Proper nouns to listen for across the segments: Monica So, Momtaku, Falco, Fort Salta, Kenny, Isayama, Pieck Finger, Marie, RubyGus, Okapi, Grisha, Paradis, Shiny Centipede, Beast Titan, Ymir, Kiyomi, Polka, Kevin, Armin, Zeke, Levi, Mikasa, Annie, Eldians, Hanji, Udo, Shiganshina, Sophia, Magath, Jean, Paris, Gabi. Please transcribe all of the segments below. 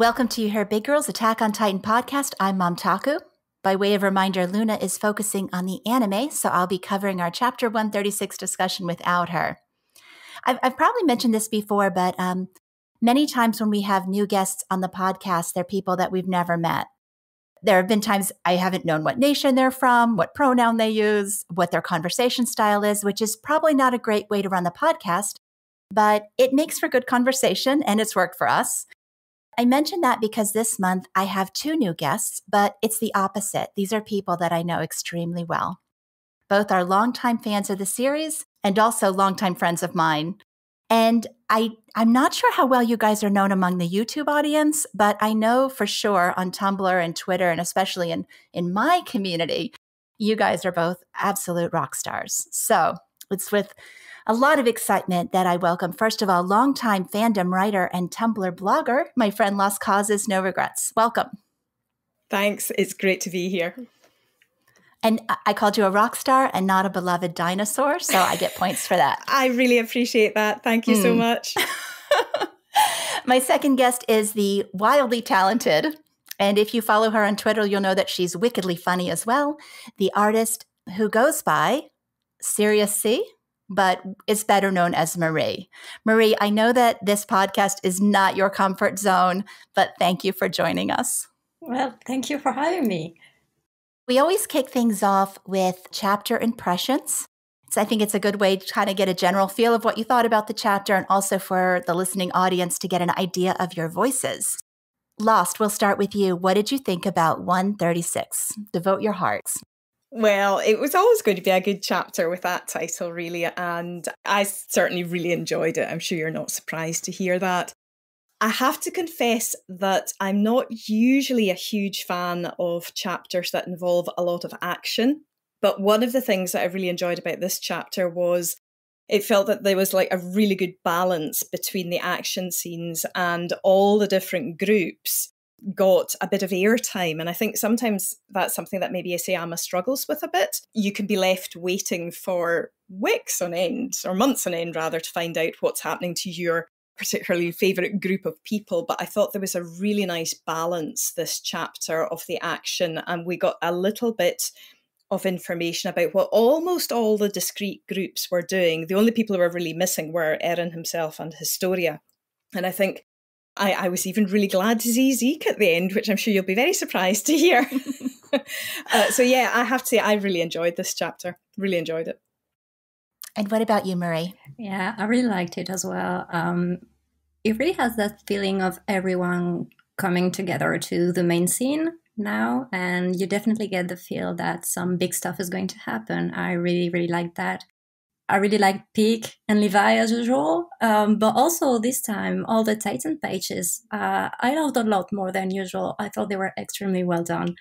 Welcome to You Hear Big Girls Attack on Titan podcast. I'm Momtaku. By way of reminder, Luna is focusing on the anime, so I'll be covering our Chapter 136 discussion without her. I've probably mentioned this before, but many times when we have new guests on the podcast, they're people that we've never met. There have been times I haven't known what nation they're from, what pronoun they use, what their conversation style is, which is probably not a great way to run the podcast, but it makes for good conversation and it's worked for us. I mentioned that because this month I have two new guests, but it's the opposite. These are people that I know extremely well. Both are longtime fans of the series and also longtime friends of mine. And I'm not sure how well you guys are known among the YouTube audience, but I know for sure on Tumblr and Twitter, and especially in my community, you guys are both absolute rock stars. So it's with a lot of excitement that I welcome, first of all, longtime fandom writer and Tumblr blogger, my friend Lost Causes, No Regrets. Welcome. Thanks. It's great to be here. And I called you a rock star and not a beloved dinosaur, so I get points for that. I really appreciate that. Thank you so much. My second guest is the wildly talented, and if you follow her on Twitter, you'll know that she's wickedly funny as well, the artist who goes by Serious C, but is better known as Marie. Marie, I know that this podcast is not your comfort zone, but thank you for joining us. Well, thank you for having me. We always kick things off with chapter impressions. So I think it's a good way to kind of get a general feel of what you thought about the chapter and also for the listening audience to get an idea of your voices. Lost, we'll start with you. What did you think about 136? Devote your hearts. Well, it was always going to be a good chapter with that title, really. And I certainly really enjoyed it. I'm sure you're not surprised to hear that. I have to confess that I'm not usually a huge fan of chapters that involve a lot of action, but one of the things that I really enjoyed about this chapter was it felt that there was like a really good balance between the action scenes, and all the different groups got a bit of airtime. And I think sometimes that's something that maybe Isayama struggles with a bit. You can be left waiting for weeks on end, or months on end rather, to find out what's happening to your particularly favourite group of people, but I thought there was a really nice balance this chapter of the action, and we got a little bit of information about what almost all the discrete groups were doing. The only people who were really missing were Eren himself and Historia, and I think I was even really glad to see Zeke at the end, which I'm sure you'll be very surprised to hear. So yeah, I have to say I really enjoyed this chapter, really enjoyed it. And what about you, Marie? Yeah, I really liked it as well. It really has that feeling of everyone coming together to the main scene now, and you definitely get the feel that some big stuff is going to happen. I really, really like that. I really like Pieck and Levi as usual, but also this time, all the Titan pages, I loved a lot more than usual. I thought they were extremely well done.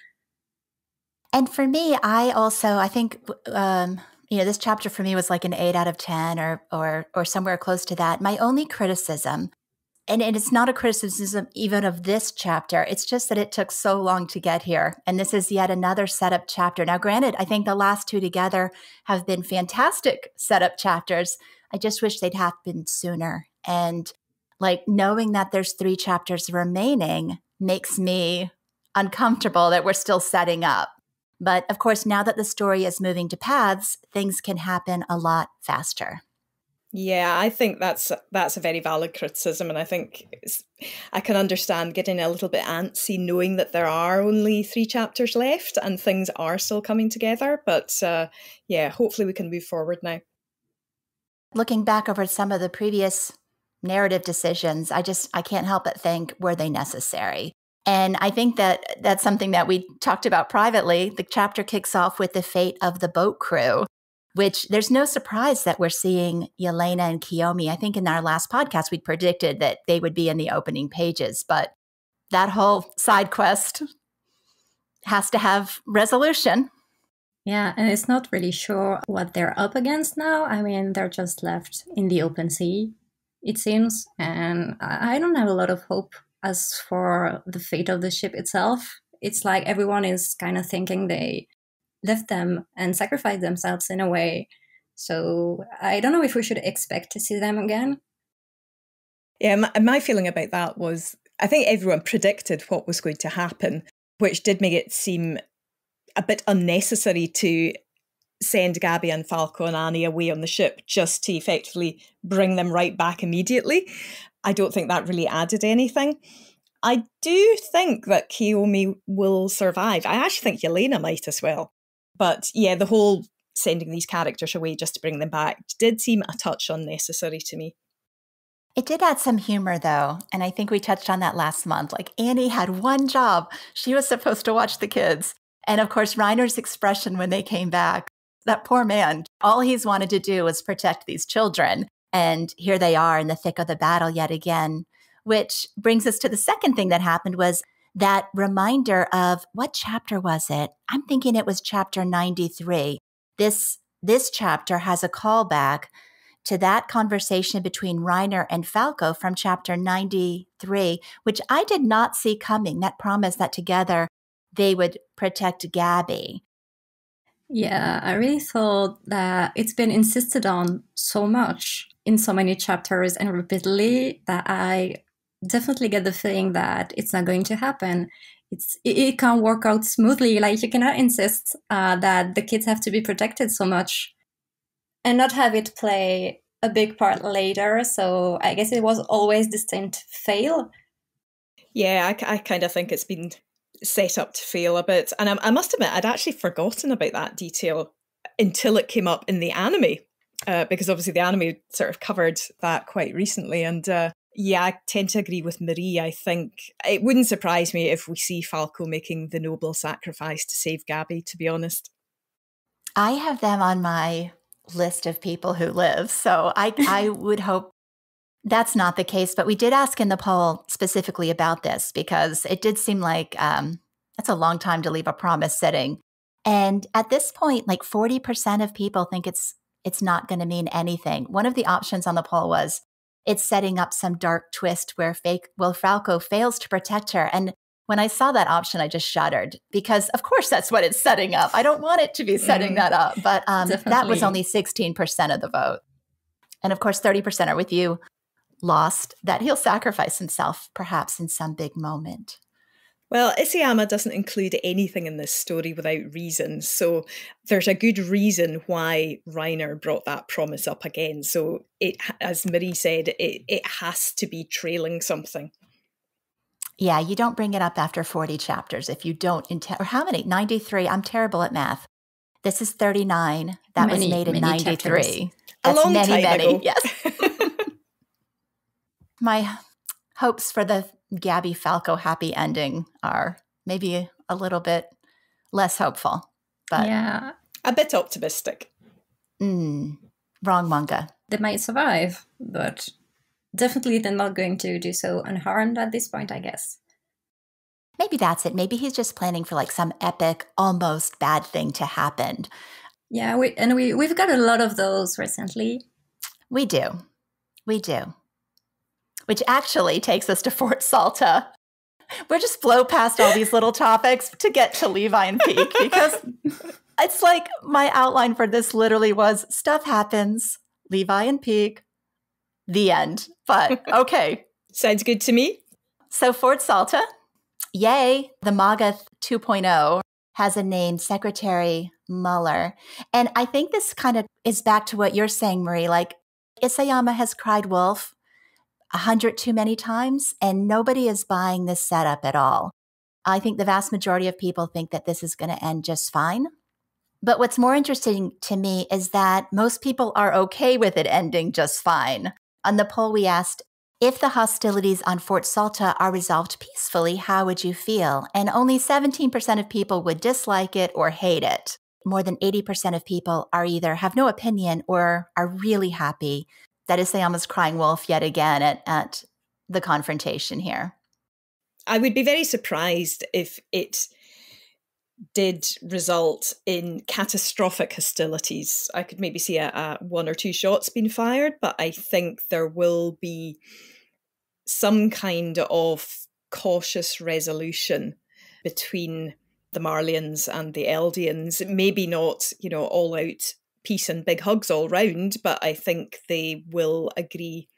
And for me, I also, I think... you know, this chapter for me was like an 8 out of 10 or somewhere close to that. My only criticism, and it's not a criticism even of this chapter, it's just that it took so long to get here. And this is yet another setup chapter. Now, granted, I think the last two together have been fantastic setup chapters. I just wish they'd happened sooner. And like knowing that there's 3 chapters remaining makes me uncomfortable that we're still setting up. But of course, now that the story is moving to paths, things can happen a lot faster. Yeah, I think that's a very valid criticism. And I think I can understand getting a little bit antsy knowing that there are only 3 chapters left and things are still coming together. But yeah, hopefully we can move forward now. Looking back over some of the previous narrative decisions, I can't help but think, were they necessary? And I think that that's something that we talked about privately. The chapter kicks off with the fate of the boat crew, which there's no surprise that we're seeing Yelena and Kiyomi. I think in our last podcast, we predicted that they would be in the opening pages, but that whole side quest has to have resolution. Yeah, and it's not really sure what they're up against now. I mean, they're just left in the open sea, it seems, and I don't have a lot of hope. As for the fate of the ship itself, it's like everyone is kind of thinking they left them and sacrificed themselves in a way. So I don't know if we should expect to see them again. Yeah, my feeling about that was I think everyone predicted what was going to happen, which did make it seem a bit unnecessary to send Gabi and Falco and Annie away on the ship just to effectively bring them right back immediately. I don't think that really added anything. I do think that Kiyomi will survive. I actually think Yelena might as well. But yeah, the whole sending these characters away just to bring them back did seem a touch unnecessary to me. It did add some humor, though, and I think we touched on that last month. Like, Annie had one job. She was supposed to watch the kids. And of course, Reiner's expression when they came back, that poor man, all he's wanted to do was protect these children. And here they are in the thick of the battle yet again, which brings us to the second thing that happened was that reminder of, what chapter was it? I'm thinking it was chapter 93. This chapter has a callback to that conversation between Reiner and Falco from chapter 93, which I did not see coming, that promise that together they would protect Gabi. Yeah, I really thought that it's been insisted on so much in so many chapters and repeatedly that I definitely get the feeling that it's not going to happen. It can't work out smoothly. Like, you cannot insist that the kids have to be protected so much and not have it play a big part later. So I guess it was always destined to fail. Yeah, I kind of think it's been set up to fail a bit. And I must admit, I'd actually forgotten about that detail until it came up in the anime, because obviously the anime sort of covered that quite recently. And yeah, I tend to agree with Marie. I think it wouldn't surprise me if we see Falco making the noble sacrifice to save Gabi, to be honest. I have them on my list of people who live, so I would hope that's not the case. But we did ask in the poll specifically about this because it did seem like that's a long time to leave a promise sitting. And at this point, like 40% of people think it's not going to mean anything. One of the options on the poll was it's setting up some dark twist where Falco fails to protect her. And when I saw that option, I just shuddered because, of course, that's what it's setting up. I don't want it to be setting that up. But that was only 16% of the vote. And of course, 30% are with you, Lost, that he'll sacrifice himself, perhaps in some big moment. Well, Isayama doesn't include anything in this story without reason. So there's a good reason why Reiner brought that promise up again. So it, as Marie said, it has to be trailing something. Yeah, you don't bring it up after 40 chapters if you don't intend, or how many? 93. I'm terrible at math. This is 39. That many, was made in 93. Chapters. That's a long time ago. Yes. My hopes for the Gabi Falco happy ending are maybe a little bit less hopeful, but yeah, a bit optimistic. Wrong manga. They might survive, but definitely they're not going to do so unharmed at this point, I guess. Maybe that's it. Maybe he's just planning for like some epic, almost bad thing to happen. Yeah, we've got a lot of those recently. We do. We do. Which actually takes us to Fort Salta. We're just blow past all these little topics to get to Levi and Pieck because it's like my outline for this literally was stuff happens, Levi and Pieck, the end. But okay. Sounds good to me. So Fort Salta, yay. The Magath 2.0 has a name, Secretary Mueller. And I think this kind of is back to what you're saying, Marie. Like, Isayama has cried wolf 100 too many times, and nobody is buying this setup at all. I think the vast majority of people think that this is going to end just fine. But what's more interesting to me is that most people are okay with it ending just fine. On the poll, we asked, if the hostilities on Fort Salta are resolved peacefully, how would you feel? And only 17% of people would dislike it or hate it. More than 80% of people are either have no opinion or are really happy that Isayama's crying wolf yet again at the confrontation here. I would be very surprised if it did result in catastrophic hostilities. I could maybe see a one or two shots being fired, but I think there will be some kind of cautious resolution between the Marlians and the Eldians. Maybe not, you know, all out peace and big hugs all round, but I think they will agree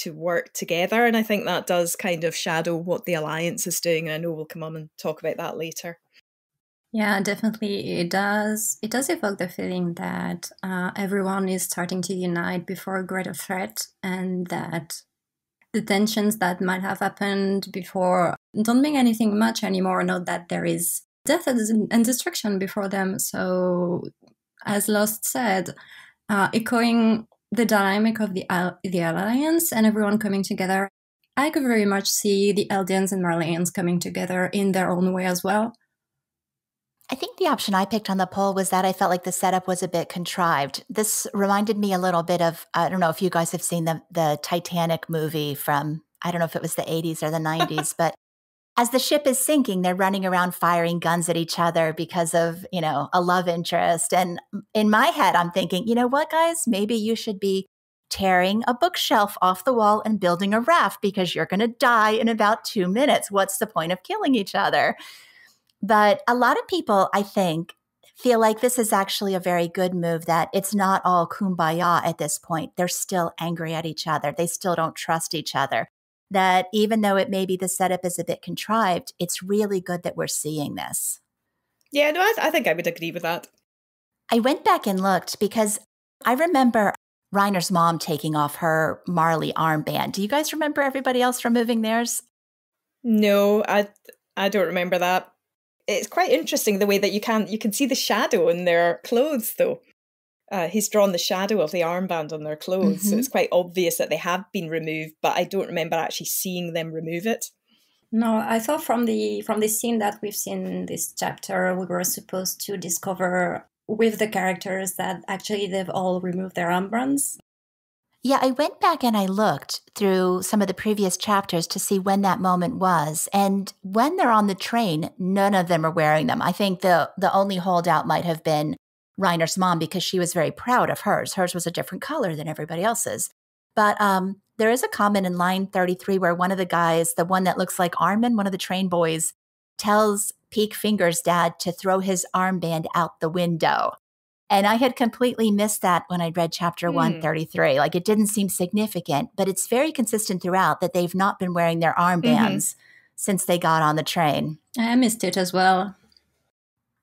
to work together. And I think that does kind of shadow what the Alliance is doing. And I know we'll come on and talk about that later. Yeah, definitely. It does evoke the feeling that everyone is starting to unite before a greater threat, and that the tensions that might have happened before don't mean anything much anymore, not that there is death and destruction before them. So, as Lost said, echoing the dynamic of the Alliance and everyone coming together, I could very much see the Eldians and Marleans coming together in their own way as well. I think the option I picked on the poll was that I felt like the setup was a bit contrived. This reminded me a little bit of, I don't know if you guys have seen the Titanic movie from, I don't know if it was the 80s or the 90s, but as the ship is sinking, they're running around firing guns at each other because of, you know, a love interest. And in my head, I'm thinking, you know what, guys, maybe you should be tearing a bookshelf off the wall and building a raft because you're going to die in about 2 minutes. What's the point of killing each other? But a lot of people, I think, feel like this is actually a very good move, that it's not all kumbaya at this point. They're still angry at each other. They still don't trust each other. That even though it may be the setup is a bit contrived, it's really good that we're seeing this. Yeah, no, I think I would agree with that. I went back and looked because I remember Reiner's mom taking off her Marley armband. Do you guys remember everybody else removing theirs? No, I don't remember that. It's quite interesting the way that you can see the shadow in their clothes, though. He's drawn the shadow of the armband on their clothes, so it's quite obvious that they have been removed, but I don't remember actually seeing them remove it. No, I thought from the scene that we've seen in this chapter, we were supposed to discover with the characters that actually they've all removed their armbands. Yeah, I went back and I looked through some of the previous chapters to see when that moment was. And when they're on the train, none of them are wearing them. I think the only holdout might have been Reiner's mom because she was very proud of hers. Hers was a different color than everybody else's. But there is a comment in line 33 where one of the guys, the one that looks like Armin, one of the train boys, tells Pieck Finger's dad to throw his armband out the window. And I had completely missed that when I read chapter 133. Like, it didn't seem significant, but it's very consistent throughout that they've not been wearing their armbands since they got on the train. I missed it as well.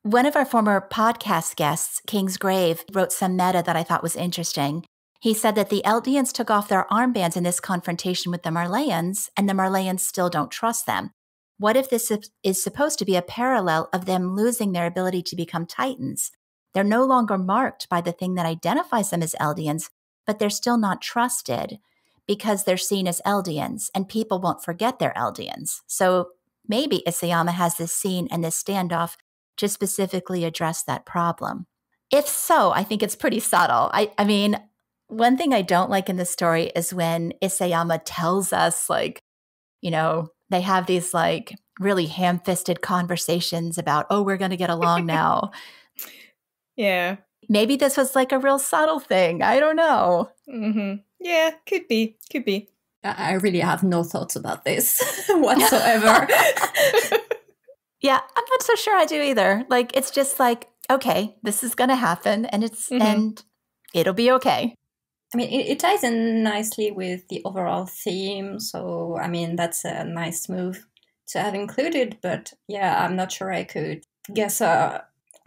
One of our former podcast guests, King's Grave, wrote some meta that I thought was interesting. He said that the Eldians took off their armbands in this confrontation with the Marleans, and the Marleans still don't trust them. What if this is supposed to be a parallel of them losing their ability to become Titans? They're no longer marked by the thing that identifies them as Eldians, but they're still not trusted because they're seen as Eldians, and people won't forget they're Eldians. So maybe Isayama has this scene and this standoff to specifically address that problem. If so, I think it's pretty subtle. I mean, one thing I don't like in the story is when Isayama tells us, like, you know, they have these like really ham-fisted conversations about, oh, we're going to get along now. Yeah. Maybe this was like a real subtle thing. I don't know. Yeah, could be. Could be. I really have no thoughts about this whatsoever. Yeah, I'm not so sure I do either. Like, it's just like, okay, this is going to happen and it's and it'll be okay. I mean, it ties in nicely with the overall theme. So, I mean, that's a nice move to have included. But yeah, I'm not sure I could guess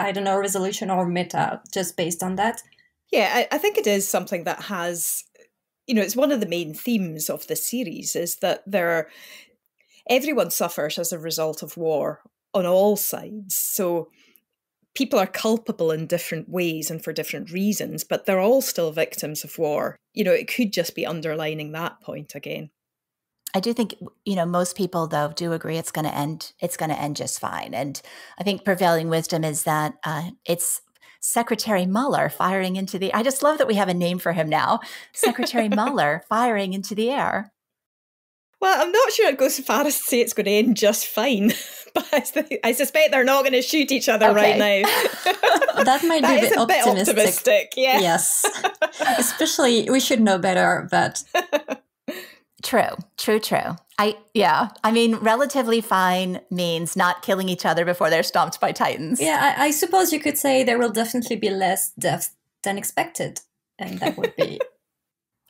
I don't know, resolution or meta just based on that. Yeah, I think it is something that has, you know, it's one of the main themes of the series is that everyone suffers as a result of war on all sides. So people are culpable in different ways and for different reasons, but they're all still victims of war. You know, it could just be underlining that point again. I do think, you know, most people, though, do agree it's going to end just fine. And I think prevailing wisdom is that it's Secretary Mueller firing into the – I just love that we have a name for him now. Secretary Mueller firing into the air. Well, I'm not sure it goes so far as to say it's going to end just fine, but I suspect they're not going to shoot each other right now. That might be a bit optimistic. Yeah. Yes. Especially – we should know better, but – True. I mean, relatively fine means not killing each other before they're stomped by Titans. Yeah, I suppose you could say there will definitely be less deaths than expected, and that would be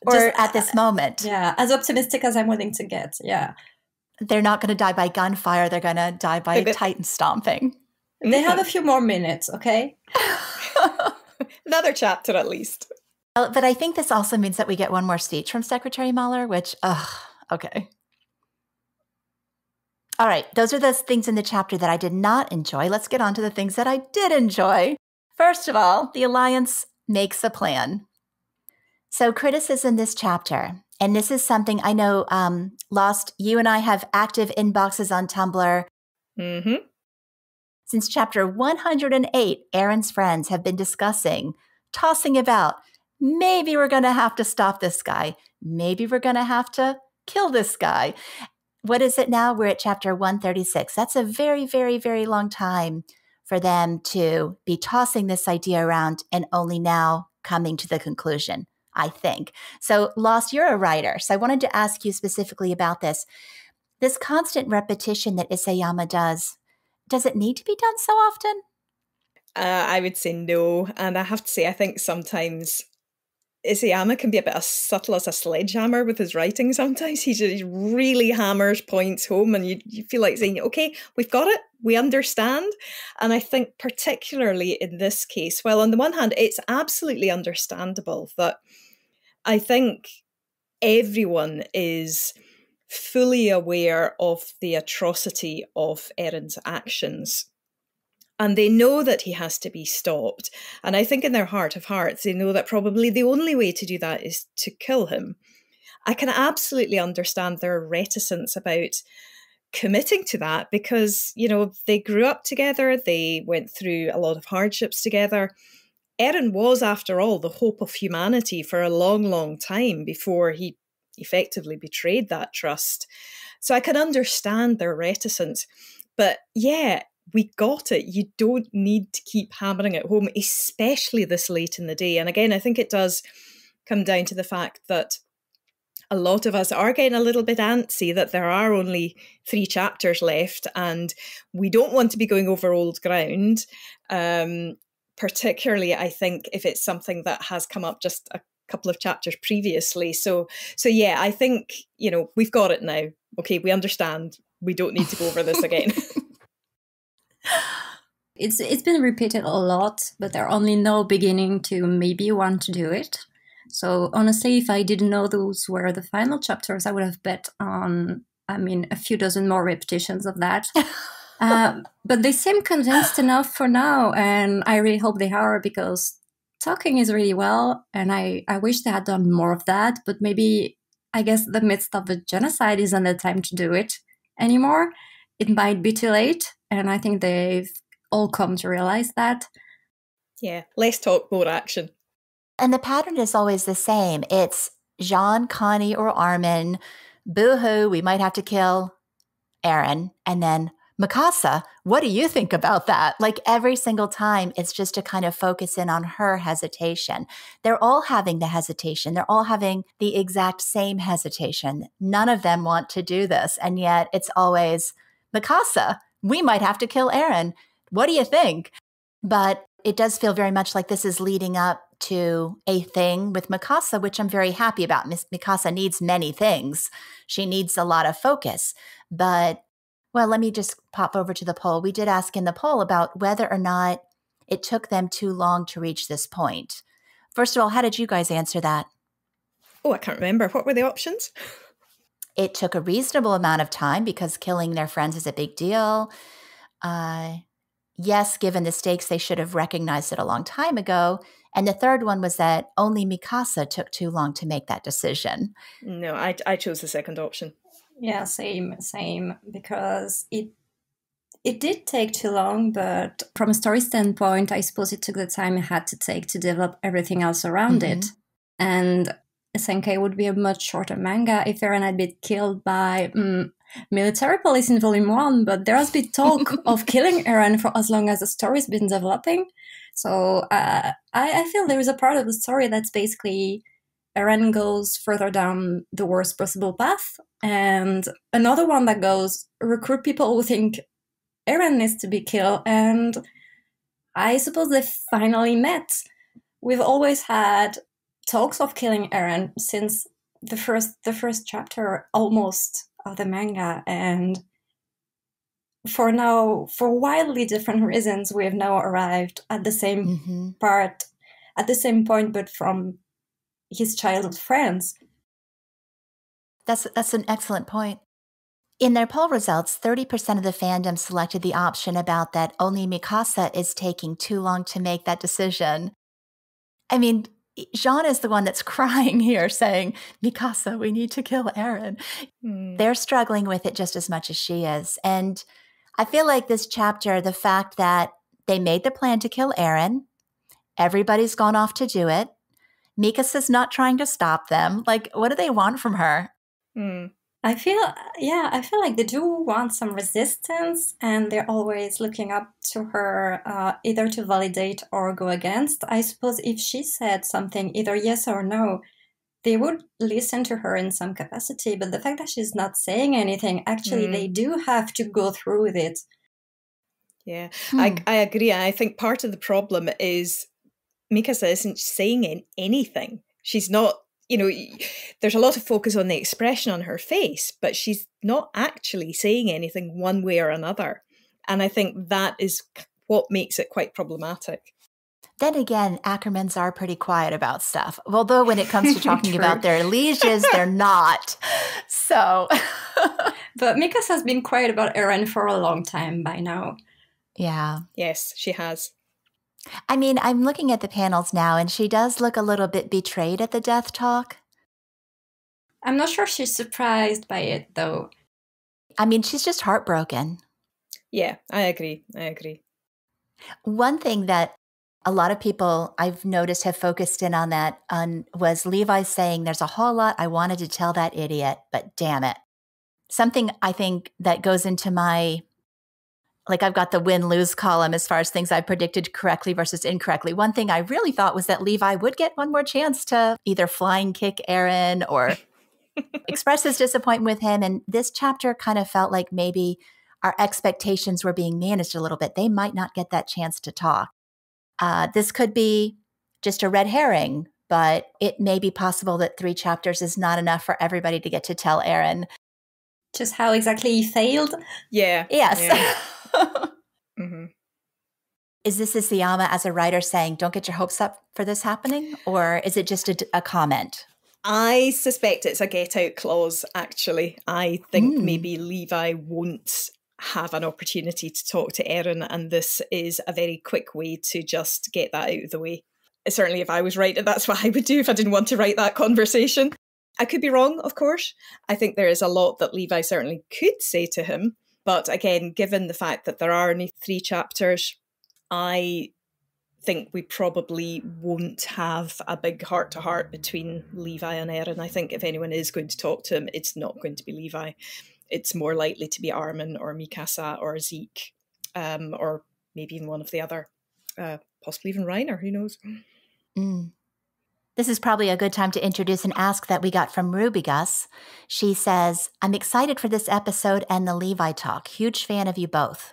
Or just, at this moment. Yeah, as optimistic as I'm willing to get, yeah. They're not going to die by gunfire. They're going to die by Titan stomping. They have a few more minutes, okay? Another chapter at least. But I think this also means that we get one more speech from Secretary Mueller, which, okay. All right, those are those things in the chapter that I did not enjoy. Let's get on to the things that I did enjoy. First of all, the Alliance makes a plan. So criticism this chapter, and this is something I know, Lost, you and I have active inboxes on Tumblr. Mm-hmm. Since chapter 108, Eren's friends have been discussing, tossing about, maybe we're going to have to stop this guy. Maybe we're going to have to kill this guy. What is it now? We're at chapter 136. That's a very, very, very long time for them to be tossing this idea around and only now coming to the conclusion, I think. So, Lost, you're a writer. So I wanted to ask you specifically about this. This constant repetition that Isayama does it need to be done so often? I would say no. And I have to say, I think sometimes Isayama can be a bit as subtle as a sledgehammer with his writing sometimes. He just really hammers points home and you feel like saying, okay, we've got it, we understand. And I think particularly in this case, well, on the one hand, it's absolutely understandable that I think everyone is fully aware of the atrocity of Eren's actions. And they know that he has to be stopped. And I think in their heart of hearts, they know that probably the only way to do that is to kill him. I can absolutely understand their reticence about committing to that because, you know, they grew up together. They went through a lot of hardships together. Eren was, after all, the hope of humanity for a long, long time before he effectively betrayed that trust. So I can understand their reticence. But yeah, we got it. You don't need to keep hammering it home, especially this late in the day. And again, I think it does come down to the fact that a lot of us are getting a little bit antsy that there are only 3 chapters left and we don't want to be going over old ground. Particularly, I think, if it's something that has come up just a couple of chapters previously. So yeah, I think, you know, we've got it now. Okay, we understand. We don't need to go over this again. It's been repeated a lot, but there are only no beginning to maybe want to do it. So honestly, if I didn't know those were the final chapters, I would have bet on, I mean, a few dozen more repetitions of that. But they seem convinced enough for now, and I really hope they are, because talking is really well, and I wish they had done more of that, but maybe, I guess, the midst of the genocide isn't the time to do it anymore. It might be too late, and I think they've all come to realize that. Yeah, less talk, more action. And the pattern is always the same. It's Jean, Connie, or Armin. Boo-hoo, we might have to kill Eren. And then, Mikasa, what do you think about that? Like every single time, it's just to kind of focus in on her hesitation. They're all having the hesitation. They're all having the exact same hesitation. None of them want to do this. And yet it's always, Mikasa, we might have to kill Eren. What do you think? But it does feel very much like this is leading up to a thing with Mikasa, which I'm very happy about. Mikasa needs many things. She needs a lot of focus. But, well, let me just pop over to the poll. We did ask in the poll about whether or not it took them too long to reach this point. First of all, how did you guys answer that? Oh, I can't remember. What were the options? It took a reasonable amount of time because killing their friends is a big deal. Yes, given the stakes, they should have recognized it a long time ago. And the third one was that only Mikasa took too long to make that decision. No, I chose the second option. Yeah, same, because it did take too long, but from a story standpoint, I suppose it took the time it had to take to develop everything else around it. And SNK would be a much shorter manga if Eren had been killed by military police in Volume 1, but there has been talk of killing Eren for as long as the story's been developing. So I feel there is a part of the story that's basically Eren goes further down the worst possible path, and another one that goes recruit people who think Eren needs to be killed, and I suppose they finally met. We've always had talks of killing Eren since the first chapter almost of the manga, and for wildly different reasons we have now arrived at the same part, at the same point, but from his childhood friends. That's an excellent point. In their poll results, 30% of the fandom selected the option about that only Mikasa is taking too long to make that decision. I mean, Jean is the one that's crying here saying, Mikasa, we need to kill Eren. Mm. They're struggling with it just as much as she is. And I feel like this chapter, the fact that they made the plan to kill Eren, everybody's gone off to do it. Mikasa's not trying to stop them. Like, what do they want from her? Mm. I feel like they do want some resistance, and they're always looking up to her, either to validate or go against. I suppose if she said something, either yes or no, they would listen to her in some capacity. But the fact that she's not saying anything, actually, they do have to go through with it. Yeah, I agree. I think part of the problem is Mikasa isn't saying anything. She's not. You know, there's a lot of focus on the expression on her face, but she's not actually saying anything one way or another. And I think that is what makes it quite problematic. Then again, Ackermans are pretty quiet about stuff. Although when it comes to talking about their lieges, they're not. So, but Mikasa has been quiet about Eren for a long time by now. Yeah. Yes, she has. I mean, I'm looking at the panels now, and she does look a little bit betrayed at the death talk. I'm not sure she's surprised by it, though. I mean, she's just heartbroken. Yeah, I agree. I agree. One thing that a lot of people I've noticed have focused in on was Levi saying, there's a whole lot I wanted to tell that idiot, but damn it. Something I think that goes into my... Like, I've got the win-lose column as far as things I predicted correctly versus incorrectly. One thing I really thought was that Levi would get one more chance to either flying kick Eren or express his disappointment with him. And this chapter kind of felt like maybe our expectations were being managed a little bit. They might not get that chance to talk. This could be just a red herring, but it may be possible that 3 chapters is not enough for everybody to get to tell Eren. Just how exactly he failed? Yeah. Yes. Yeah. Is this Isayama as a writer saying, don't get your hopes up for this happening? Or is it just a comment? I suspect it's a get out clause, actually. I think maybe Levi won't have an opportunity to talk to Eren, and this is a very quick way to just get that out of the way. Certainly if I was writing, that's what I would do if I didn't want to write that conversation. I could be wrong, of course. I think there is a lot that Levi certainly could say to him. But again, given the fact that there are only 3 chapters, I think we probably won't have a big heart-to-heart between Levi and Eren. I think if anyone is going to talk to him, it's not going to be Levi. It's more likely to be Armin or Mikasa or Zeke, or maybe even one of the other, possibly even Reiner, who knows? Mm. This is probably a good time to introduce an ask that we got from Ruby Gus. She says, I'm excited for this episode and the Levi talk. Huge fan of you both.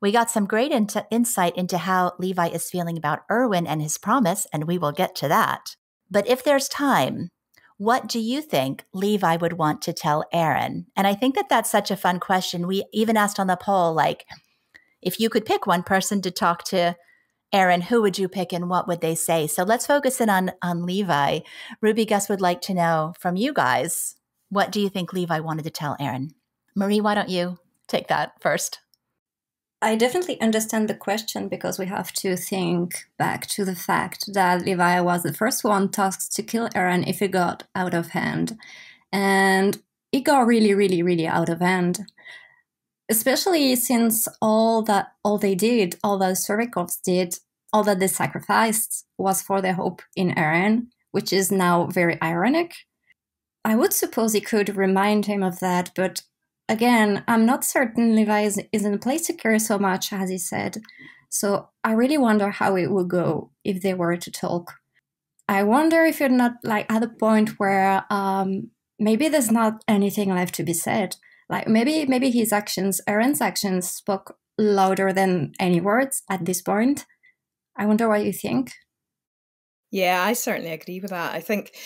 We got some great insight into how Levi is feeling about Erwin and his promise, and we will get to that. But if there's time, what do you think Levi would want to tell Eren? And I think that that's such a fun question. We even asked on the poll, like, if you could pick one person to talk to Eren, who would you pick and what would they say? So let's focus in on Levi. Ruby Gus would like to know from you guys, what do you think Levi wanted to tell Eren? Marie, why don't you take that first? I definitely understand the question because we have to think back to the fact that Levi was the first one tasked to kill Eren if it got out of hand. And it got really, really, really out of hand. Especially since all the Survikovs did, all that they sacrificed was for their hope in Eren, which is now very ironic. I would suppose he could remind him of that, but again, I'm not certain Levi is in a place to care so much as he said. So I really wonder how it would go if they were to talk. I wonder if you're not like at the point where maybe there's not anything left to be said. Like maybe his actions, Eren's actions, spoke louder than any words at this point. I wonder what you think. Yeah, I certainly agree with that. I think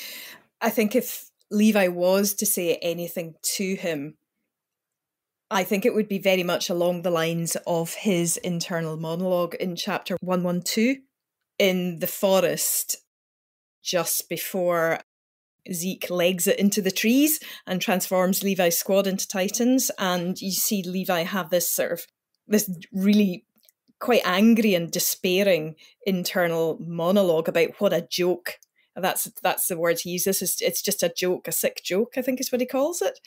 if Levi was to say anything to him, I think it would be very much along the lines of his internal monologue in chapter 112 in the forest just before Zeke legs it into the trees and transforms Levi's squad into Titans. And you see Levi have this sort of, this really quite angry and despairing internal monologue about what a joke. That's the word he uses. It's just a joke, a sick joke, I think is what he calls it.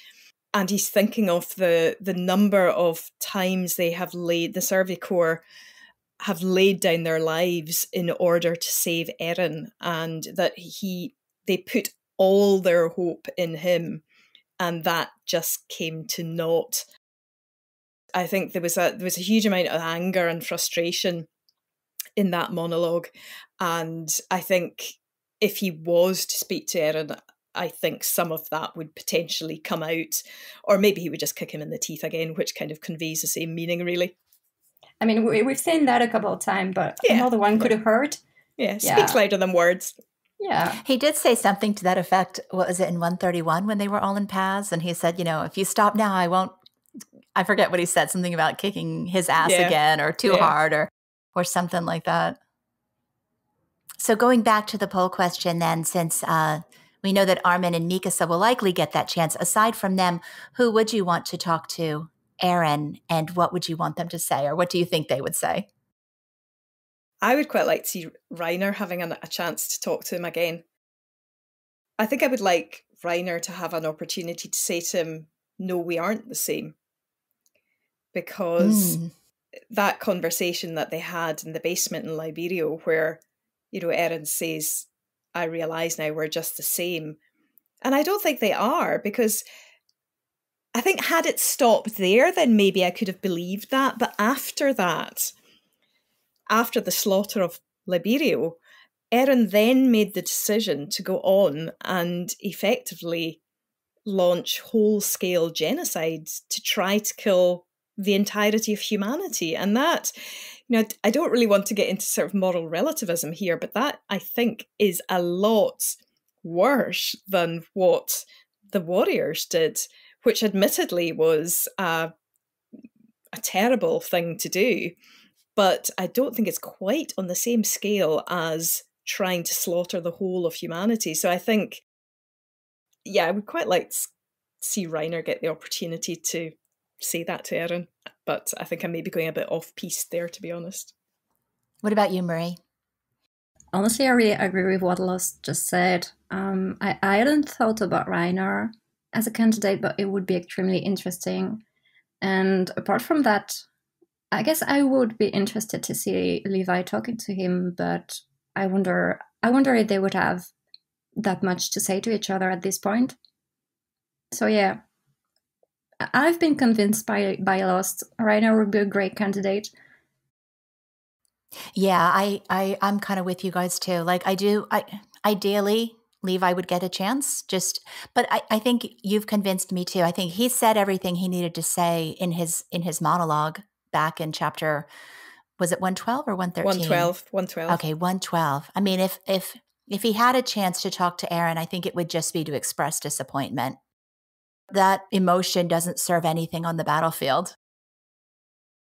And he's thinking of the number of times they have laid, the Survey Corps have laid down their lives in order to save Eren, and that they put all their hope in him, and that just came to naught. I think there was a huge amount of anger and frustration in that monologue, and I think if he was to speak to Eren, I think some of that would potentially come out, or maybe he would just kick him in the teeth again, which kind of conveys the same meaning, really. I mean, we've seen that a couple of times, but yeah, another one could have heard. Yeah, speaks louder than words. Yeah. He did say something to that effect. What was it, in 131 when they were all in paths? And he said, you know, if you stop now, I won't. I forget what he said, something about kicking his ass again, or too hard, or something like that. So going back to the poll question then, since we know that Armin and Mikasa will likely get that chance, aside from them, who would you want to talk to, Eren, and what would you want them to say, or what do you think they would say? I would quite like to see Reiner having a chance to talk to him again. I think I would like Reiner to have an opportunity to say to him, no, we aren't the same. Because that conversation that they had in the basement in Liberio where, you know, Eren says, I realise now we're just the same. And I don't think they are, because I think had it stopped there, then maybe I could have believed that. But after that, after the slaughter of Liberio, Eren then made the decision to go on and effectively launch whole-scale genocide to try to kill the entirety of humanity. And that, you know, I don't really want to get into sort of moral relativism here, but that, I think, is a lot worse than what the warriors did, which admittedly was a terrible thing to do. But I don't think it's quite on the same scale as trying to slaughter the whole of humanity. So I think, yeah, I would quite like to see Reiner get the opportunity to say that to Eren. But I think I may be going a bit off-piece there, to be honest. What about you, Marie? Honestly, I really agree with what Lost just said. I hadn't thought about Reiner as a candidate, but it would be extremely interesting. And apart from that, I guess I would be interested to see Levi talking to him, but I wonder if they would have that much to say to each other at this point. So yeah, I've been convinced by Lost. Reiner would be a great candidate. Yeah, I'm kind of with you guys too. Like ideally Levi would get a chance, but I think you've convinced me too. I think he said everything he needed to say in his monologue back in chapter, was it 112 or 113? 112. Okay, 112. I mean, if he had a chance to talk to Eren, I think it would just be to express disappointment. That emotion doesn't serve anything on the battlefield.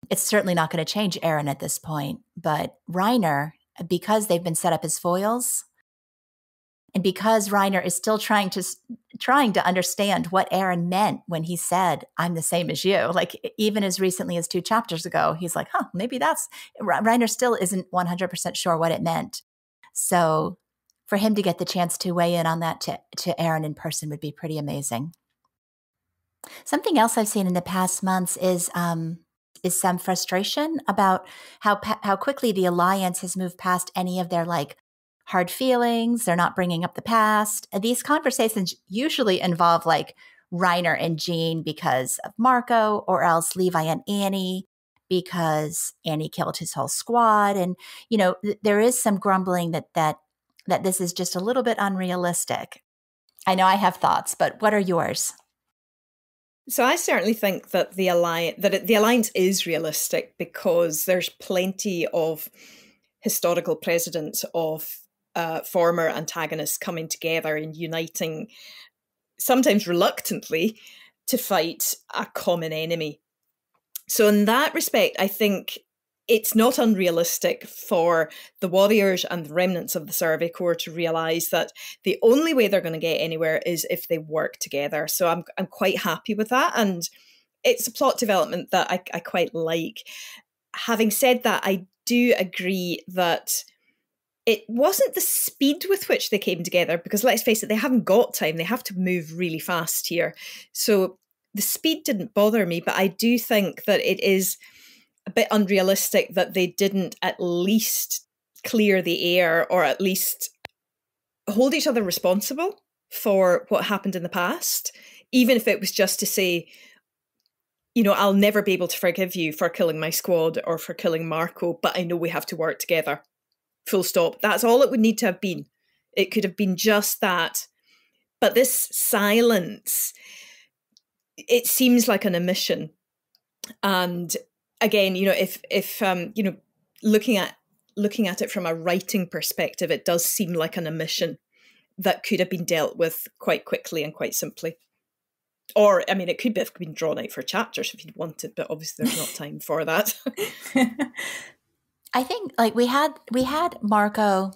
It's certainly not going to change Eren at this point, but Reiner, because they've been set up as foils, and because Reiner is still trying to understand what Eren meant when he said, I'm the same as you. Like, even as recently as 2 chapters ago, he's like, huh, maybe that's... Reiner still isn't 100% sure what it meant. So for him to get the chance to weigh in on that to Eren in person would be pretty amazing. Something else I've seen in the past months is some frustration about how quickly the Alliance has moved past any of their, like, hard feelings. They're not bringing up the past. These conversations usually involve like Reiner and Jean because of Marco, or else Levi and Annie because Annie killed his whole squad. And, you know, there is some grumbling that this is just a little bit unrealistic. I know I have thoughts, but what are yours? So I certainly think that the Alliance is realistic, because there's plenty of historical precedents of former antagonists coming together and uniting, sometimes reluctantly, to fight a common enemy. So in that respect, I think it's not unrealistic for the warriors and the remnants of the Survey Corps to realise that the only way they're going to get anywhere is if they work together. So I'm quite happy with that. And it's a plot development that I quite like. Having said that, I do agree that it wasn't the speed with which they came together, because let's face it, they haven't got time. They have to move really fast here. So the speed didn't bother me, but I do think that it is a bit unrealistic that they didn't at least clear the air, or at least hold each other responsible for what happened in the past, even if it was just to say, you know, I'll never be able to forgive you for killing my squad or for killing Marco, but I know we have to work together. Full stop. That's all it would need to have been. It could have been just that. But this silence, it seems like an omission. And again, you know, if you know, looking at it from a writing perspective, it does seem like an omission that could have been dealt with quite quickly and quite simply. Or, I mean, it could have been drawn out for chapters if you'd wanted, but obviously there's not time for that. I think, like, we had Marco,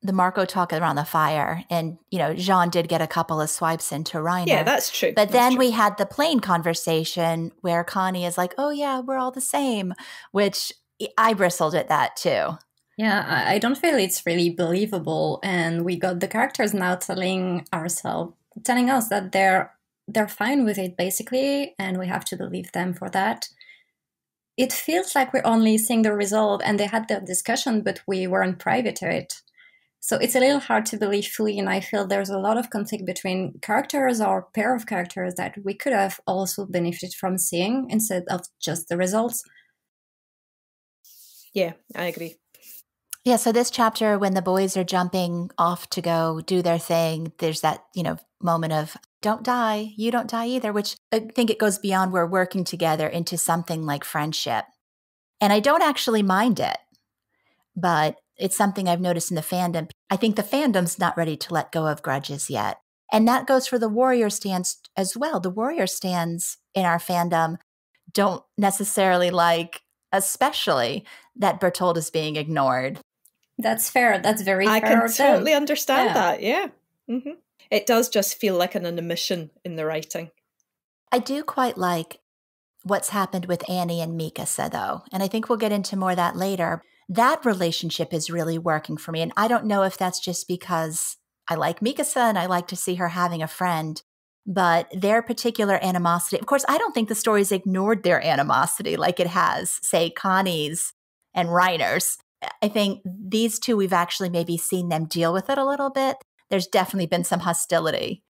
the Marco talk around the fire, and, you know, Jean did get a couple of swipes into Reiner. Yeah, that's true. But then we had the plane conversation where Connie is like, oh, yeah, we're all the same, which I bristled at that, too. Yeah, I don't feel it's really believable. And we got the characters now telling us that they're fine with it, basically, and we have to believe them for that. It feels like we're only seeing the resolve, and they had the discussion, but we weren't privy to it. So it's a little hard to believe fully, and I feel there's a lot of conflict between characters or pair of characters that we could have also benefited from seeing instead of just the results. Yeah, I agree. Yeah, so this chapter, when the boys are jumping off to go do their thing, there's that, you know, moment of don't die, you don't die either, which I think it goes beyond we're working together into something like friendship. And I don't actually mind it, but it's something I've noticed in the fandom. I think the fandom's not ready to let go of grudges yet. And that goes for the warrior stands as well. The warrior stands in our fandom don't necessarily like, especially, that Bertolt is being ignored. That's fair. That's very fair. I can totally understand that. Yeah. Mm-hmm. It does just feel like an omission in the writing. I do quite like what's happened with Annie and Mikasa, though. And I think we'll get into more of that later. That relationship is really working for me. And I don't know if that's just because I like Mikasa and I like to see her having a friend, but their particular animosity, of course, I don't think the story's ignored their animosity like it has, say, Connie's and Reiner's. I think these two, we've actually maybe seen them deal with it a little bit. There's definitely been some hostility.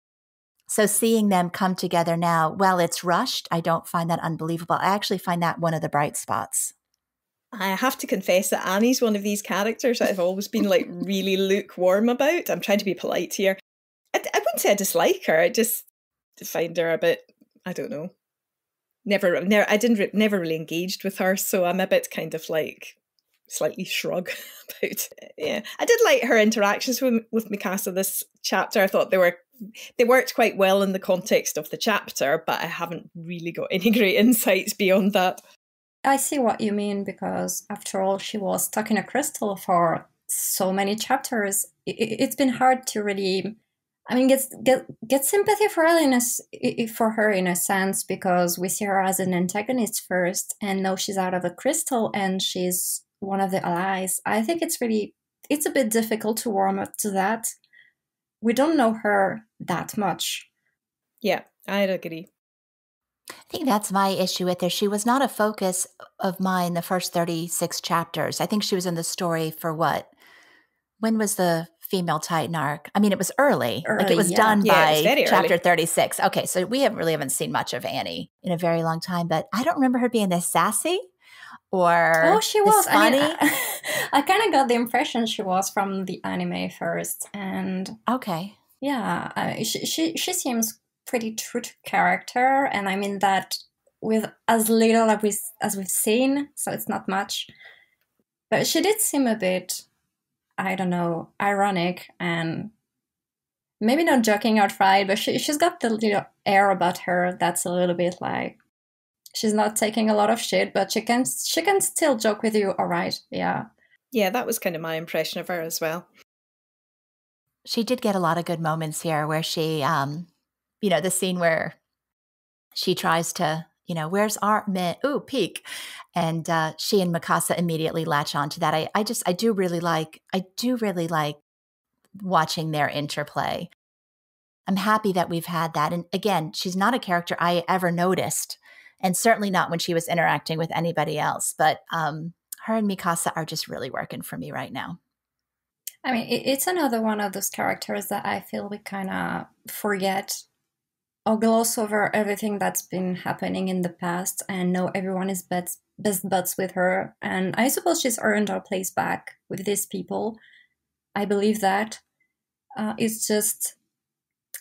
So seeing them come together now, while it's rushed, I don't find that unbelievable. I actually find that one of the bright spots. I have to confess that Annie's one of these characters that I've always been like really lukewarm about. I'm trying to be polite here. I wouldn't say I dislike her. I just find her a bit, I don't know. I never really engaged with her. So I'm a bit kind of like slightly shrug about it. Yeah, I did like her interactions with Mikasa this chapter. I thought they worked quite well in the context of the chapter, but I haven't really got any great insights beyond that. I see what you mean, because after all, she was stuck in a crystal for so many chapters. It's been hard to really, I mean, get sympathy for her in a sense, because we see her as an antagonist first, and now she's out of a crystal and she's one of the allies. I think it's a bit difficult to warm up to that. We don't know her that much. Yeah, I'd agree. I think that's my issue with her. She was not a focus of mine the first 36 chapters. I think she was in the story for what? When was the female Titan arc? I mean, it was early. Like it was done by chapter 36. Okay, so we haven't seen much of Annie in a very long time, but I don't remember her being this sassy. Or oh, she was funny. I mean, I kind of got the impression she was from the anime first, and okay, yeah, she seems pretty true to character, and I mean that with as little as we've seen, so it's not much, but she did seem a bit I don't know, ironic and maybe not joking outright, but she's got the little air about her that's a little bit like, she's not taking a lot of shit, but she can still joke with you, all right, yeah. Yeah, that was kind of my impression of her as well. She did get a lot of good moments here where she, you know, the scene where she tries to, you know, where's Armin? Ooh, Pieck. And she and Mikasa immediately latch on to that. I do really like watching their interplay. I'm happy that we've had that. And again, she's not a character I ever noticed, and certainly not when she was interacting with anybody else. But her and Mikasa are just really working for me right now. I mean, it's another one of those characters that I feel we kind of forget or gloss over everything that's been happening in the past and know everyone is best buds with her. And I suppose she's earned her place back with these people. I believe that. It's just,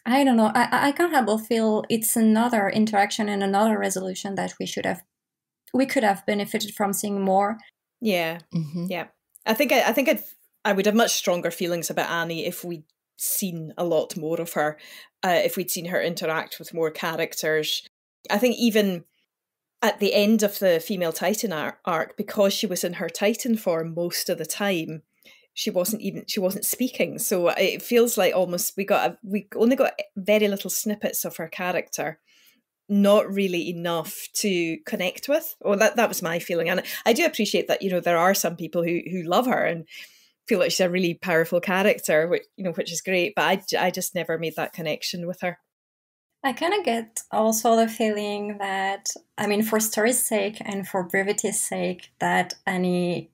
I don't know. I can't help but feel it's another interaction and another resolution that we could have benefited from seeing more. Yeah. Mm-hmm. Yeah. I would have much stronger feelings about Annie if we'd seen a lot more of her, if we'd seen her interact with more characters. I think even at the end of the female Titan arc, because she was in her Titan form most of the time, she wasn't speaking. So it feels like almost we only got very little snippets of her character, not really enough to connect with. Well, that was my feeling, and I do appreciate that. You know, there are some people who love her and feel like she's a really powerful character, which is great, but I just never made that connection with her. I kind of get also the feeling that, I mean, for story's sake and for brevity's sake, that Annie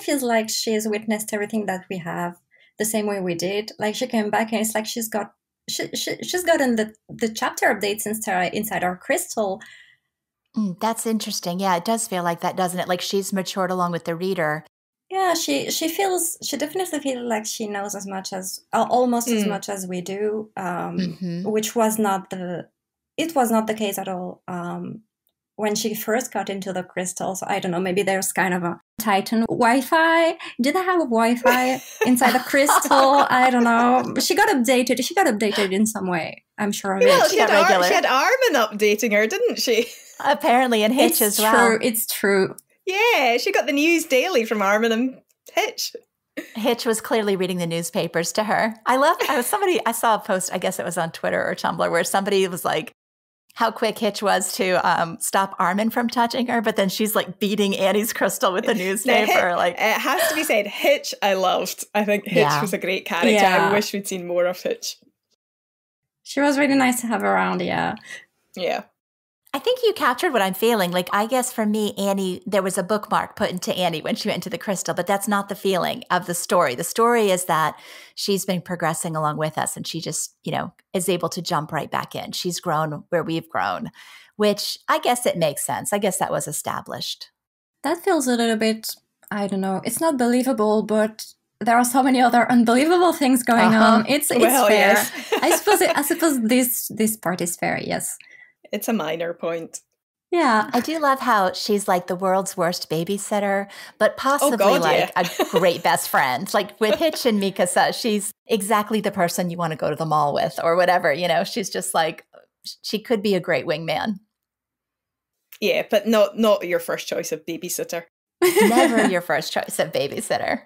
feels like she's witnessed everything that we have the same way we did. Like, she came back and it's like she's gotten the chapter updates inside our crystal. That's interesting. Yeah, it does feel like that, doesn't it? Like, she's matured along with the reader. Yeah, she definitely feels like she knows as much as, almost as much as we do, which was not the case at all when she first got into the crystals. I don't know, maybe there's kind of a Titan Wi-Fi. Did I have a Wi-Fi inside the crystal? I don't know. She got updated in some way, I'm sure of it. Well, she had Armin updating her, didn't she? Apparently, and Hitch as well. It's true. Yeah, she got the news daily from Armin and Hitch. Hitch was clearly reading the newspapers to her. I saw a post, I guess it was on Twitter or Tumblr, where somebody was like, how quick Hitch was to stop Armin from touching her, but then she's like beating Annie's crystal with the newspaper. Now, it has to be said, Hitch I loved. I think Hitch was a great character. Yeah. I wish we'd seen more of Hitch. She was really nice to have around, yeah. Yeah. I think you captured what I'm feeling. Like, I guess for me, Annie, there was a bookmark put into Annie when she went into the crystal, but that's not the feeling of the story. The story is that she's been progressing along with us and she just, you know, is able to jump right back in. She's grown where we've grown, which I guess it makes sense. I guess that was established. That feels a little bit, I don't know, it's not believable, but there are so many other unbelievable things going on. It's fair. Yes. I suppose this part is fair, yes. It's a minor point. Yeah. I do love how she's like the world's worst babysitter, but possibly a great best friend. Like with Hitch and Mikasa, she's exactly the person you want to go to the mall with or whatever. You know, she's just like, she could be a great wingman. Yeah, but not your first choice of babysitter. Never your first choice of babysitter.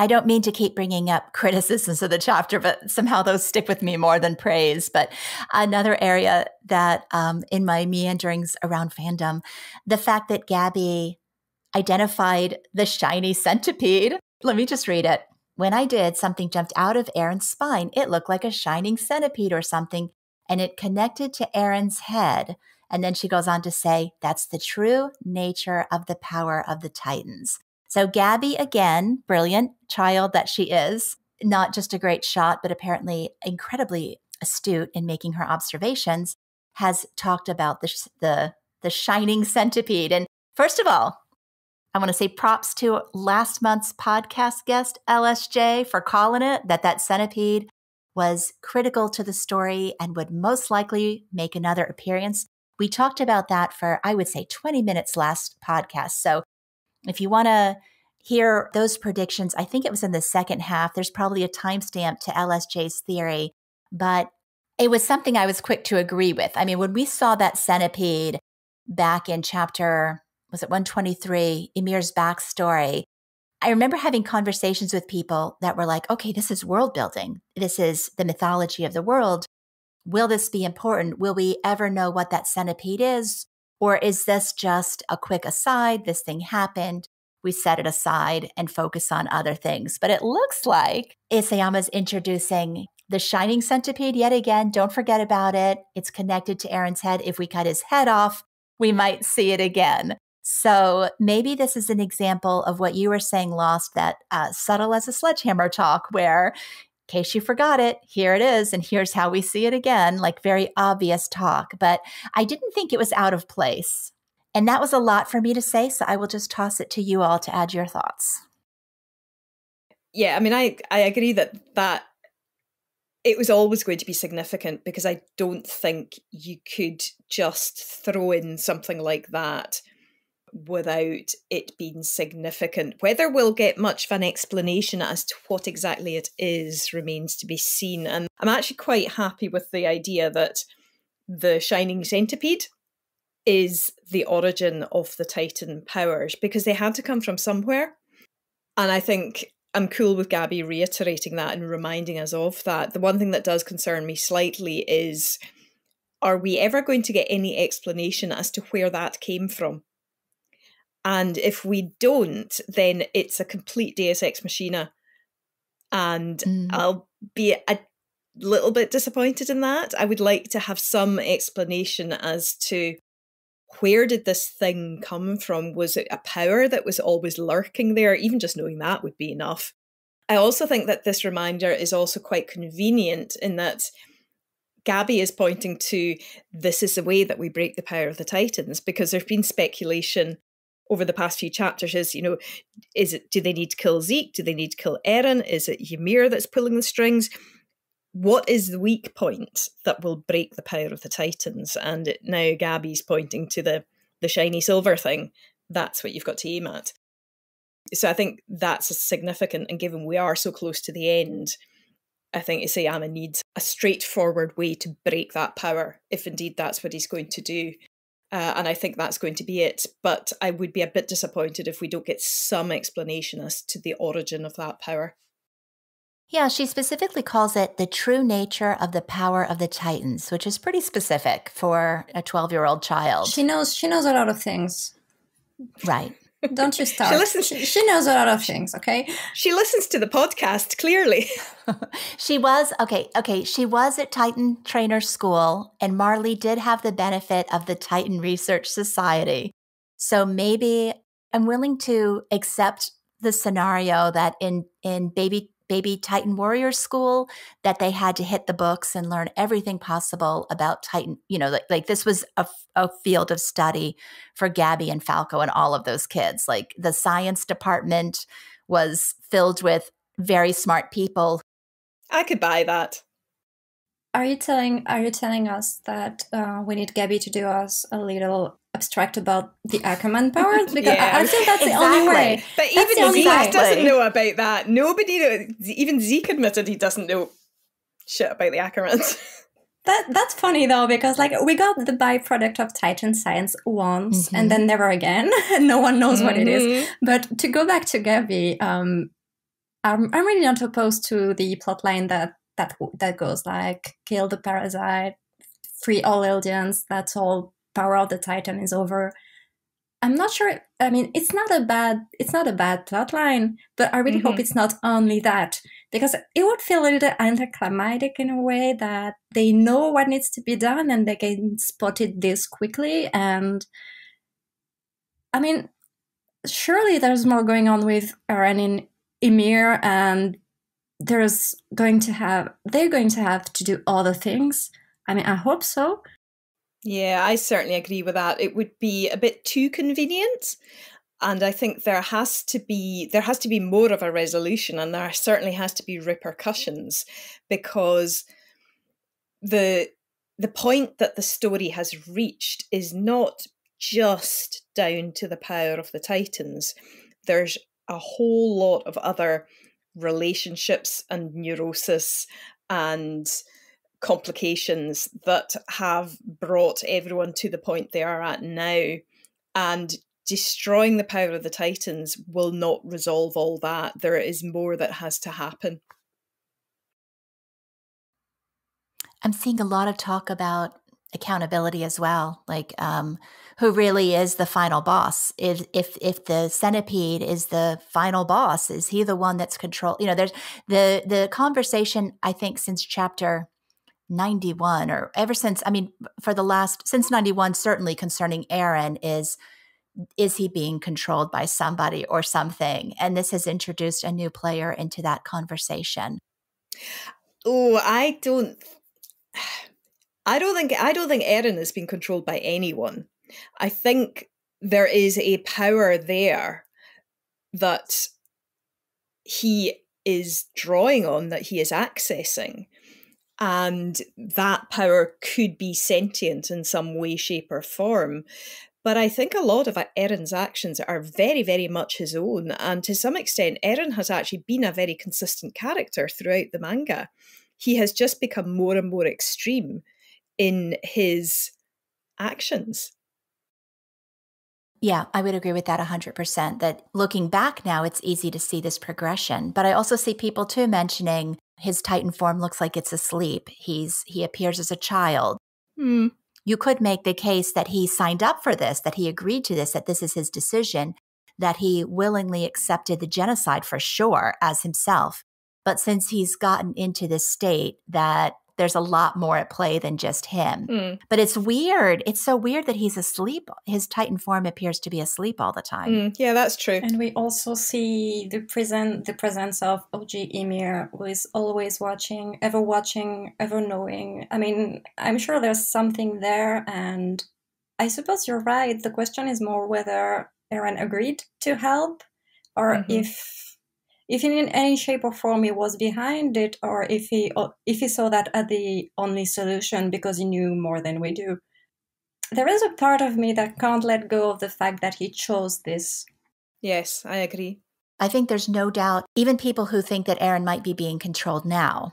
I don't mean to keep bringing up criticisms of the chapter, but somehow those stick with me more than praise. But another area that in my meanderings around fandom, the fact that Gabi identified the shiny centipede. Let me just read it. When I did, something jumped out of Eren's spine. It looked like a shining centipede or something, and it connected to Eren's head. And then she goes on to say, that's the true nature of the power of the Titans. So Gabi, again, brilliant child that she is, not just a great shot, but apparently incredibly astute in making her observations, has talked about the shining centipede. And first of all, I want to say props to last month's podcast guest, LSJ, for calling it that centipede was critical to the story and would most likely make another appearance. We talked about that for, I would say, 20 minutes last podcast. So if you want to Here, those predictions, I think it was in the second half. There's probably a timestamp to LSJ's theory, but it was something I was quick to agree with. I mean, when we saw that centipede back in chapter, was it 123, Ymir's backstory, I remember having conversations with people that were like, okay, this is world building. This is the mythology of the world. Will this be important? Will we ever know what that centipede is? Or is this just a quick aside? This thing happened. We set it aside and focus on other things. But it looks like Isayama's introducing the shining centipede yet again. Don't forget about it. It's connected to Eren's head. If we cut his head off, we might see it again. So maybe this is an example of what you were saying, Lost, that subtle as a sledgehammer talk where, in case you forgot it, here it is, and here's how we see it again, like very obvious talk. But I didn't think it was out of place. And that was a lot for me to say, so I will just toss it to you all to add your thoughts. Yeah, I mean, I agree that it was always going to be significant, because I don't think you could just throw in something like that without it being significant. Whether we'll get much of an explanation as to what exactly it is remains to be seen. And I'm actually quite happy with the idea that the shining centipede is the origin of the Titan powers, because they had to come from somewhere. And I think I'm cool with Gabi reiterating that and reminding us of that. The one thing that does concern me slightly is, are we ever going to get any explanation as to where that came from? And if we don't, then it's a complete Deus Ex Machina. And I'll be a little bit disappointed in that. I would like to have some explanation as to, where did this thing come from? Was it a power that was always lurking there? Even just knowing that would be enough. I also think that this reminder is also quite convenient in that Gabi is pointing to, this is the way that we break the power of the Titans, because there's been speculation over the past few chapters is, you know, is it, do they need to kill Zeke? Do they need to kill Eren? Is it Ymir that's pulling the strings? What is the weak point that will break the power of the Titans? And now Gabi's pointing to the shiny silver thing. That's what you've got to aim at. So I think that's significant. And given we are so close to the end, I think Isayama needs a straightforward way to break that power, if indeed that's what he's going to do. And I think that's going to be it. But I would be a bit disappointed if we don't get some explanation as to the origin of that power. Yeah, she specifically calls it the true nature of the power of the Titans, which is pretty specific for a 12-year-old child. She knows a lot of things. Right. Don't you start. She knows a lot of things, okay? She listens to the podcast, clearly. She was at Titan Trainer School, and Marley did have the benefit of the Titan Research Society. So maybe I'm willing to accept the scenario that in baby Titan Warrior School, that they had to hit the books and learn everything possible about Titan. You know, like this was a field of study for Gabi and Falco and all of those kids. Like the science department was filled with very smart people. I could buy that. Are you telling us that we need Gabi to do us a little abstract about the Ackerman powers? Because yeah. I think that's exactly the only way. But even Zeke doesn't know about that. Nobody knows. Even Zeke admitted he doesn't know shit about the Ackermans. That's funny though, because like we got the byproduct of Titan science once and then never again. No one knows what it is. But to go back to Gabi, I'm really not opposed to the plotline that goes like, kill the parasite, free all Eldians, that's all, power of the Titan is over. I'm not sure, I mean, it's not a bad plotline, but I really hope it's not only that, because it would feel a little anticlimactic in a way that they know what needs to be done and they can spot it this quickly. And I mean, surely there's more going on with Eren and Ymir, and they're going to have to do other things. I mean, I hope so. Yeah, I certainly agree with that. It would be a bit too convenient, and I think there has to be more of a resolution, and there certainly has to be repercussions, because the point that the story has reached is not just down to the power of the Titans. There's a whole lot of other relationships and neurosis and complications that have brought everyone to the point they are at now. And destroying the power of the Titans will not resolve all that. There is more that has to happen. I'm seeing a lot of talk about accountability as well, like who really is the final boss? If the centipede is the final boss, is he the one that's control? You know, there's the conversation, I think, since chapter 91, or ever since, I mean, for the last, since 91, certainly concerning Eren is he being controlled by somebody or something? And this has introduced a new player into that conversation. Oh, I don't think Eren is being controlled by anyone. I think there is a power there that he is drawing on, that he is accessing. And that power could be sentient in some way, shape or form. But I think a lot of Eren's actions are very, very much his own. And to some extent, Eren has actually been a very consistent character throughout the manga. He has just become more and more extreme in his actions. Yeah, I would agree with that 100%, that looking back now, it's easy to see this progression. But I also see people too mentioning his Titan form looks like it's asleep. He appears as a child. Mm. You could make the case that he signed up for this, that he agreed to this, that this is his decision, that he willingly accepted the genocide for sure as himself. But since he's gotten into this state, that there's a lot more at play than just him. Mm. But it's weird. It's so weird that he's asleep. His Titan form appears to be asleep all the time. Mm. Yeah, that's true. And we also see the presence of OG Ymir, who is always watching, ever knowing. I mean, I'm sure there's something there. And I suppose you're right. The question is more whether Eren agreed to help, or mm-hmm. If in any shape or form he was behind it, or if he saw that as the only solution because he knew more than we do. There is a part of me that can't let go of the fact that he chose this. Yes, I agree. I think there's no doubt, even people who think that Eren might be being controlled now,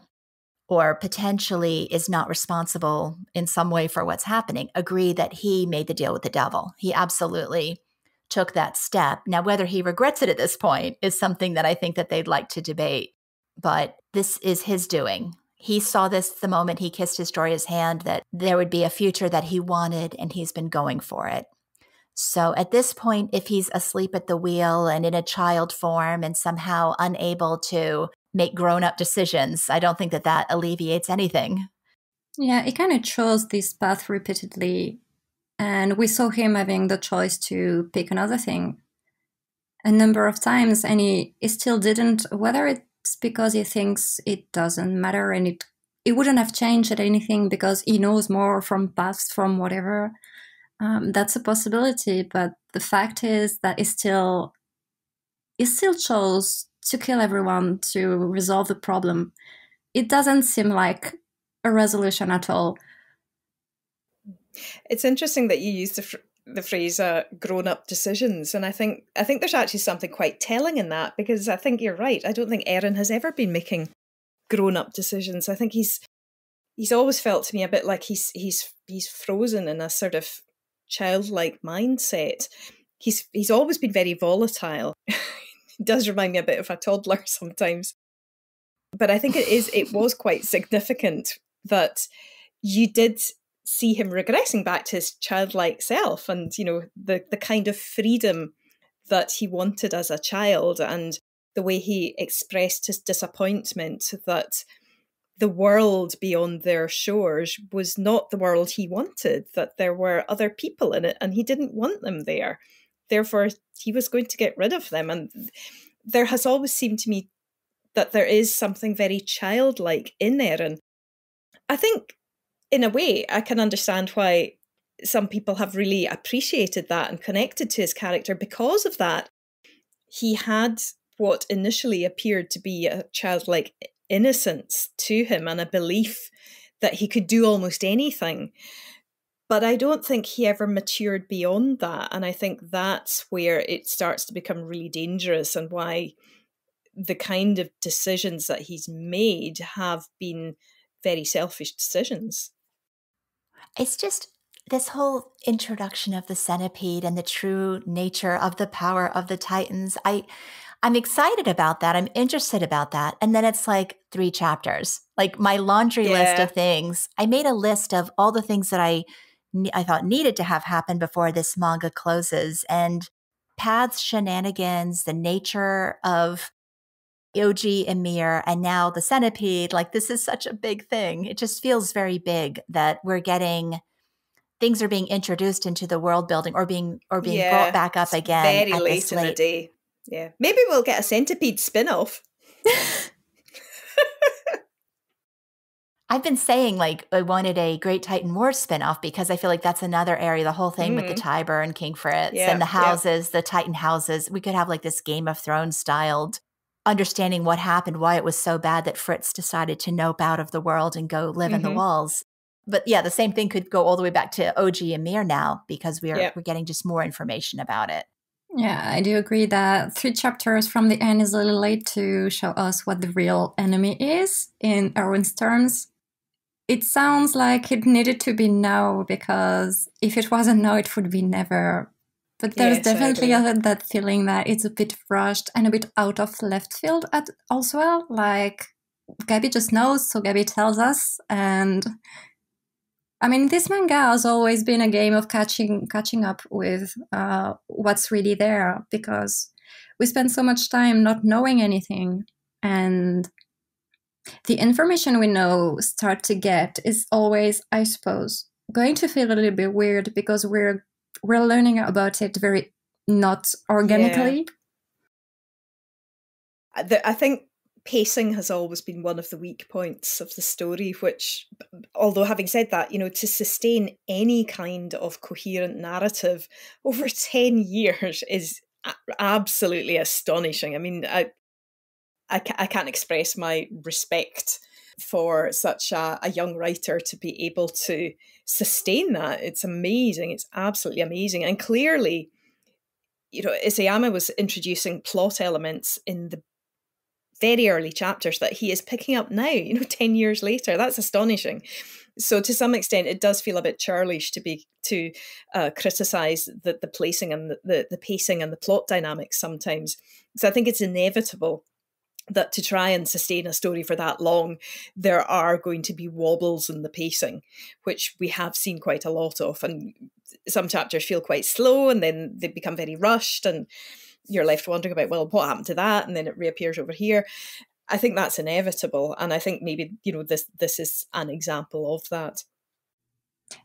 or potentially is not responsible in some way for what's happening, agree that he made the deal with the devil. He absolutely took that step. Now, whether he regrets it at this point is something that I think that they'd like to debate. But this is his doing. He saw this the moment he kissed Historia's hand, that there would be a future that he wanted, and he's been going for it. So at this point, if he's asleep at the wheel and in a child form and somehow unable to make grown-up decisions, I don't think that that alleviates anything. Yeah, he kind of chose this path repeatedly. And we saw him having the choice to pick another thing a number of times, and he still didn't, whether it's because he thinks it doesn't matter and it wouldn't have changed anything because he knows more from past, from whatever. That's a possibility, but the fact is that he still chose to kill everyone to resolve the problem. It doesn't seem like a resolution at all. It's interesting that you use the phrase grown-up decisions, and I think there's actually something quite telling in that, because I think you're right. I don't think Eren has ever been making grown-up decisions. I think he's always felt to me a bit like he's frozen in a sort of childlike mindset. He's always been very volatile. It does remind me a bit of a toddler sometimes. But I think it was quite significant that you did see him regressing back to his childlike self, and, you know, the kind of freedom that he wanted as a child, and the way he expressed his disappointment that the world beyond their shores was not the world he wanted, that there were other people in it and he didn't want them there. Therefore, he was going to get rid of them. And there has always seemed to me that there is something very childlike in Eren. I think, in a way, I can understand why some people have really appreciated that and connected to his character because of that. He had what initially appeared to be a childlike innocence to him, and a belief that he could do almost anything. But I don't think he ever matured beyond that. And I think that's where it starts to become really dangerous, and why the kind of decisions that he's made have been very selfish decisions. It's just this whole introduction of the centipede and the true nature of the power of the Titans. I'm excited about that. I'm interested about that. And then it's like 3 chapters, like my laundry list of things. I made a list of all the things that I thought needed to have happened before this manga closes, and Pad's shenanigans, the nature of Yoji, Ymir, and now the centipede, like this is such a big thing. It just feels very big that we're getting things are being introduced into the world building or being brought back up again. Very late in the day. Yeah. Maybe we'll get a centipede spin-off. I've been saying like I wanted a Great Titan War spin-off because I feel like that's another area, the whole thing with the Tiber and King Fritz and the houses, the Titan houses. We could have like this Game of Thrones styled understanding what happened, why it was so bad that Fritz decided to nope out of the world and go live in the walls. But yeah, the same thing could go all the way back to OG Ymir now because we're getting just more information about it. Yeah, I do agree that 3 chapters from the end is a little late to show us what the real enemy is in Erwin's terms. It sounds like it needed to be now because if it wasn't now, it would be never. But there's definitely that feeling that it's a bit rushed and a bit out of left field as well. Like Gabi just knows, so Gabi tells us. And I mean, this manga has always been a game of catching up with what's really there, because we spend so much time not knowing anything, and the information we know start to get is always, I suppose, going to feel a little bit weird because we're learning about it very not organically. Yeah. I think pacing has always been one of the weak points of the story, which, although having said that, you know, to sustain any kind of coherent narrative over 10 years is absolutely astonishing. I mean, I can't express my respect for such a young writer to be able to sustain that. It's amazing. It's absolutely amazing. And clearly, you know, Isayama was introducing plot elements in the very early chapters that he is picking up now, you know, 10 years later. That's astonishing. So to some extent, it does feel a bit churlish to criticize the placing and the pacing and the plot dynamics sometimes. So I think it's inevitable that to try and sustain a story for that long, there are going to be wobbles in the pacing, which we have seen quite a lot of. And some chapters feel quite slow and then they become very rushed and you're left wondering about, well, what happened to that? And then it reappears over here. I think that's inevitable. And I think maybe, you know, this is an example of that.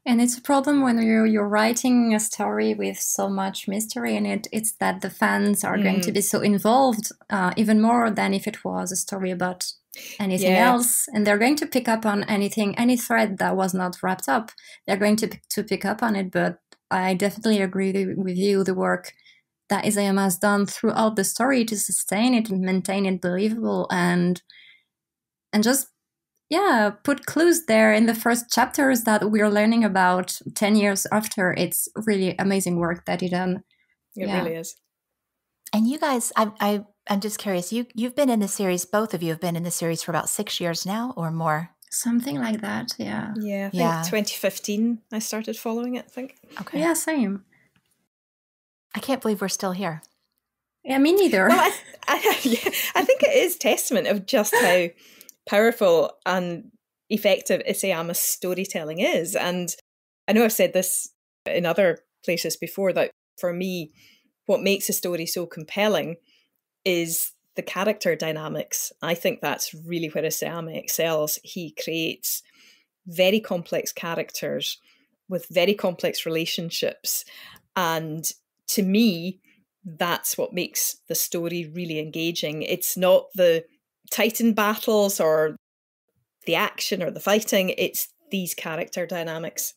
And it's a problem when you're writing a story with so much mystery in it. It's that the fans are going to be so involved even more than if it was a story about anything else. And they're going to pick up on anything, any thread that was not wrapped up. They're going to pick up on it. But I definitely agree with you. The work that Isayama has done throughout the story to sustain it and maintain it believable and just... yeah, put clues there in the first chapters that we're learning about 10 years after. It's really amazing work that he done. It really is. And you guys, I'm just curious, you've been in the series, both of you have been in the series for about 6 years now or more? Something like that, yeah. Yeah, I think 2015 I started following it, I think. Okay. Yeah, same. I can't believe we're still here. Yeah, me neither. Well, I think it is testament of just how... powerful and effective Isayama's storytelling is. And I know I've said this in other places before, that for me, what makes a story so compelling is the character dynamics. I think that's really where Isayama excels. He creates very complex characters with very complex relationships. And to me, that's what makes the story really engaging. It's not the Titan battles or the action or the fighting, it's these character dynamics.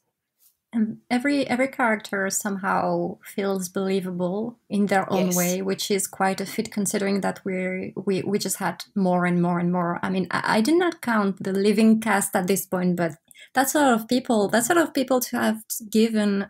And every character somehow feels believable in their own way, which is quite a feat considering that we just had more and more and more. I mean, I did not count the living cast at this point, but That's a lot of people to have given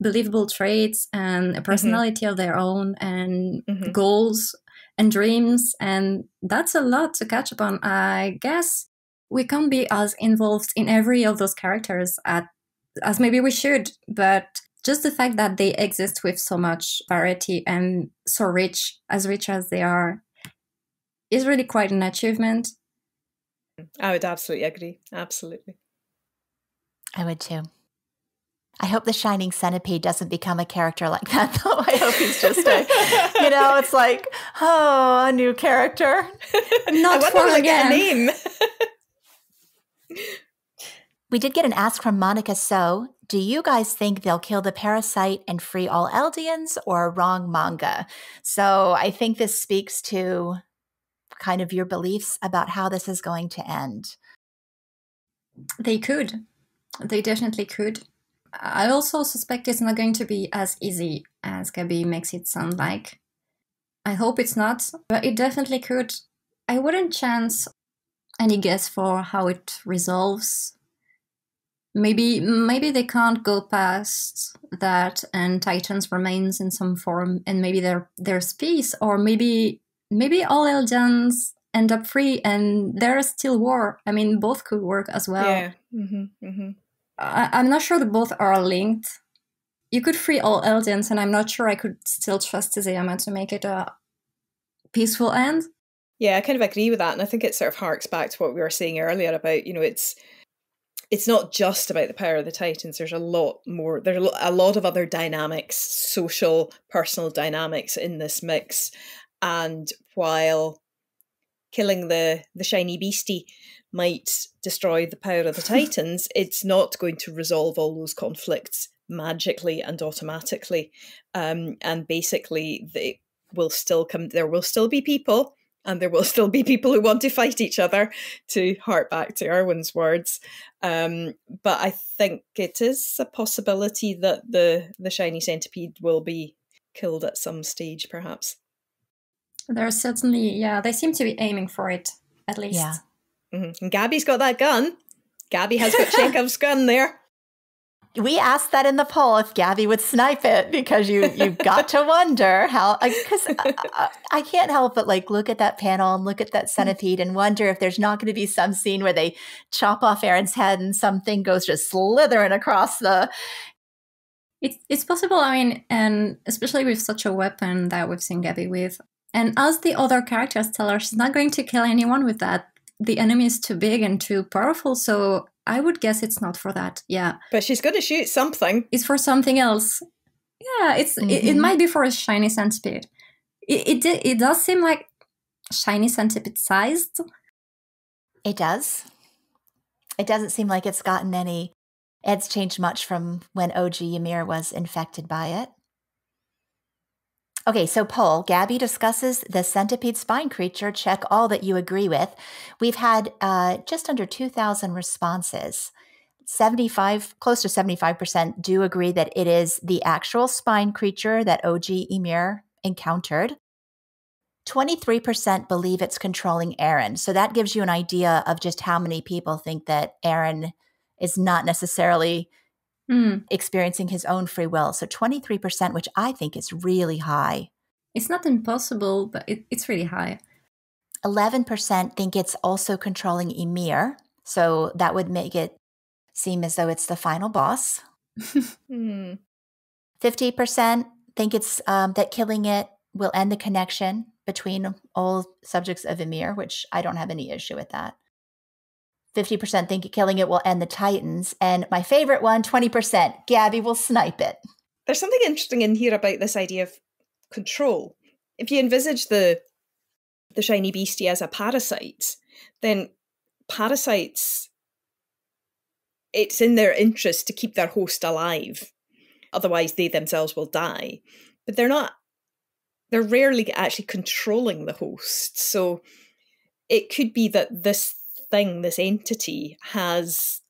believable traits and a personality of their own and goals and dreams, and that's a lot to catch upon. I guess we can't be as involved in every of those characters as maybe we should, but just the fact that they exist with so much variety and so rich as they are is really quite an achievement. I would absolutely agree. Absolutely. I would too. I hope the Shining Centipede doesn't become a character like that, though. I hope he's just a, you know, it's like, oh, a new character. Not for again. Name. We did get an ask from Monica. So, do you guys think they'll kill the parasite and free all Eldians, or wrong manga? So I think this speaks to kind of your beliefs about how this is going to end. They could. They definitely could. I also suspect it's not going to be as easy as Gabi makes it sound like. I hope it's not, but it definitely could. I wouldn't chance any guess for how it resolves. Maybe they can't go past that and Titans remains in some form, and maybe there's peace, or maybe all Eldians end up free and there is still war. I mean, both could work as well. Yeah. I'm not sure that both are linked. You could free all Eldians, and I'm not sure I could still trust Isayama to make it a peaceful end. Yeah, I kind of agree with that, and I think it sort of harks back to what we were saying earlier about, you know, it's not just about the power of the Titans. There's a lot more. There's a lot of other dynamics, social, personal dynamics in this mix, and while killing the shiny beastie might destroy the power of the Titans, it's not going to resolve all those conflicts magically and automatically. And basically, there will still be people, and there will still be people who want to fight each other, to hark back to Erwin's words. But I think it is a possibility that the shiny centipede will be killed at some stage, perhaps. There's certainly, yeah, they seem to be aiming for it, at least. Yeah. And Gabi's got that gun. Gabi has got Chekhov's gun there. We asked that in the poll if Gabi would snipe it, because you've got to wonder how, because I can't help but like look at that panel and look at that centipede and wonder if there's not going to be some scene where they chop off Eren's head and something goes just slithering across the... It's possible, I mean, and especially with such a weapon that we've seen Gabi with. And as the other characters tell her, she's not going to kill anyone with that. The enemy is too big and too powerful, so I would guess it's not for that. Yeah, but she's going to shoot something. It's for something else. Yeah, it might be for a shiny centipede. It does seem like shiny centipede sized. It does. It doesn't seem like it's gotten any. It's changed much from when OG Ymir was infected by it. Okay, so poll, Gabi discusses the centipede spine creature. Check all that you agree with. We've had just under 2,000 responses. Close to 75% do agree that it is the actual spine creature that OG Ymir encountered. 23% believe it's controlling Eren. So that gives you an idea of just how many people think that Eren is not necessarily experiencing his own free will. So 23%, which I think is really high. It's not impossible, but it's really high. 11% think it's also controlling Ymir. So that would make it seem as though it's the final boss. 50% think it's that killing it will end the connection between all subjects of Ymir, which I don't have any issue with that. 50% think killing it will end the Titans. And my favorite one, 20%, Gabi will snipe it. There's something interesting in here about this idea of control. If you envisage the shiny beastie as a parasite, then parasites, it's in their interest to keep their host alive. Otherwise, they themselves will die. But they're rarely actually controlling the host. So it could be that this entity has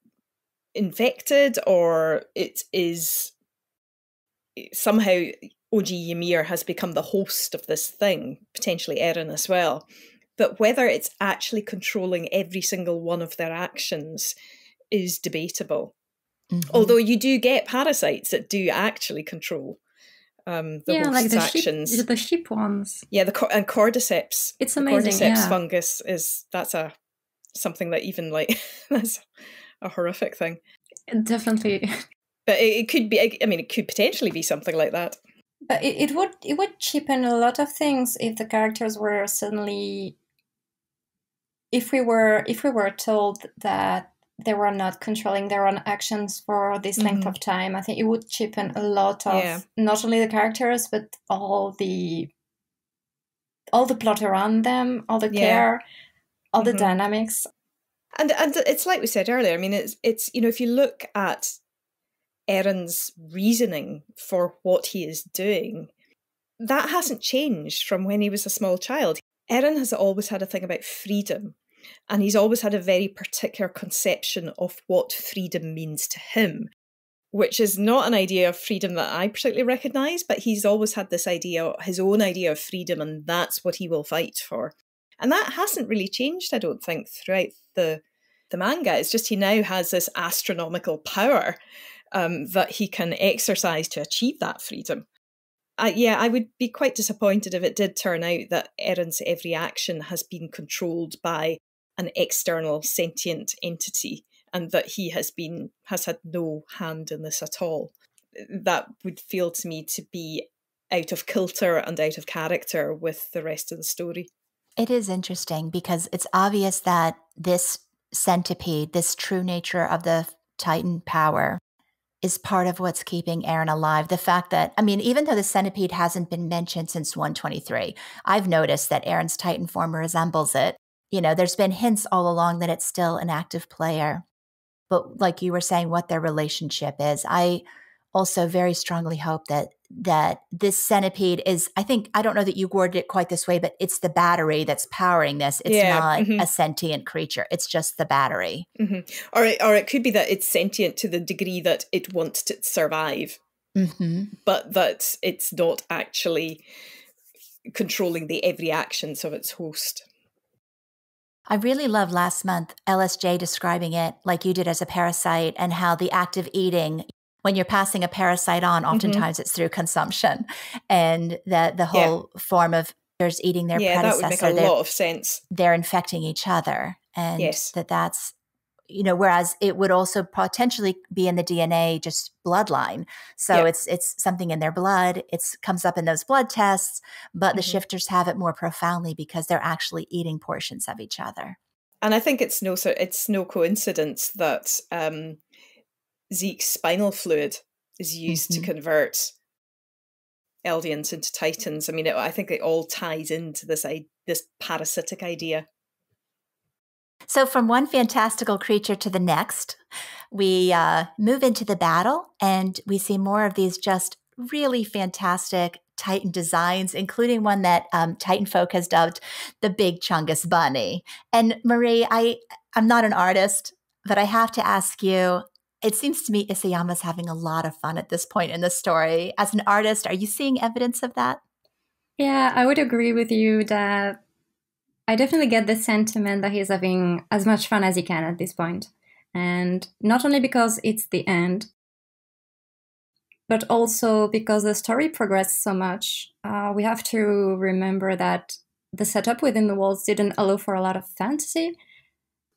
infected, or it is somehow OG Ymir has become the host of this thing, potentially Eren as well. But whether it's actually controlling every single one of their actions is debatable. Mm-hmm. Although you do get parasites that do actually control the yeah, host's like actions. Sheep, the sheep ones. Yeah, and cordyceps. It's amazing. Cordyceps fungus is something that even like that's a horrific thing. Definitely. But it could be. I mean, it could potentially be something like that. But it would cheapen a lot of things if the characters were suddenly. If we were told that they were not controlling their own actions for this length of time, I think it would cheapen a lot of not only the characters but all the plot around them, all the care, all the dynamics. And it's like we said earlier. I mean, it's you know, if you look at Eren's reasoning for what he is doing, that hasn't changed from when he was a small child. Eren has always had a thing about freedom, and he's always had a very particular conception of what freedom means to him, which is not an idea of freedom that I particularly recognise, but he's always had this idea, his own idea of freedom, and that's what he will fight for. And that hasn't really changed, I don't think, throughout the manga. It's just he now has this astronomical power that he can exercise to achieve that freedom. I would be quite disappointed if it did turn out that Eren's every action has been controlled by an external sentient entity and that he has had no hand in this at all. That would feel to me to be out of kilter and out of character with the rest of the story. It is interesting because it's obvious that this centipede, this true nature of the Titan power, is part of what's keeping Eren alive. The fact that, I mean, even though the centipede hasn't been mentioned since 123, I've noticed that Eren's Titan form resembles it. You know, there's been hints all along that it's still an active player. But like you were saying, what their relationship is, I also very strongly hope that this centipede is, I think, I don't know that you worded it quite this way, but it's the battery that's powering this. It's not a sentient creature. It's just the battery. Mm-hmm. Or it could be that it's sentient to the degree that it wants to survive, but that it's not actually controlling the every actions of its host. I really loved last month, LSJ describing it like you did as a parasite and how the act of eating, when you're passing a parasite on, oftentimes it's through consumption, and the whole form of there's eating their predecessor. Yeah, that would make a lot of sense. They're infecting each other, and that's, you know, whereas it would also potentially be in the DNA, just bloodline. So it's something in their blood. It comes up in those blood tests, but the shifters have it more profoundly because they're actually eating portions of each other. And I think it's no coincidence that Zeke's spinal fluid is used to convert Eldians into Titans. I mean, I think it all ties into this parasitic idea. So from one fantastical creature to the next, we move into the battle, and we see more of these just really fantastic Titan designs, including one that Titan folk has dubbed the Big Chungus Bunny. And Marie, I'm not an artist, but I have to ask you, it seems to me Isayama's having a lot of fun at this point in the story. As an artist, are you seeing evidence of that? Yeah, I would agree with you that I definitely get the sentiment that he's having as much fun as he can at this point. And not only because it's the end, but also because the story progressed so much. We have to remember that the setup within the walls didn't allow for a lot of fantasy.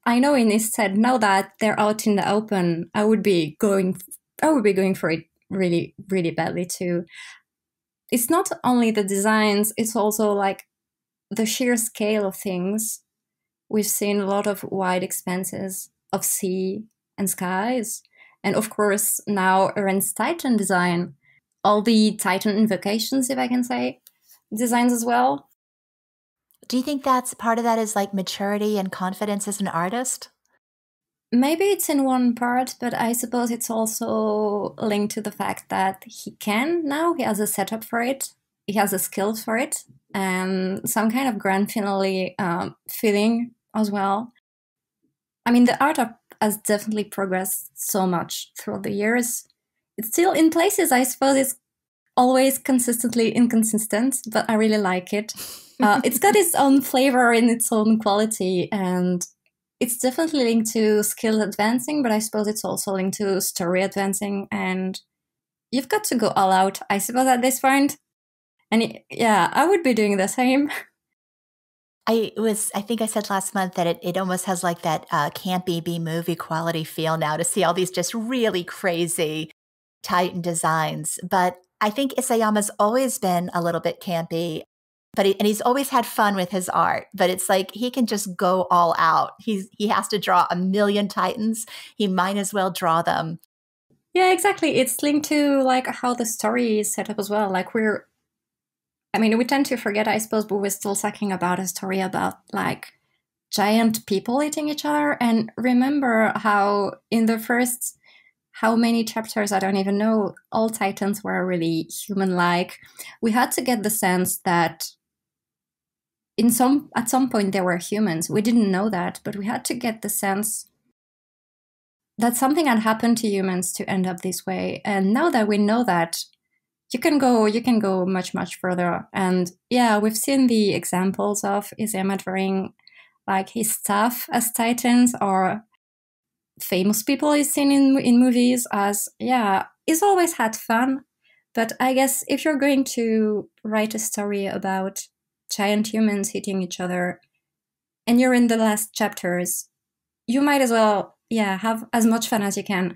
I know Ines said, now that they're out in the open, I would be going for it really, really badly too. It's not only the designs, it's also like the sheer scale of things. We've seen a lot of wide expanses of sea and skies. And of course, now Eren's Titan design, all the Titan invocations, if I can say, designs as well. Do you think that's part of that is like maturity and confidence as an artist? Maybe it's in one part, but I suppose it's also linked to the fact that he can now. He has a setup for it. He has a skill for it. And some kind of grand finale feeling as well. I mean, the art has definitely progressed so much throughout the years. It's still in places, I suppose it's always consistently inconsistent, but I really like it. It's got its own flavor and its own quality, and it's definitely linked to skill advancing, but I suppose it's also linked to story advancing, and you've got to go all out, I suppose, at this point. And yeah, I would be doing the same. I think I said last month that it almost has like that campy B-movie quality feel now to see all these just really crazy Titan designs. But I think Isayama's always been a little bit campy, but he's always had fun with his art. But it's like he can just go all out. He has to draw a million Titans. He might as well draw them. Yeah, exactly. It's linked to like how the story is set up as well. Like I mean, we tend to forget, I suppose, but we're still talking about a story about like giant people eating each other. And remember how in the first, how many chapters, I don't even know, all Titans were really human-like. We had to get the sense that at some point they were humans. We didn't know that, but we had to get the sense that something had happened to humans to end up this way. And now that we know that, you can go much, much further. And yeah, we've seen the examples of Isayama drawing like his staff as Titans, or famous people he's seen in movies as, yeah, he's always had fun. But I guess if you're going to write a story about giant humans hitting each other and you're in the last chapters, you might as well, yeah, have as much fun as you can.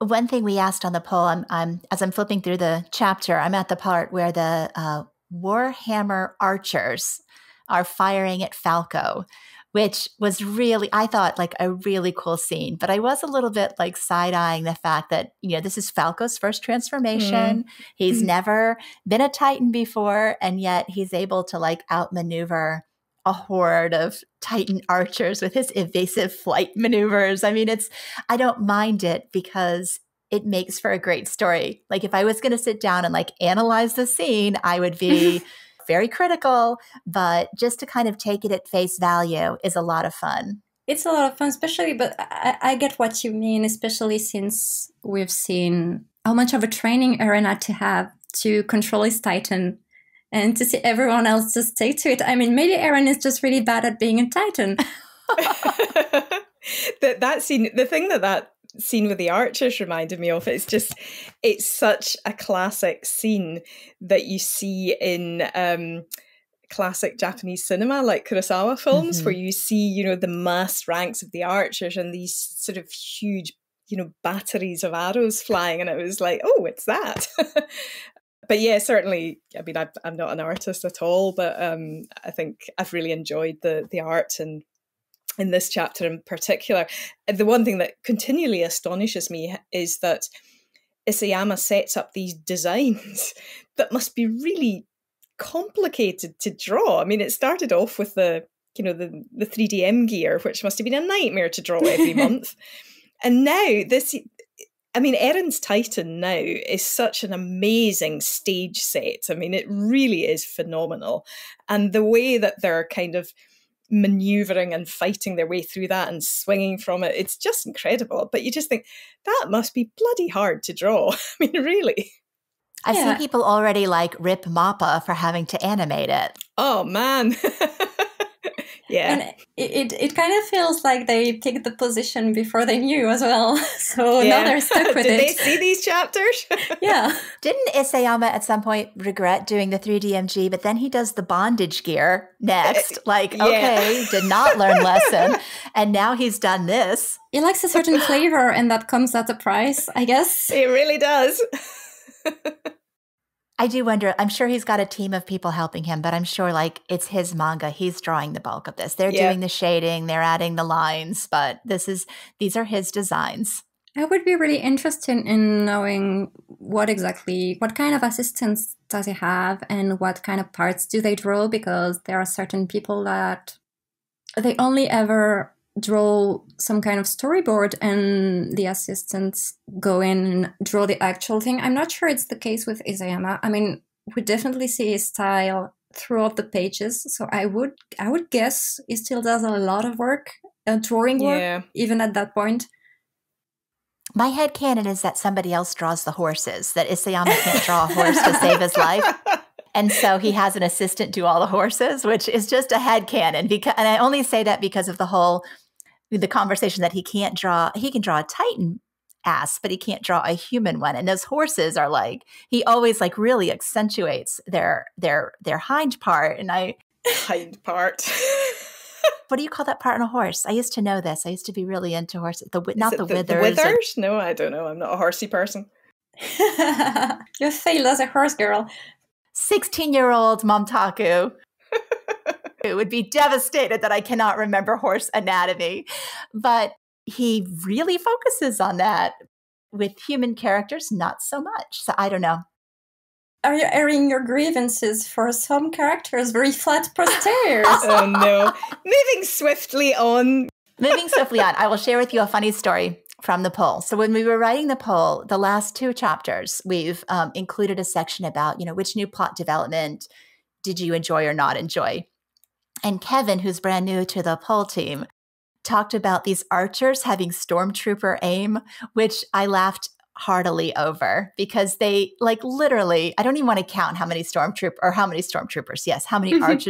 One thing we asked on the poll, as I'm flipping through the chapter, I'm at the part where the Warhammer archers are firing at Falco, which was really, I thought, like a really cool scene. But I was a little bit like side-eyeing the fact that, you know, this is Falco's first transformation. He's never been a Titan before, and yet he's able to like outmaneuver a horde of Titan archers with his evasive flight maneuvers. I mean, I don't mind it because it makes for a great story. Like if I was going to sit down and like analyze the scene, I would be very critical, but just to kind of take it at face value is a lot of fun. It's a lot of fun, especially, but I get what you mean, especially since we've seen how much of a training Eren had to have to control his Titan. And to see everyone else just take to it. I mean, maybe Eren is just really bad at being a Titan. that scene, the thing that scene with the archers reminded me of, it's such a classic scene that you see in classic Japanese cinema, like Kurosawa films, where you see, you know, the mass ranks of the archers and these sort of huge, you know, batteries of arrows flying. And it was like, oh, it's that. But yeah, certainly, I mean, I'm not an artist at all, but I think I've really enjoyed the art, and in this chapter in particular. The one thing that continually astonishes me is that Isayama sets up these designs that must be really complicated to draw. I mean, it started off with the 3DM gear, which must have been a nightmare to draw every month. And now this... I mean, Eren's Titan now is such an amazing stage set. I mean, it really is phenomenal. And the way that they're kind of maneuvering and fighting their way through that and swinging from it, it's just incredible. But you just think, that must be bloody hard to draw. I mean, really. I've seen people already like rip MAPPA for having to animate it. Oh, man. Yeah. And it kind of feels like they picked the position before they knew as well. So now they're stuck with it. Did they see these chapters? Yeah. Didn't Isayama at some point regret doing the 3DMG, but then he does the bondage gear next. Like, okay, did not learn lesson. And now he's done this. He likes a certain flavor, and that comes at a price, I guess. It really does. I do wonder, I'm sure he's got a team of people helping him, but I'm sure like it's his manga. He's drawing the bulk of this. They're doing the shading, they're adding the lines, but these are his designs. I would be really interested in knowing what kind of assistance does he have and what kind of parts do they draw, because there are certain people that they only ever draw some kind of storyboard and the assistants go in and draw the actual thing. I'm not sure it's the case with Isayama. I mean, we definitely see his style throughout the pages. So I would guess he still does a lot of work, drawing work, even at that point. My headcanon is that somebody else draws the horses, that Isayama can't draw a horse to save his life. And so he has an assistant do all the horses, which is just a headcanon. And I only say that because of the conversation that he can't draw. He can draw a Titan ass, but he can't draw a human one. And those horses are like, he always like really accentuates their hind part. And I hind part. What do you call that part on a horse? I used to know this. I used to be really into horses. The withers? No, I don't know. I'm not a horsey person. You failed as a horse girl. 16-year-old Momtaku. It would be devastated that I cannot remember horse anatomy. But he really focuses on that. With human characters, not so much. So I don't know. Are you airing your grievances for some characters? Very flat posteriors. Oh, no. Moving swiftly on. I will share with you a funny story from the poll. So when we were writing the poll, the last two chapters, we've included a section about, which new plot development did you enjoy or not enjoy? And Kevin, who's brand new to the poll team, talked about these archers having stormtrooper aim, which I laughed heartily over because they like literally, I don't even want to count how many archers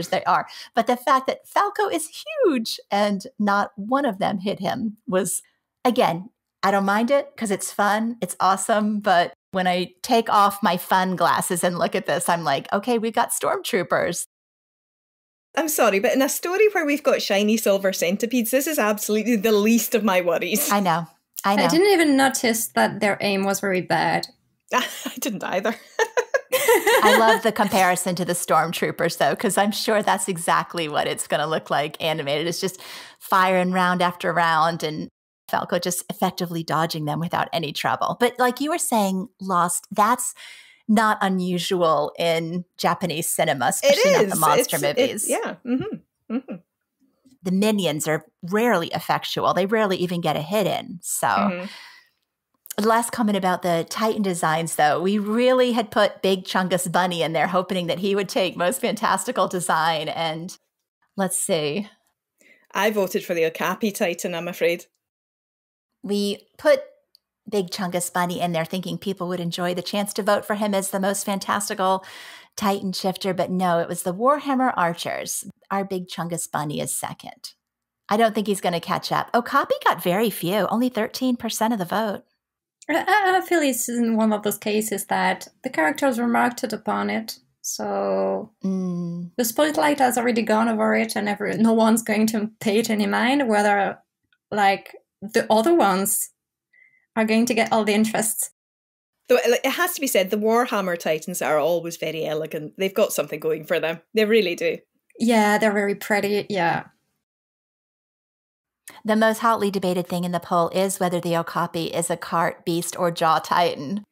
they are. But the fact that Falco is huge and not one of them hit him was, again, I don't mind it because it's fun. It's awesome. But when I take off my fun glasses and look at this, I'm like, okay, we've got stormtroopers. I'm sorry, but in a story where we've got shiny silver centipedes, this is absolutely the least of my worries. I know. I didn't even notice that their aim was very bad. I didn't either. I love the comparison to the stormtroopers, though, because I'm sure that's exactly what it's going to look like animated. It's just firing round after round and Falco just effectively dodging them without any trouble. But like you were saying, Lost, that's not unusual in Japanese cinema, especially not the monster movies. Mm-hmm. The minions are rarely effectual. They rarely even get a hit in. So the last comment about the Titan designs, though, we really had put Big Chungus Bunny in there, hoping that he would take most fantastical design. And let's see. I voted for the Okapi Titan, I'm afraid. We put Big Chungus Bunny in there thinking people would enjoy the chance to vote for him as the most fantastical Titan shifter. But no, it was the Warhammer Archers. Our Big Chungus Bunny is second. I don't think he's going to catch up. Okapi got very few, only 13% of the vote. I feel this is one of those cases that the characters remarked upon it. So the spotlight has already gone over it and no one's going to pay it any mind, whether like the other ones are going to get all the interest. Though it has to be said, the Warhammer Titans are always very elegant. They've got something going for them. They really do. Yeah, they're very pretty. Yeah. The most hotly debated thing in the poll is whether the Okapi is a cart, beast, or jaw titan.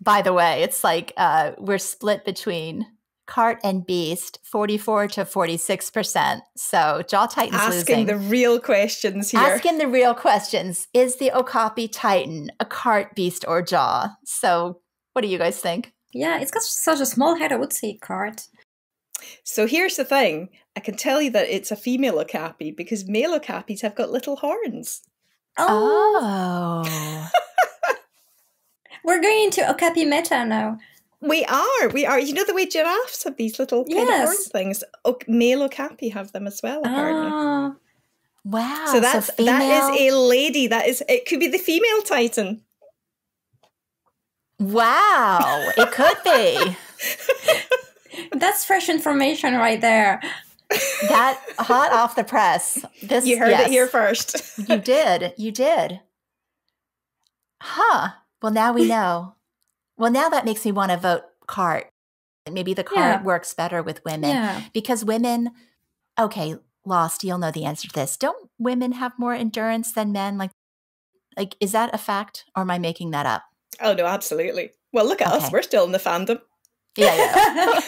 By the way, it's like we're split between cart and beast, 44% to 46%. So jaw titan's asking losing. The real questions here. Asking the real questions. Is the Okapi titan a cart, beast, or jaw? So what do you guys think? Yeah, it's got such a small head. I would say cart. So here's the thing. I can tell you that it's a female Okapi because male Okapis have got little horns. Oh. We're going into Okapi meta now. We are. You know the way giraffes have these little kind of horn things? Male Okapi have them as well, apparently. Oh. Wow. So that is a lady. It could be the female Titan. Wow. It could be. That's fresh information right there. That hot off the press. You heard it here first. You did. You did. Huh. Well, now we know. Well, now that makes me want to vote cart. Maybe the cart works better with women. Yeah. Because women, okay, Lost, you'll know the answer to this. Don't women have more endurance than men? Like, is that a fact? Or am I making that up? Oh, no, absolutely. Well, look at us. We're still in the fandom. Yeah.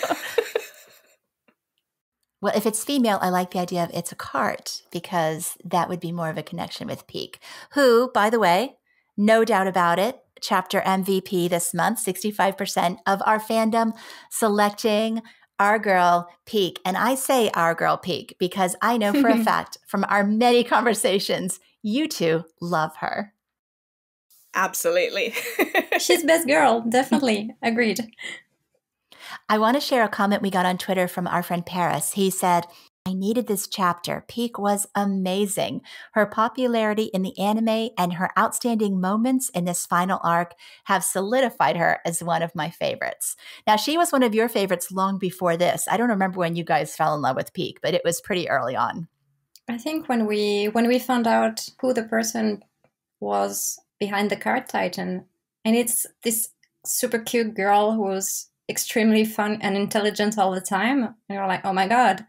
Well, if it's female, I like the idea of it's a cart because that would be more of a connection with Pieck, who, by the way, no doubt about it, chapter MVP this month, 65% of our fandom selecting our girl Pieck. And I say our girl Pieck because I know for a fact from our many conversations, you two love her. Absolutely. She's best girl. Definitely. Agreed. I want to share a comment we got on Twitter from our friend Paris. He said, I needed this chapter. Pieck was amazing. Her popularity in the anime and her outstanding moments in this final arc have solidified her as one of my favorites. Now, she was one of your favorites long before this. I don't remember when you guys fell in love with Pieck, but it was pretty early on. I think when we found out who the person was behind the Card Titan, and it's this super cute girl who's extremely fun and intelligent all the time, and you're like, oh my God.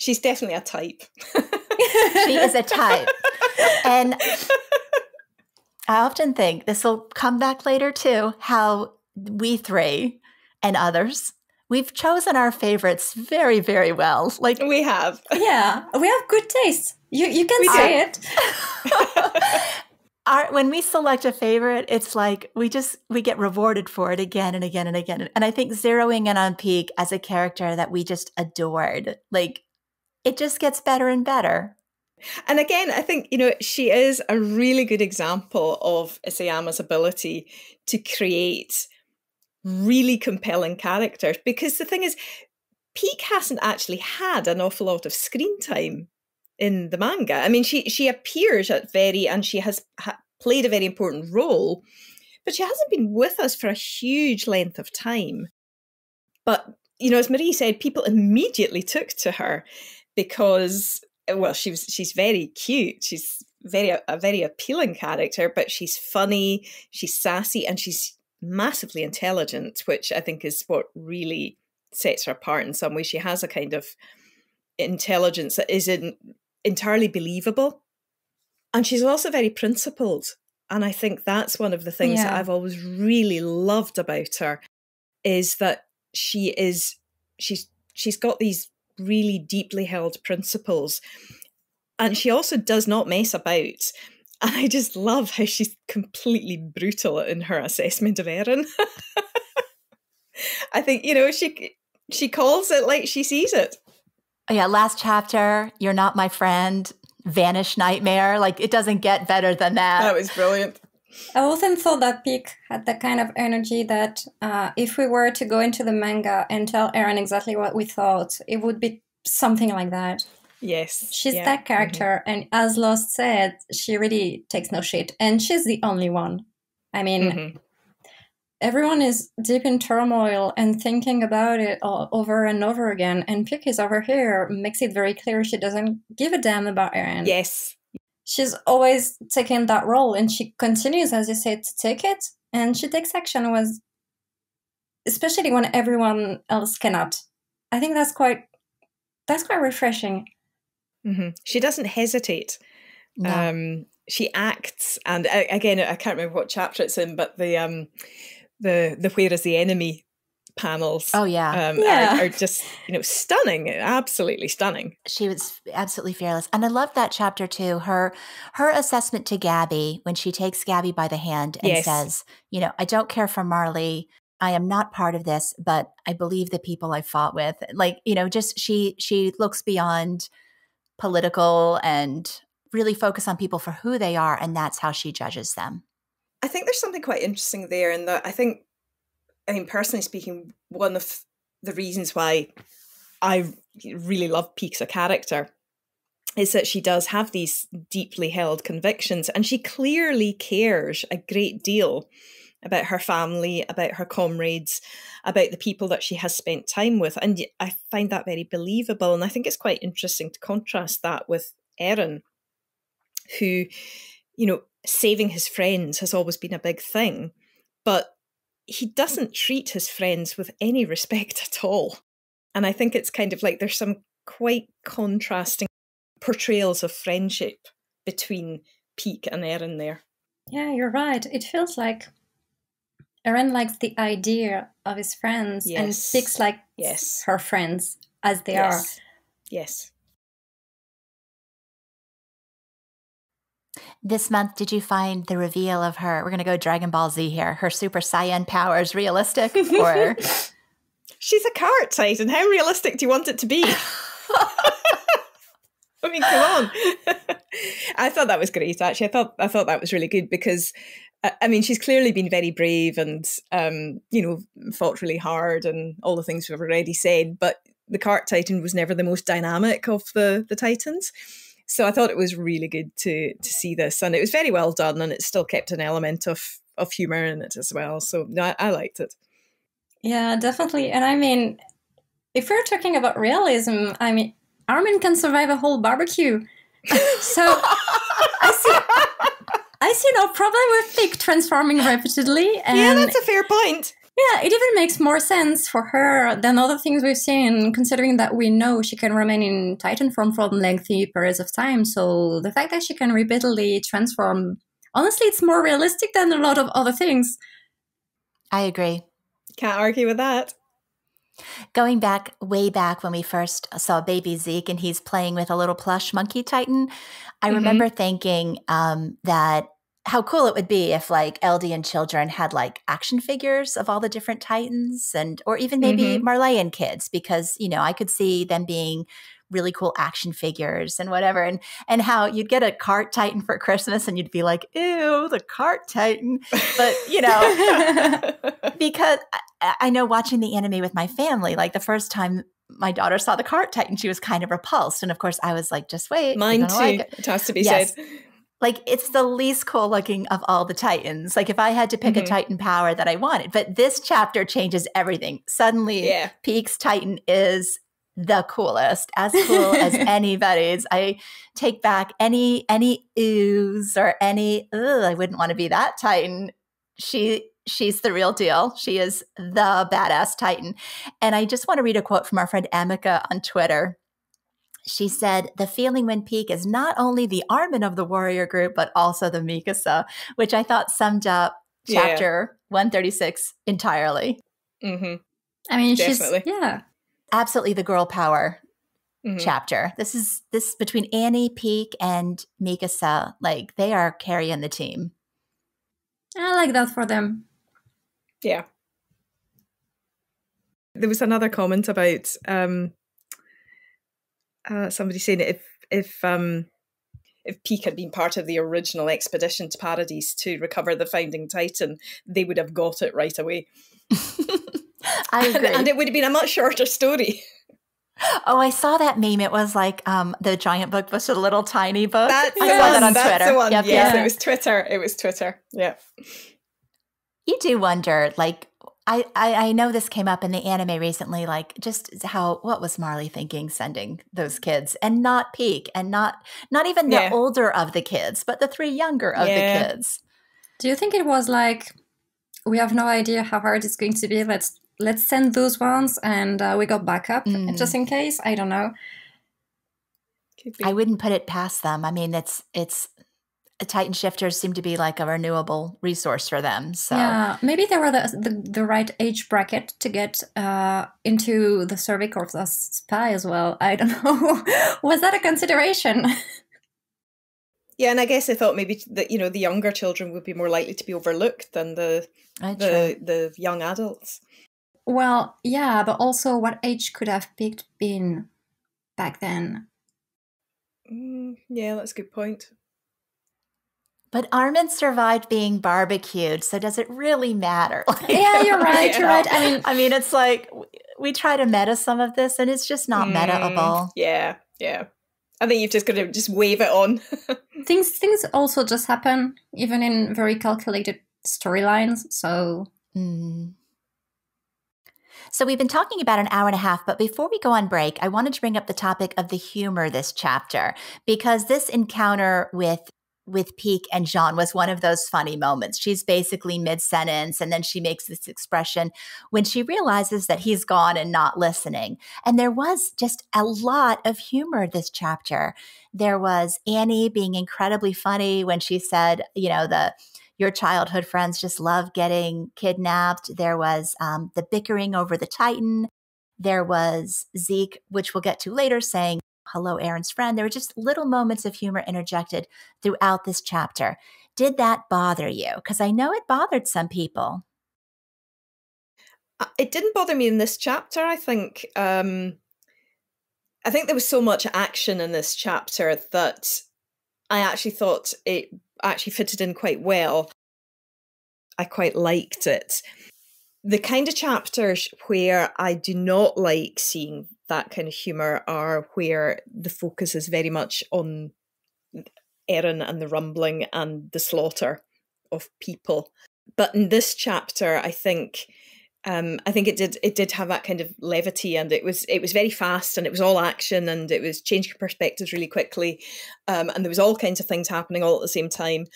She's definitely a type. She is a type. And I often think, this will come back later too, how we three and others, we've chosen our favorites very, very well. Like we have. Yeah, we have good taste. You can say it. When we select a favorite, it's like we get rewarded for it again and again and again. And I think zeroing in on Pieck as a character that we just adored, like it just gets better and better. And again, I think, you know, she is a really good example of Isayama's ability to create really compelling characters. Because the thing is, Pieck hasn't actually had an awful lot of screen time in the manga. I mean, she appears at very, and she has played a very important role, but she hasn't been with us for a huge length of time. But, you know, as Marie said, people immediately took to her because, well, she's very cute. She's a very appealing character, but she's funny, she's sassy, and she's massively intelligent, which I think is what really sets her apart in some way. She has a kind of intelligence that isn't entirely believable, and she's also very principled, and I think that's one of the things that I've always really loved about her, is that she's got these really deeply held principles, and she also does not mess about. And I just love how she's completely brutal in her assessment of Eren. I think, you know, she calls it like she sees it. Yeah, last chapter, you're not my friend, vanish nightmare. Like, it doesn't get better than that. That was brilliant. I often thought that Pieck had the kind of energy that if we were to go into the manga and tell Eren exactly what we thought, it would be something like that. Yes. She's that character. Mm-hmm. And as Lost said, she really takes no shit. And she's the only one. I mean, everyone is deep in turmoil and thinking about it all over and over again. And Pieck is over here, makes it very clear she doesn't give a damn about Eren. Yes. She's always taken that role, and she continues, as you said, to take it. And she takes action, especially when everyone else cannot. I think that's quite refreshing. Mm-hmm. She doesn't hesitate. No. She acts, and again, I can't remember what chapter it's in, but the where is the enemy panels? Oh yeah, are just, you know, stunning, absolutely stunning. She was absolutely fearless, and I love that chapter too. Her assessment to Gabi, when she takes Gabi by the hand and says, you know, I don't care for Marley. I am not part of this, but I believe the people I fought with. Like, you know, just she looks beyond political and really focus on people for who they are, and that's how she judges them. I think there's something quite interesting there in that I mean, personally speaking, one of the reasons why I really love Pieck as a character is that she does have these deeply held convictions, and she clearly cares a great deal about her family, about her comrades, about the people that she has spent time with. And I find that very believable. And I think it's quite interesting to contrast that with Eren, who, you know, saving his friends has always been a big thing, but he doesn't treat his friends with any respect at all. And I think it's kind of like there's some quite contrasting portrayals of friendship between Pieck and Eren there. Yeah, you're right. It feels like Eren likes the idea of his friends, and Pieck likes her friends as they are. Yes. This month, did you find the reveal of her? We're going to go Dragon Ball Z here. Her Super Saiyan powers realistic, or she's a Card Titan. How realistic do you want it to be? I mean, come on. I thought that was great. Actually, I thought that was really good because I mean, she's clearly been very brave and, you know, fought really hard and all the things we've already said, but the Cart Titan was never the most dynamic of the Titans. So I thought it was really good to see this, and it was very well done, and it still kept an element of humour in it as well. So no, I liked it. Yeah, definitely. And I mean, if we're talking about realism, I mean, Armin can survive a whole barbecue. So I see no problem with Pieck transforming rapidly. And yeah, that's a fair point. Yeah, it even makes more sense for her than other things we've seen, considering that we know she can remain in Titan form for lengthy periods of time. So the fact that she can repeatedly transform, honestly, it's more realistic than a lot of other things. I agree. Can't argue with that. Going back, way back when we first saw baby Zeke and he's playing with a little plush monkey Titan, I remember thinking that how cool it would be if like Eldian children had like action figures of all the different Titans, and or even maybe Marleyan kids, because, you know, I could see them being really cool action figures and whatever, and how you'd get a Cart Titan for Christmas and you'd be like, ew, the Cart Titan. But, you know, because I know watching the anime with my family, like the first time my daughter saw the Cart Titan, she was kind of repulsed. And of course I was like, just wait. Mine too. Like it. It has to be said. Like, it's the least cool looking of all the Titans. Like, if I had to pick a Titan power that I wanted, but this chapter changes everything. Suddenly, Pieck's Titan is the coolest, as cool as anybody's. I take back any ooze or any, ugh, I wouldn't want to be that Titan. She's the real deal. She is the badass Titan. And I just want to read a quote from our friend Emika on Twitter. She said, the feeling when Pieck is not only the Armin of the warrior group, but also the Mikasa, which I thought summed up chapter 136 entirely. I mean, definitely. She's, absolutely the girl power chapter. This is between Annie, Pieck, and Mikasa. Like, they are carrying the team. I like that for them. Yeah. There was another comment about... somebody saying that if Pieck had been part of the original expedition to Paradise to recover the Founding Titan, they would have got it right away. I agree. And it would have been a much shorter story. Oh, I saw that meme. It was like the giant book versus the little tiny book. I saw that on Twitter. The one. Yep, yes, it was Twitter. It was Twitter. Yeah. You do wonder, like, I know this came up in the anime recently, like just what was Marley thinking sending those kids, and not Pieck, and not even the older of the kids, but the three younger of the kids. Do you think it was like, we have no idea how hard it's going to be, let's send those ones and we got backup just in case? I don't know. I wouldn't put it past them. I mean, it's Titan shifters seem to be like a renewable resource for them. So yeah, maybe they were the right age bracket to get into the survey corps as spy as well. I don't know. Was that a consideration? Yeah, and I guess I thought maybe that, you know, the younger children would be more likely to be overlooked than the young adults. Well, yeah, but also what age could have Pieck been back then? Yeah, that's a good point. But Armin survived being barbecued, so does it really matter? Like, yeah, you're right. You're right. I mean, it's like we try to meta some of this, and it's just not metaable. Yeah, yeah. I think you've just got to just wave it on. Things also just happen, even in very calculated storylines. So. So we've been talking about an hour and a half, but before we go on break, I wanted to bring up the topic of the humor this chapter, because this encounter with Pieck and Jean was one of those funny moments. She's basically mid-sentence, and then she makes this expression when she realizes that he's gone and not listening. And there was just a lot of humor this chapter. There was Annie being incredibly funny when she said, you know, your childhood friends just love getting kidnapped. There was the bickering over the Titan. There was Zeke, which we'll get to later, saying, hello, Eren's friend. There were just little moments of humor interjected throughout this chapter. Did that bother you? Because I know it bothered some people. It didn't bother me in this chapter, I think. I think there was so much action in this chapter that I actually thought it actually fitted in quite well. I quite liked it. The kind of chapters where I do not like seeing that kind of humour are where the focus is very much on Eren and the rumbling and the slaughter of people. But in this chapter, I think it did have that kind of levity, and it was very fast, and it was all action, and it was changing perspectives really quickly, and there was all kinds of things happening all at the same time,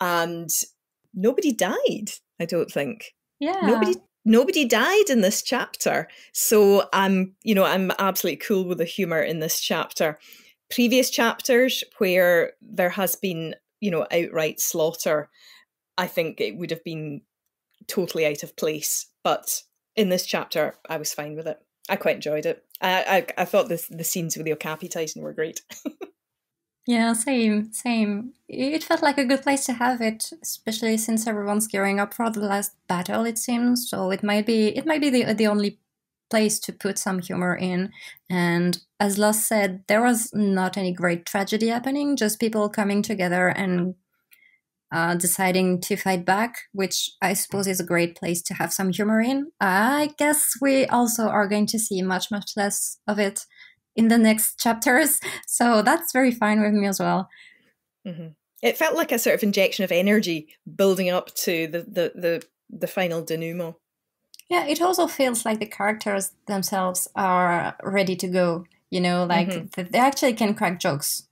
and nobody died. I don't think. Yeah. Nobody died in this chapter, so I'm absolutely cool with the humor in this chapter. Previous chapters where there has been, outright slaughter, I think it would have been totally out of place. But in this chapter, I was fine with it. I quite enjoyed it. I thought the scenes with the Okapi Titan were great. Yeah, same. It felt like a good place to have it, especially since everyone's gearing up for the last battle, it seems. So it might be the only place to put some humor in. And as Lost said, there was not any great tragedy happening, just people coming together and deciding to fight back, which I suppose is a great place to have some humor in. I guess we also are going to see much less of it in the next chapters, so that's very fine with me as well. Mm-hmm. It felt like a sort of injection of energy building up to the final denouement. Yeah, it also feels like the characters themselves are ready to go, mm-hmm. They actually can crack jokes.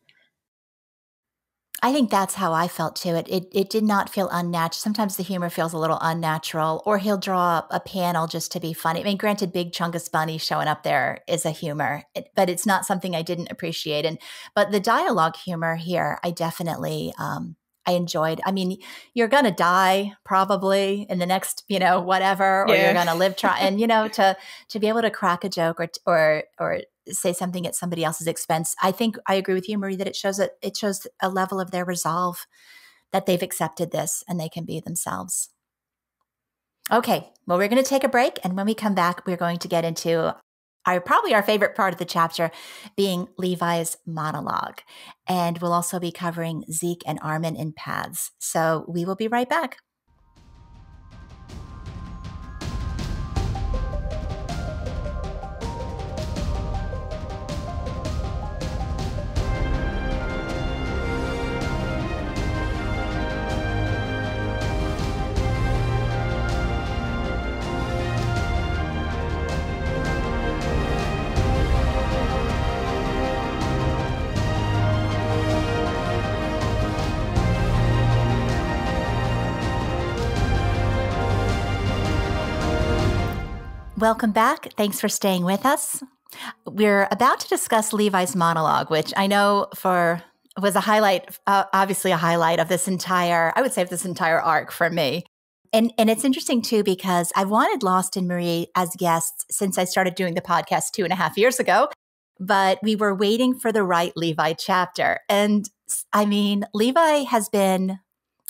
I think that's how I felt too. It did not feel unnatural. Sometimes the humor feels a little unnatural, or he'll draw up a panel just to be funny. I mean, granted, Big Chungus Bunny showing up there is a humor, but it's not something I didn't appreciate. But the dialogue humor here, I definitely... I enjoyed. I mean, you're going to die probably in the next, whatever, or yeah. You're going to live. And, to be able to crack a joke or say something at somebody else's expense. I think I agree with you, Marie, that it shows a level of their resolve that they've accepted this and they can be themselves. Okay. Well, we're going to take a break. And when we come back, we're going to get into probably our favorite part of the chapter, being Levi's monologue. And we'll also be covering Zeke and Armin in paths. So we will be right back. Welcome back. Thanks for staying with us. We're about to discuss Levi's monologue, which I know was a highlight, obviously a highlight of this entire, I would say of this entire arc for me. And it's interesting too, because I wanted Lost and Marie as guests since I started doing the podcast 2.5 years ago, but we were waiting for the right Levi chapter. And I mean, Levi has been,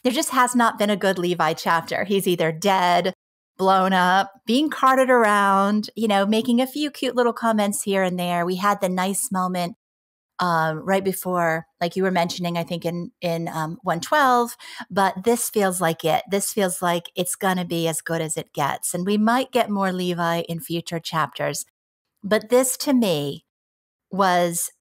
there just has not been a good Levi chapter. He's either dead, blown up, being carted around, making a few cute little comments here and there. We had the nice moment right before, like you were mentioning, I think in 112, but this feels like it. This feels like it's going to be as good as it gets. And we might get more Levi in future chapters. But this to me was,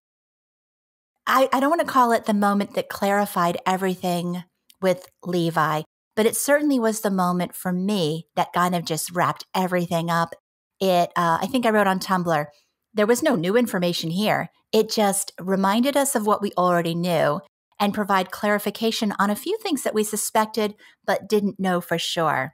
I don't want to call it the moment that clarified everything with Levi, but it certainly was the moment for me that kind of just wrapped everything up. I think I wrote on Tumblr, there was no new information here. It just reminded us of what we already knew and provide clarification on a few things that we suspected but didn't know for sure.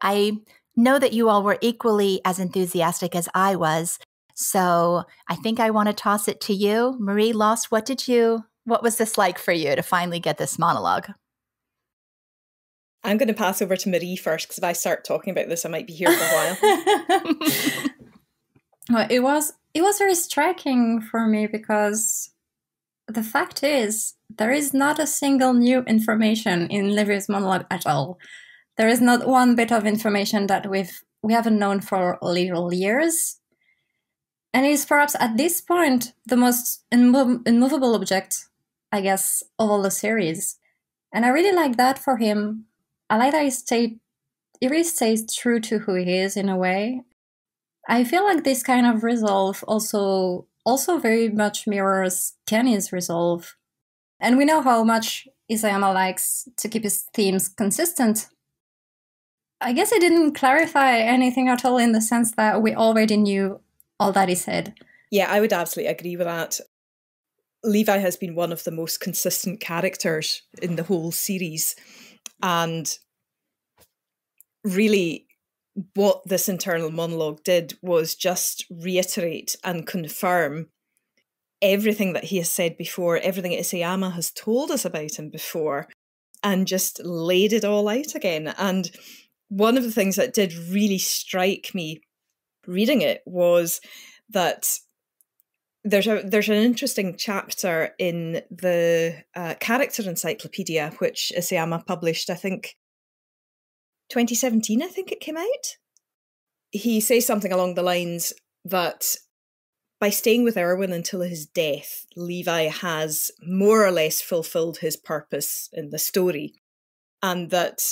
I know that you all were equally as enthusiastic as I was, so I think I want to toss it to you. Marie, Lost, what was this like for you to finally get this monologue? I'm going to pass over to Marie first, because if I start talking about this, I might be here for a while. Well, it was very striking for me, because the fact is, there is not a single new information in Levi's monologue at all. There is not one bit of information that we haven't known for literal years. And it is perhaps at this point the most immovable object, I guess, of all the series. And I really like that for him. I like that he stayed Eri stays true to who he is in a way. I feel like this kind of resolve also very much mirrors Kenny's resolve. And we know how much Isayama likes to keep his themes consistent. I guess it didn't clarify anything at all in the sense that we already knew all that he said. Yeah, I would absolutely agree with that. Levi has been one of the most consistent characters in the whole series. And really, what this internal monologue did was just reiterate and confirm everything that he has said before, everything Isayama has told us about him before, and just laid it all out again. And one of the things that did really strike me reading it was that there's an interesting chapter in the character encyclopedia, which Isayama published, I think, 2017, I think it came out. He says something along the lines that by staying with Erwin until his death, Levi has more or less fulfilled his purpose in the story, and that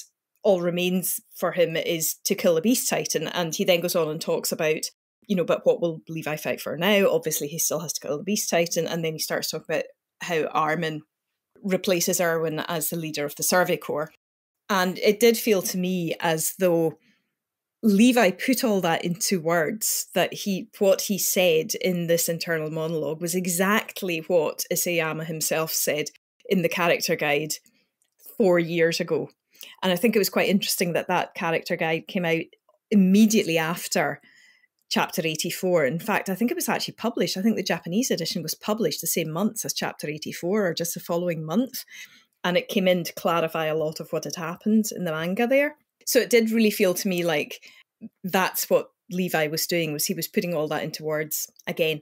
all remains for him is to kill the Beast Titan. And he then goes on and talks about, you know, but what will Levi fight for now? Obviously, he still has to kill the Beast Titan. And then he starts talking about how Armin replaces Erwin as the leader of the Survey Corps. And it did feel to me as though Levi put all that into words, that what he said in this internal monologue was exactly what Isayama himself said in the character guide 4 years ago. And I think it was quite interesting that that character guide came out immediately after Chapter 84. In fact, I think it was actually published. I think the Japanese edition was published the same month as Chapter 84, or just the following month. And it came in to clarify a lot of what had happened in the manga there. So it did really feel to me like that's what Levi was doing, was he was putting all that into words again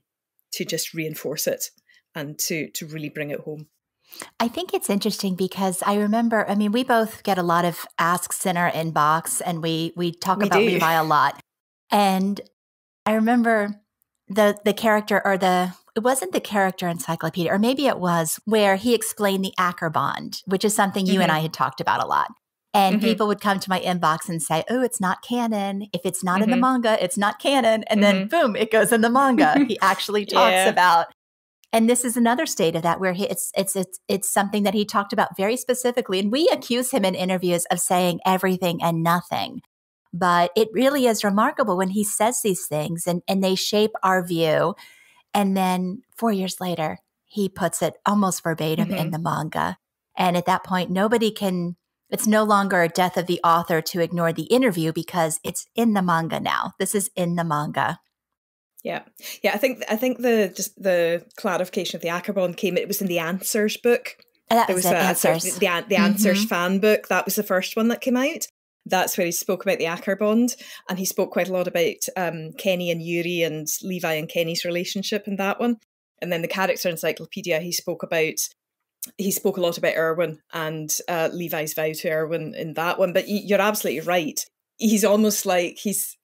to just reinforce it and to really bring it home. I think it's interesting because I remember, I mean, we both get a lot of asks in our inbox, and we talk about Levi a lot. And I remember the character, or it wasn't the character encyclopedia, or maybe it was, where he explained the Acker Bond, which is something you and I had talked about a lot. And people would come to my inbox and say, oh, it's not canon. If it's not in the manga, it's not canon. And then boom, it goes in the manga. He actually talks about. And this is another state of that, where it's something that he talked about very specifically. And we accuse him in interviews of saying everything and nothing. But it really is remarkable when he says these things, and they shape our view. And then 4 years later, he puts it almost verbatim in the manga. And at that point, nobody can – it's no longer a death of the author to ignore the interview, because it's in the manga now. This is in the manga. Yeah. Yeah, I think the clarification of the Akabon came, it was in the Answers book. And that was the Answers. The Answers fan book. That was the first one that came out. That's where he spoke about the Acker Bond, and he spoke quite a lot about Kenny and Yuri and Levi and Kenny's relationship in that one. And then the character encyclopedia, he spoke a lot about Erwin and Levi's vow to Erwin in that one. But you're absolutely right. He's almost like he's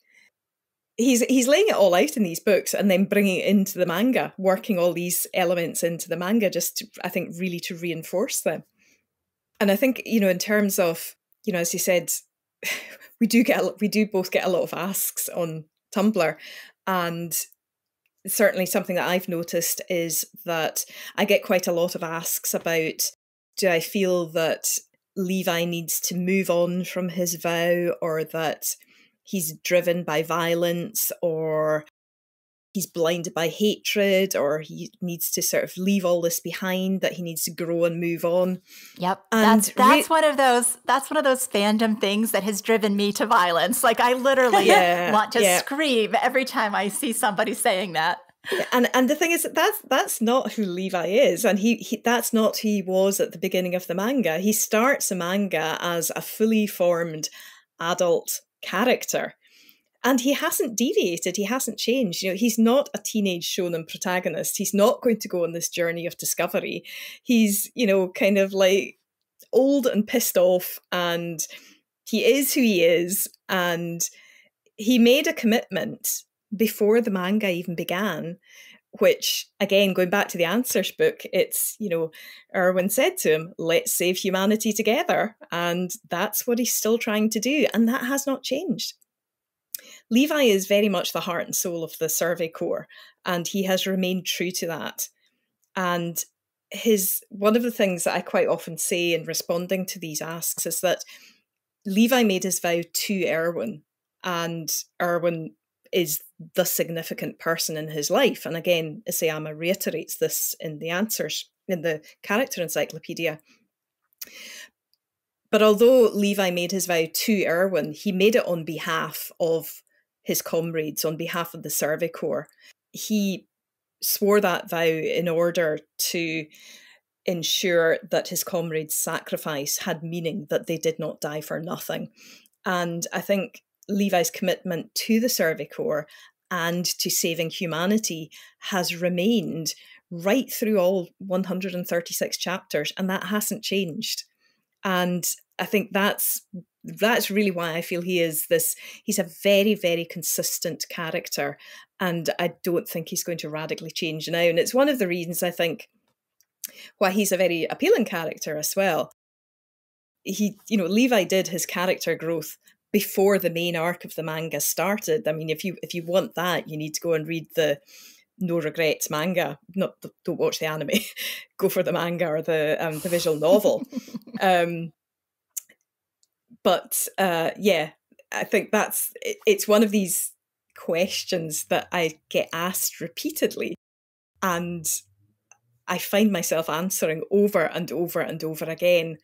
laying it all out in these books and then bringing it into the manga, working all these elements into the manga, just to, I think, really to reinforce them. And I think, you know, in terms of, you know, as you said, we do both get a lot of asks on Tumblr, and certainly something that I've noticed is that I get quite a lot of asks about, do I feel that Levi needs to move on from his vow, or that he's driven by violence, or he's blinded by hatred, or he needs to sort of leave all this behind, that he needs to grow and move on. Yep. And that's one of those fandom things that has driven me to violence. Like, I literally want to scream every time I see somebody saying that. And the thing is that that's not who Levi is, and that's not who he was at the beginning of the manga. He starts the manga as a fully formed adult character. And he hasn't deviated. He hasn't changed. You know, he's not a teenage shonen protagonist. He's not going to go on this journey of discovery. He's, you know, kind of like old and pissed off, and he is who he is. And he made a commitment before the manga even began, which, again, going back to the Answers book, it's, you know, Erwin said to him, let's save humanity together. And that's what he's still trying to do. And that has not changed. Levi is very much the heart and soul of the Survey Corps, and he has remained true to that. And one of the things that I quite often say in responding to these asks is that Levi made his vow to Erwin, and Erwin is the significant person in his life. And again, Isayama reiterates this in the Answers, in the Character Encyclopedia. But although Levi made his vow to Erwin, he made it on behalf of his comrades, on behalf of the Survey Corps. He swore that vow in order to ensure that his comrades' sacrifice had meaning, that they did not die for nothing. And I think Levi's commitment to the Survey Corps and to saving humanity has remained right through all 136 chapters, and that hasn't changed. And I think that's really why I feel he is this. He's a very, very consistent character, and I don't think he's going to radically change now. And it's one of the reasons I think why he's a very appealing character as well. He, you know, Levi did his character growth before the main arc of the manga started. I mean, if you want that, you need to go and read the No Regrets manga. Not don't watch the anime. Go for the manga or the visual novel. Yeah, I think it's one of these questions that I get asked repeatedly, and I find myself answering over and over and over again.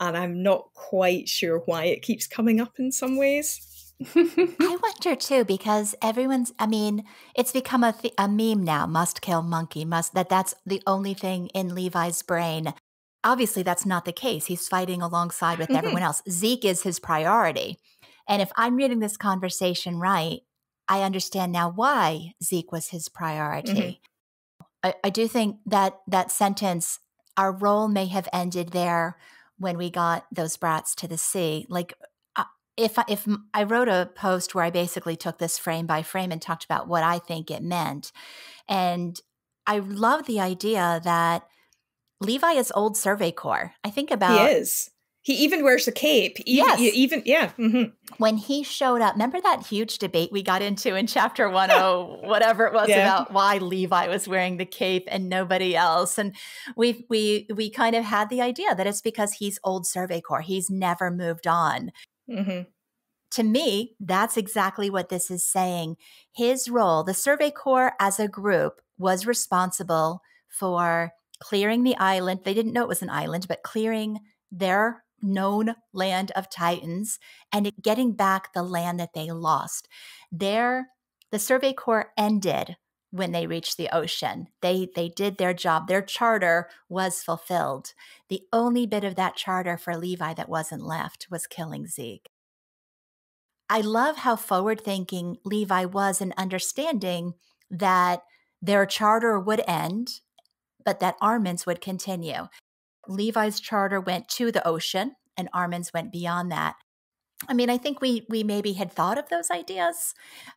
And I'm not quite sure why it keeps coming up in some ways. I wonder too, because it's become a meme now, must kill monkey, that's the only thing in Levi's brain. Obviously, that's not the case. He's fighting alongside with everyone else. Zeke is his priority. And if I'm reading this conversation right, I understand now why Zeke was his priority. I do think that sentence, our role may have ended there when we got those brats to the sea. Like, if I wrote a post where I basically took this frame by frame and talked about what I think it meant. And I love the idea that Levi is old Survey Corps. I think about— He is. He even wears a cape. Yeah. When he showed up, remember that huge debate we got into in chapter 10, whatever it was, about why Levi was wearing the cape and nobody else. And we kind of had the idea that it's because he's old Survey Corps. He's never moved on. To me, that's exactly what this is saying. His role, the Survey Corps as a group, was responsible for clearing the island. They didn't know it was an island, but clearing their known land of Titans and getting back the land that they lost. The Survey Corps ended when they reached the ocean. They did their job. Their charter was fulfilled. The only bit of that charter for Levi that wasn't left was killing Zeke. I love how forward-thinking Levi was in understanding that their charter would end, but that Armin's would continue. Levi's charter went to the ocean and Armin's went beyond that. I mean, I think we maybe had thought of those ideas,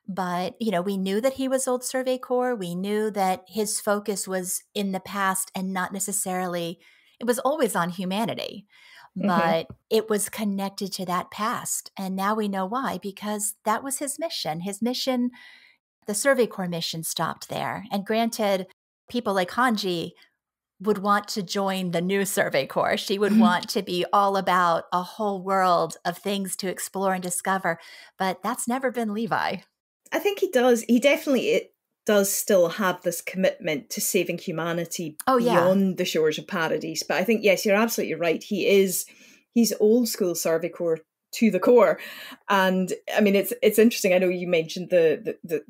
but, you know, we knew that he was old Survey Corps. We knew that his focus was in the past and not necessarily— it was always on humanity, but it was connected to that past. And now we know why, because that was his mission. His mission, the Survey Corps mission, stopped there. And granted, people like Hanji would want to join the new Survey Corps. She would want to be all about a whole world of things to explore and discover, but that's never been Levi. I think he does. He definitely does still have this commitment to saving humanity beyond the shores of paradise. But I think, yes, you're absolutely right. He's old school Survey Corps to the core. And I mean, it's interesting. I know you mentioned the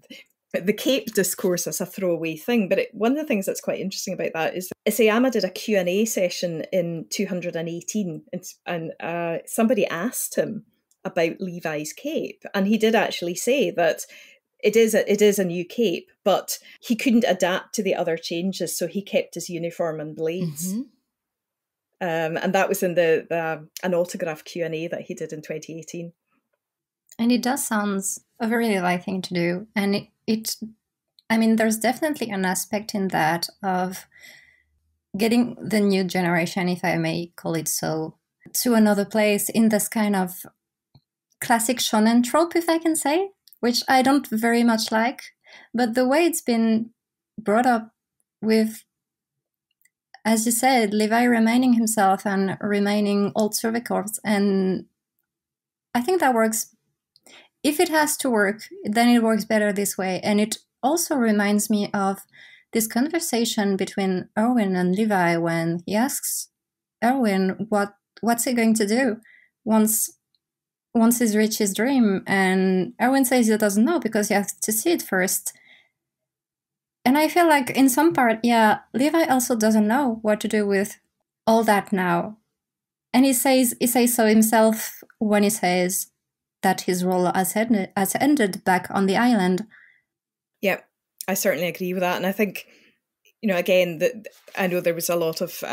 cape discourse as a throwaway thing, but one of the things that's quite interesting about that is Isayama did a Q&A session in 218, and somebody asked him about Levi's cape, and he did actually say that it is a new cape, but he couldn't adapt to the other changes, so he kept his uniform and blades. And that was in an autograph Q&A that he did in 2018. And it does sound a very Levi thing to do, and it I mean, there's definitely an aspect in that of getting the new generation, if I may call it so, to another place in this kind of classic shonen trope, if I can say, which I don't very much like. But the way it's been brought up with, as you said, Levi remaining himself and remaining old survey corps, and I think that works. If it has to work, then it works better this way. And it also reminds me of this conversation between Erwin and Levi when he asks Erwin what's he going to do once he's reached his dream, and Erwin says he doesn't know because he has to see it first. And I feel like in some part, yeah, Levi also doesn't know what to do with all that now. And he says so himself when he says that his role has ended back on the island. Yep, I certainly agree with that. And I think, you know, again, that I know there was a lot of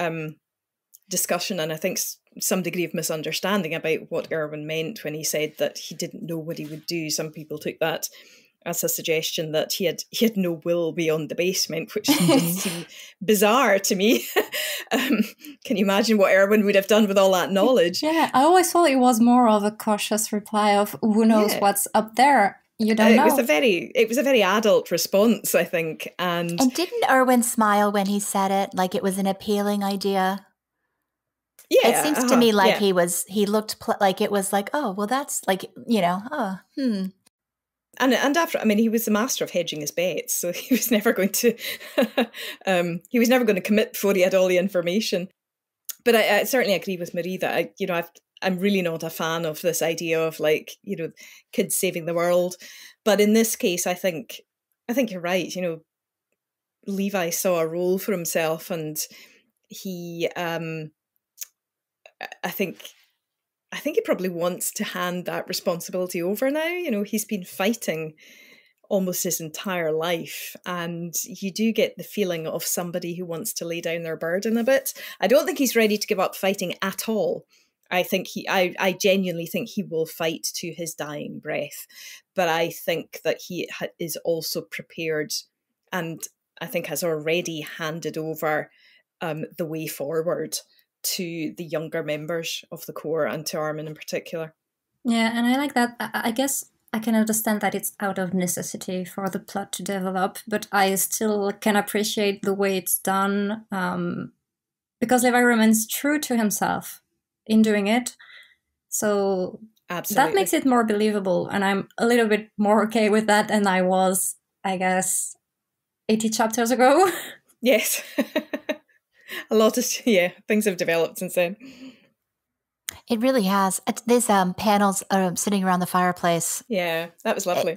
discussion and I think some degree of misunderstanding about what Erwin meant when he said that he didn't know what he would do. Some people took that as a suggestion that he had no will beyond the basement, which seemed bizarre to me. Can you imagine what Erwin would have done with all that knowledge? Yeah, I always thought it was more of a cautious reply of who knows what's up there. You don't know. It was a very adult response, I think. And didn't Erwin smile when he said it? Like it was an appealing idea. Yeah, it seems to me like he looked like it was like, oh, well, that's like, you know, oh, hmm. And after, I mean, he was the master of hedging his bets, so he was never going to commit before he had all the information. But I certainly agree with Marie that I'm really not a fan of this idea of like, you know, kids saving the world. But in this case, I think you're right. You know, Levi saw a role for himself, and he I think he probably wants to hand that responsibility over now. You know, he's been fighting almost his entire life, and you do get the feeling of somebody who wants to lay down their burden a bit. I don't think he's ready to give up fighting at all. I genuinely think he will fight to his dying breath, but I think that he is also prepared, and I think has already handed over the way forward to the younger members of the Corps and to Armin in particular. Yeah, and I like that. I guess I can understand that it's out of necessity for the plot to develop, but I still can appreciate the way it's done because Levi remains true to himself in doing it. So absolutely. That makes it more believable, and I'm a little bit more okay with that than I was, I guess, 80 chapters ago. Yes. A lot of, yeah, things have developed since then. It really has. These panels sitting around the fireplace. Yeah, that was lovely.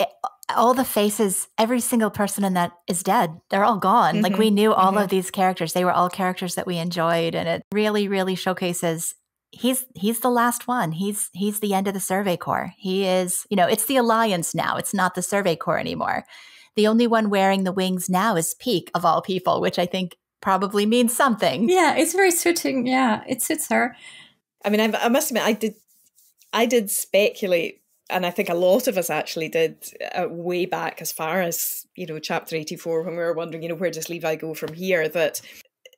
All the faces, every single person in that is dead. They're all gone. Mm-hmm. Like we knew all of these characters. They were all characters that we enjoyed. And it really, really showcases he's the last one. He's the end of the Survey Corps. He is, you know, it's the Alliance now. It's not the Survey Corps anymore. The only one wearing the wings now is Pieck, of all people, which I think probably means something. Yeah, it's very suiting. Yeah, it suits her. I mean, I must admit, I did speculate, and I think a lot of us actually did way back as far as, you know, chapter 84, when we were wondering, you know, where does Levi go from here, that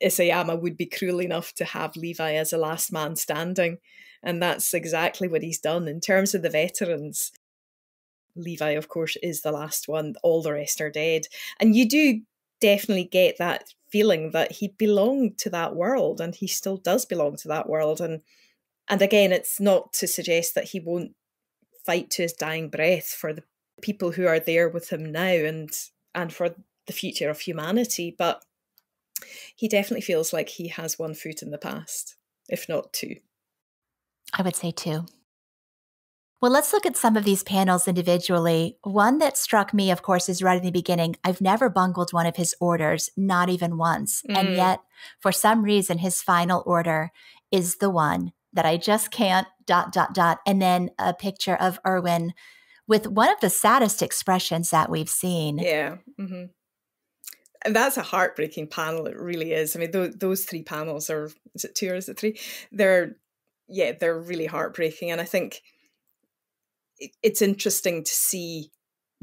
Isayama would be cruel enough to have Levi as a last man standing. And that's exactly what he's done. In terms of the veterans, Levi, of course, is the last one. All the rest are dead. And you do definitely get that feeling that he belonged to that world, and he still does belong to that world. And again, it's not to suggest that he won't fight to his dying breath for the people who are there with him now and for the future of humanity. But he definitely feels like he has one foot in the past, if not two. I would say two. Well, let's look at some of these panels individually. One that struck me, of course, is right in the beginning. I've never bungled one of his orders, not even once. And yet, for some reason, his final order is the one that I just can't ... And then a picture of Erwin with one of the saddest expressions that we've seen. Yeah. That's a heartbreaking panel. It really is. I mean, those three panels are, is it two or is it three? They're really heartbreaking. And I think it's interesting to see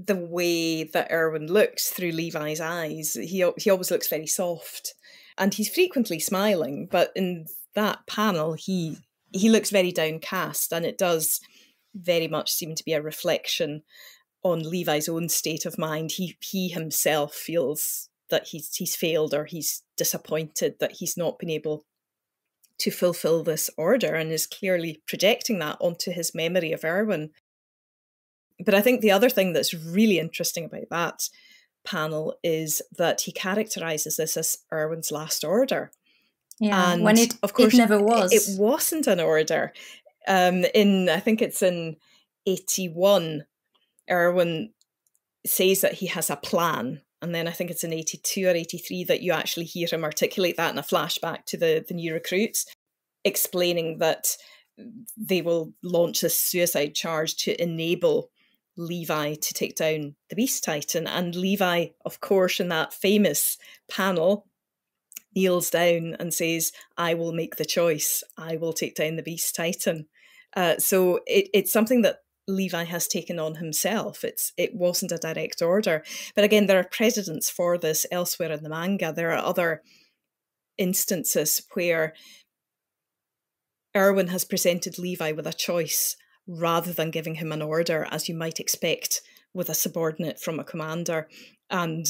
the way that Erwin looks through Levi's eyes. He always looks very soft, and he's frequently smiling, but in that panel he looks very downcast, and it does very much seem to be a reflection on Levi's own state of mind. He himself feels that he's failed, or he's disappointed that he's not been able to fulfill this order, and is clearly projecting that onto his memory of Erwin. But I think the other thing that's really interesting about that panel is that he characterises this as Erwin's last order. Yeah, and when it, of course, it never was. It wasn't an order. I think it's in 81, Erwin says that he has a plan. And then I think it's in 82 or 83 that you actually hear him articulate that in a flashback to the new recruits, explaining that they will launch a suicide charge to enable Levi to take down the Beast Titan. And Levi, of course, in that famous panel, kneels down and says, "I will make the choice. I will take down the Beast Titan." So it's something that Levi has taken on himself. It wasn't a direct order. But again, there are precedents for this elsewhere in the manga. There are other instances where Erwin has presented Levi with a choice rather than giving him an order, as you might expect with a subordinate from a commander. And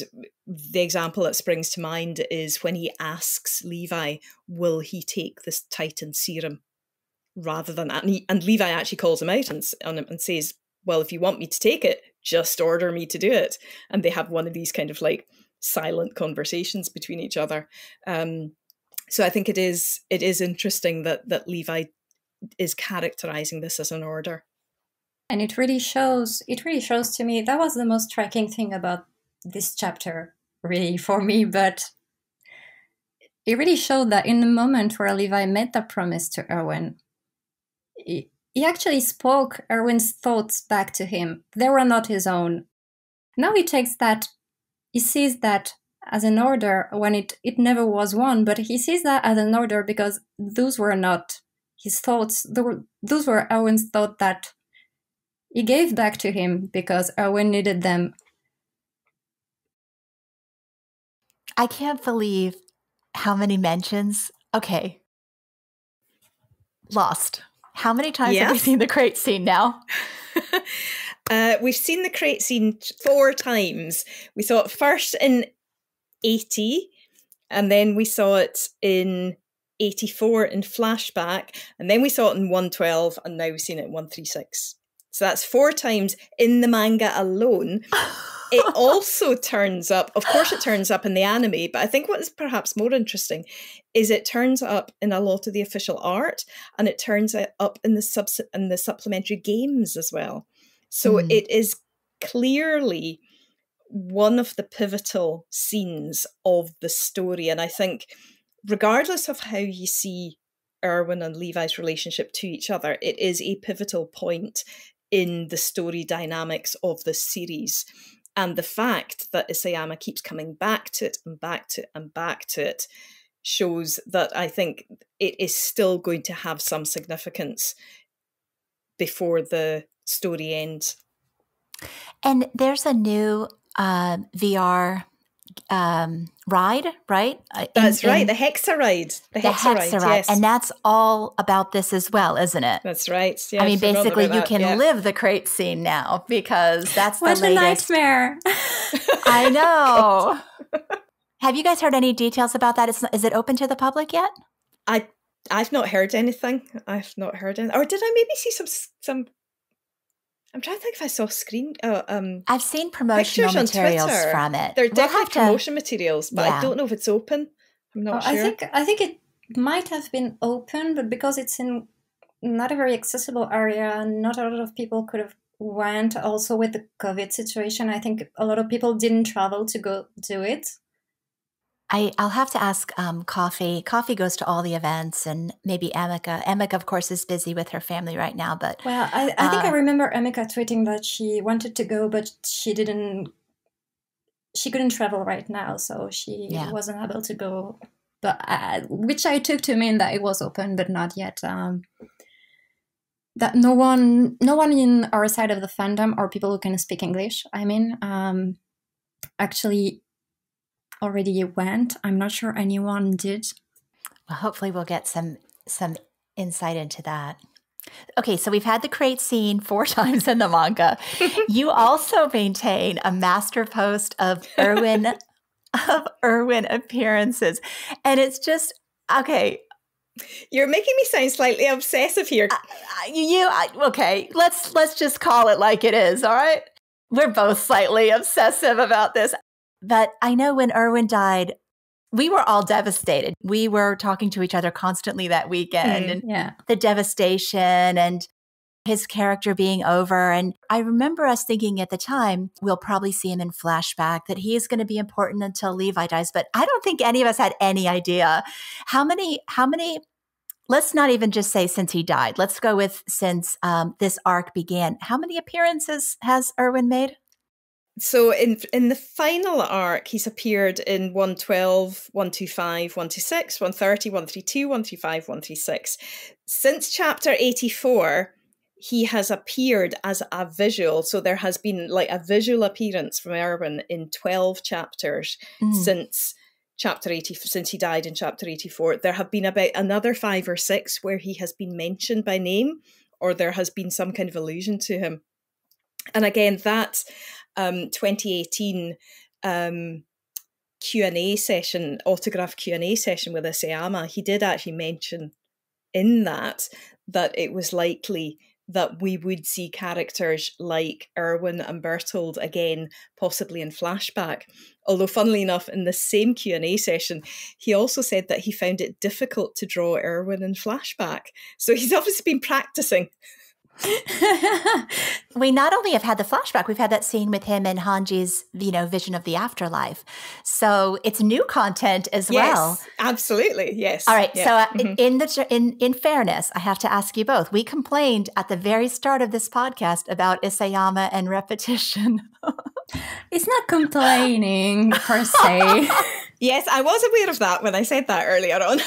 the example that springs to mind is when he asks Levi, will he take this Titan serum? Rather than that. And Levi actually calls him out and says, well, if you want me to take it, just order me to do it. And they have one of these kind of like silent conversations between each other. So I think it is interesting that Levi is characterizing this as an order. And it really shows to me, that was the most striking thing about this chapter, really, for me. But it really showed that in the moment where Levi made that promise to Erwin, he actually spoke Erwin's thoughts back to him. They were not his own. Now he takes that, he sees that as an order when it never was one, but he sees that as an order because those were not his thoughts. Those were Erwin's thoughts that he gave back to him because Erwin needed them. I can't believe how many mentions. Okay. Lost. How many times have we seen the crate scene now? We've seen the crate scene 4 times. We saw it first in 80, and then we saw it in 84 in flashback, and then we saw it in 112, and now we've seen it in 136. So that's 4 times in the manga alone. It also turns up, of course it turns up in the anime, but I think what is perhaps more interesting is it turns up in a lot of the official art, and it turns up in the supplementary games as well. So it is clearly one of the pivotal scenes of the story. And I think regardless of how you see Erwin and Levi's relationship to each other, it is a pivotal point in the story dynamics of this series. And the fact that Isayama keeps coming back to it and back to it and back to it shows that I think it is still going to have some significance before the story ends. And there's a new VR ride, right? That's right, the Hexa ride. The Hexa ride, yes. And that's all about this as well, isn't it? That's right. Yeah, I mean, basically, you can live the crate scene now because that's the latest. What a nightmare. I know. Have you guys heard any details about that? Is it open to the public yet? I've not heard anything. I've not heard anything. Or did I maybe see some? I'm trying to think if I saw screen. I've seen promotional materials from it. There are definitely promotion materials, but I don't know if it's open. I'm not sure. I think it might have been open, but because it's in not a very accessible area, not a lot of people could have went. Also with the COVID situation, I think a lot of people didn't travel to go do it. I'll have to ask Coffee. Coffee goes to all the events, and maybe Emika. Emika, of course, is busy with her family right now. But well, I think I remember Emika tweeting that she wanted to go, but she didn't. She couldn't travel right now, so she wasn't able to go. But which I took to mean that it was open, but not yet. that no one in our side of the fandom, or people who can speak English, I mean, actually already went. I'm not sure anyone did. Well, hopefully we'll get some insight into that. Okay, so we've had the crate scene 4 times in the manga. You also maintain a master post of Erwin appearances, and it's just okay. You're making me sound slightly obsessive here. Okay, let's just call it like it is. All right, we're both slightly obsessive about this, but I know when Erwin died, we were all devastated. We were talking to each other constantly that weekend, and yeah, the devastation and his character being over. And I remember us thinking at the time, we'll probably see him in flashback, that he is going to be important until Levi dies. But I don't think any of us had any idea how many, let's not even just say since he died, let's go with since this arc began. How many appearances has Erwin made? So in the final arc, he's appeared in 112, 125, 126, 130, 132, 135, 136. Since chapter 84, he has appeared as a visual. So there has been like a visual appearance from Erwin in 12 chapters since chapter 80, since he died in chapter 84. There have been about another 5 or 6 where he has been mentioned by name, or there has been some kind of allusion to him. And again, that's 2018 Q&A session, autograph Q&A session with Isayama, he did actually mention in that it was likely that we would see characters like Erwin and Bertolt again, possibly in flashback. Although funnily enough, in the same Q&A session, he also said that he found it difficult to draw Erwin in flashback. So he's obviously been practicing. We not only have had the flashback, we've had that scene with him and Hanji's, you know, vision of the afterlife. So it's new content as well. Yes, absolutely. Yes. All right. Yeah. So in fairness, I have to ask you both. We complained at the very start of this podcast about Isayama and repetition. It's not complaining per se. Yes, I was aware of that when I said that earlier on.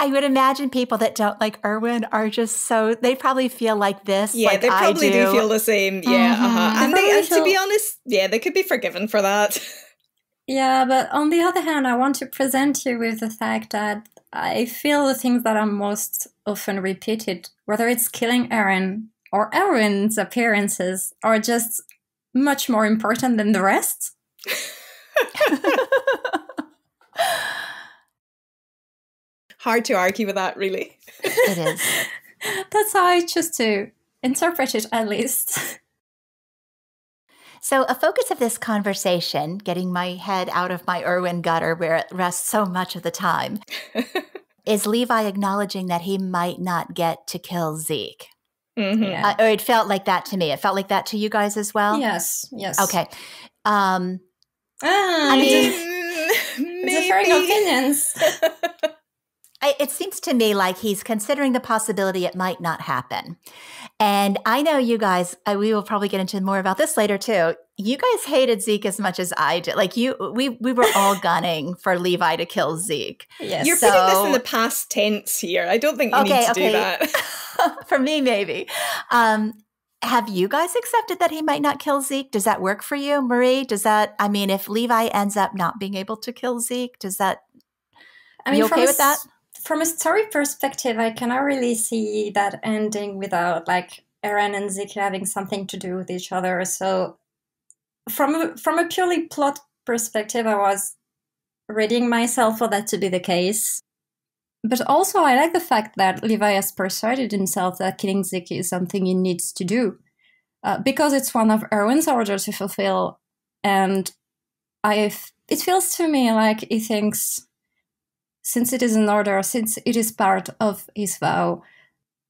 I would imagine people that don't like Erwin are just so, they probably feel like this. Yeah, like they probably do feel the same. Yeah. And to be honest, yeah, they could be forgiven for that. Yeah, but on the other hand, I want to present you with the fact that I feel the things that are most often repeated, whether it's killing Eren or Eren's appearances, are just much more important than the rest. Hard to argue with that, really. It is. That's how I choose to interpret it, at least. So a focus of this conversation, getting my head out of my Erwin gutter where it rests so much of the time, is Levi acknowledging that he might not get to kill Zeke. Yeah. Or it felt like that to me. It felt like that to you guys as well? Yes, yes. Okay. I mean, differing opinions. It seems to me like he's considering the possibility it might not happen. And I know you guys, we will probably get into more about this later too. You guys hated Zeke as much as I did. Like we were all gunning for Levi to kill Zeke. Yes. You're putting this in the past tense here. I don't think you need to do that. For me, maybe. Have you guys accepted that he might not kill Zeke? Does that work for you, Marie? Does that, I mean, if Levi ends up not being able to kill Zeke, does that, I mean, you okay with that? From a story perspective, I cannot really see that ending without like Eren and Zeke having something to do with each other. So from a purely plot perspective, I was readying myself for that to be the case. But also I like the fact that Levi has persuaded himself that killing Zeke is something he needs to do because it's one of Erwin's orders to fulfill. And it feels to me like he thinks, since it is an order, since it is part of his vow,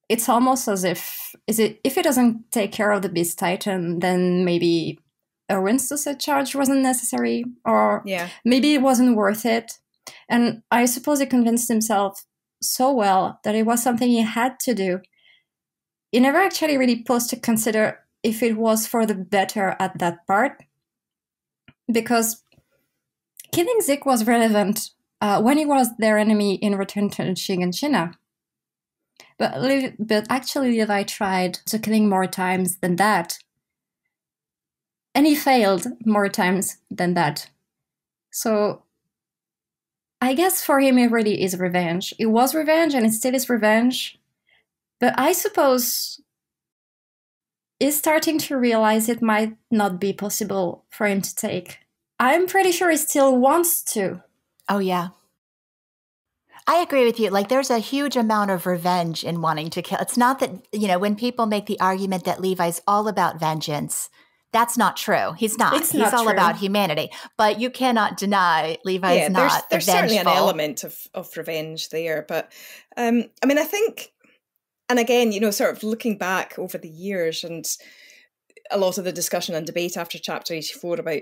it's almost as if he doesn't take care of the Beast Titan, then maybe Erwin's suicide charge wasn't necessary, or maybe it wasn't worth it. And I suppose he convinced himself so well that it was something he had to do. He never actually really paused to consider if it was for the better at that part, because killing Zeke was relevant when he was their enemy in Return to Shiganshina. But actually Levi tried to kill him more times than that. And he failed more times than that. So I guess for him it really is revenge. It was revenge and it still is revenge. But I suppose he's starting to realize it might not be possible for him to take. I'm pretty sure he still wants to. Oh, yeah. I agree with you. Like, there's a huge amount of revenge in wanting to kill. It's not that, you know, when people make the argument that Levi's all about vengeance, that's not true. He's not. He's all about humanity. But you cannot deny Levi's not vengeful. There's certainly an element of revenge there. But, I mean, I think, and again, you know, sort of looking back over the years and a lot of the discussion and debate after Chapter 84 about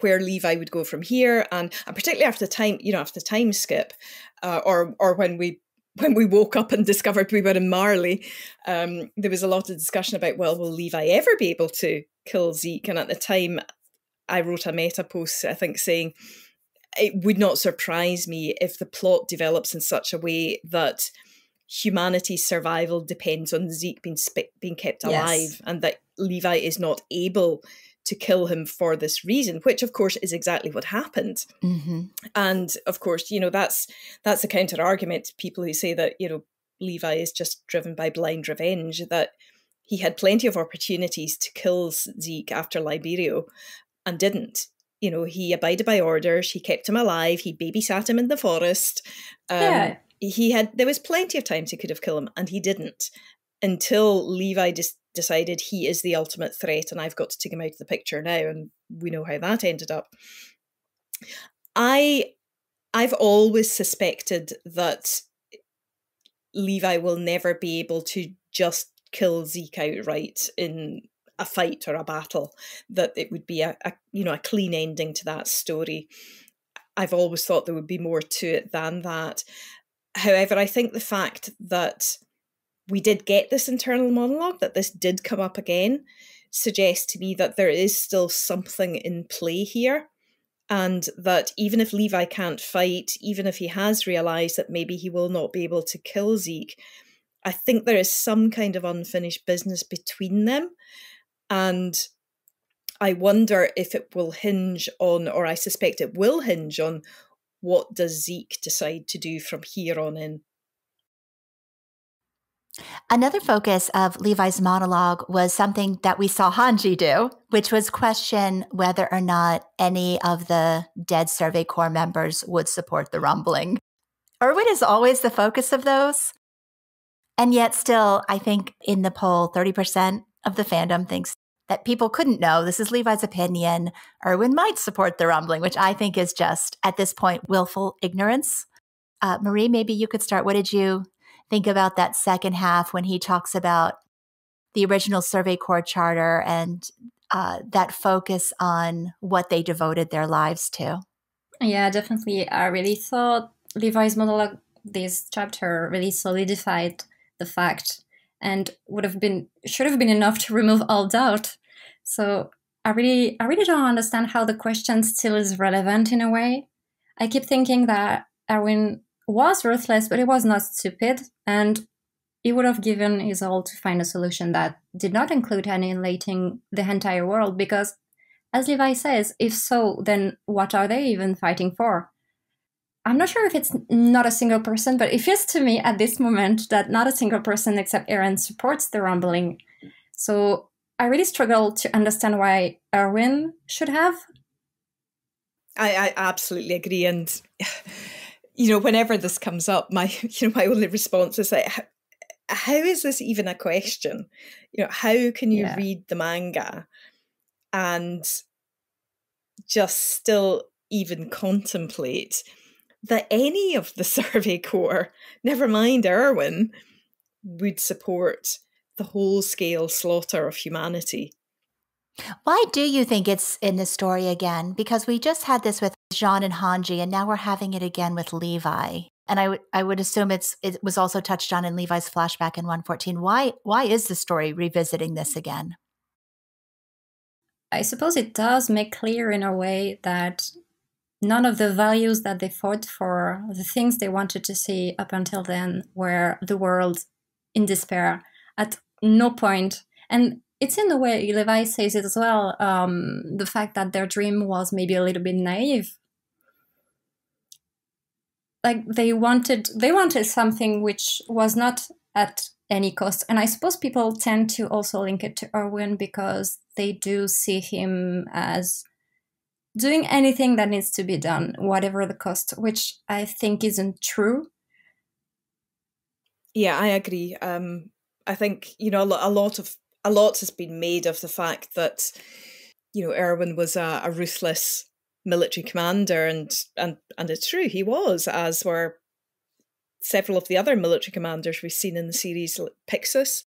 where Levi would go from here, and particularly after the time, you know, after the time skip, or when we woke up and discovered we were in Marley, there was a lot of discussion about, well, will Levi ever be able to kill Zeke? And at the time, I wrote a meta post, I think, saying it would not surprise me if the plot develops in such a way that humanity's survival depends on Zeke being kept alive, yes, and that Levi is not able to kill him for this reason, which of course is exactly what happened. Mm-hmm. And of course, you know, that's a counter argument to people who say that, you know, Levi is just driven by blind revenge, that he had plenty of opportunities to kill Zeke after Liberio and didn't. You know, he abided by orders, he kept him alive, he babysat him in the forest. There was plenty of times he could have killed him and he didn't, until Levi just decided he is the ultimate threat and I've got to take him out of the picture now, and we know how that ended up. I've always suspected that Levi will never be able to just kill Zeke outright in a fight or a battle, that it would be a clean ending to that story. I've always thought there would be more to it than that. However, I think the fact that we did get this internal monologue, that this did come up again, suggests to me that there is still something in play here, and that even if Levi can't fight, even if he has realised that maybe he will not be able to kill Zeke, I think there is some kind of unfinished business between them. And I wonder if it will hinge on, or I suspect it will hinge on, what does Zeke decide to do from here on in? Another focus of Levi's monologue was something that we saw Hanji do, which was question whether or not any of the dead Survey Corps members would support the rumbling. Erwin is always the focus of those. And yet still, I think in the poll, 30% of the fandom thinks that people couldn't know. This is Levi's opinion. Erwin might support the rumbling, which I think is just, at this point, willful ignorance. Marie, maybe you could start. What did you think about that second half when he talks about the original Survey Corps charter and that focus on what they devoted their lives to? Yeah, definitely. I really thought Levi's monologue this chapter really solidified the fact and should have been enough to remove all doubt. So I really don't understand how the question still is relevant in a way. I keep thinking that Erwin was ruthless, but he was not stupid, and he would have given his all to find a solution that did not include annihilating the entire world, because, as Levi says, if so, then what are they even fighting for? I'm not sure if it's not a single person, but it feels to me at this moment that not a single person except Eren supports the rumbling. So I really struggle to understand why Erwin should have. I absolutely agree, and you know, whenever this comes up, my only response is like, how is this even a question? You know, how can you read the manga and just still even contemplate that any of the Survey Corps, never mind Erwin, would support the whole-scale slaughter of humanity? Why do you think it's in the story again? Because we just had this with Jean and Hanji, and now we're having it again with Levi. And I would assume it was also touched on in Levi's flashback in 114. Why is the story revisiting this again? I suppose it does make clear in a way that none of the values that they fought for, the things they wanted to see up until then, were the world in despair. At no point. And it's in a way, Levi says it as well, the fact that their dream was maybe a little bit naive. Like they wanted something which was not at any cost. And I suppose people tend to also link it to Erwin because they do see him as doing anything that needs to be done, whatever the cost, which I think isn't true. Yeah, I agree. I think, you know, a lot has been made of the fact that, you know, Erwin was a ruthless military commander, and it's true, he was, as were several of the other military commanders we've seen in the series, like Pyxus,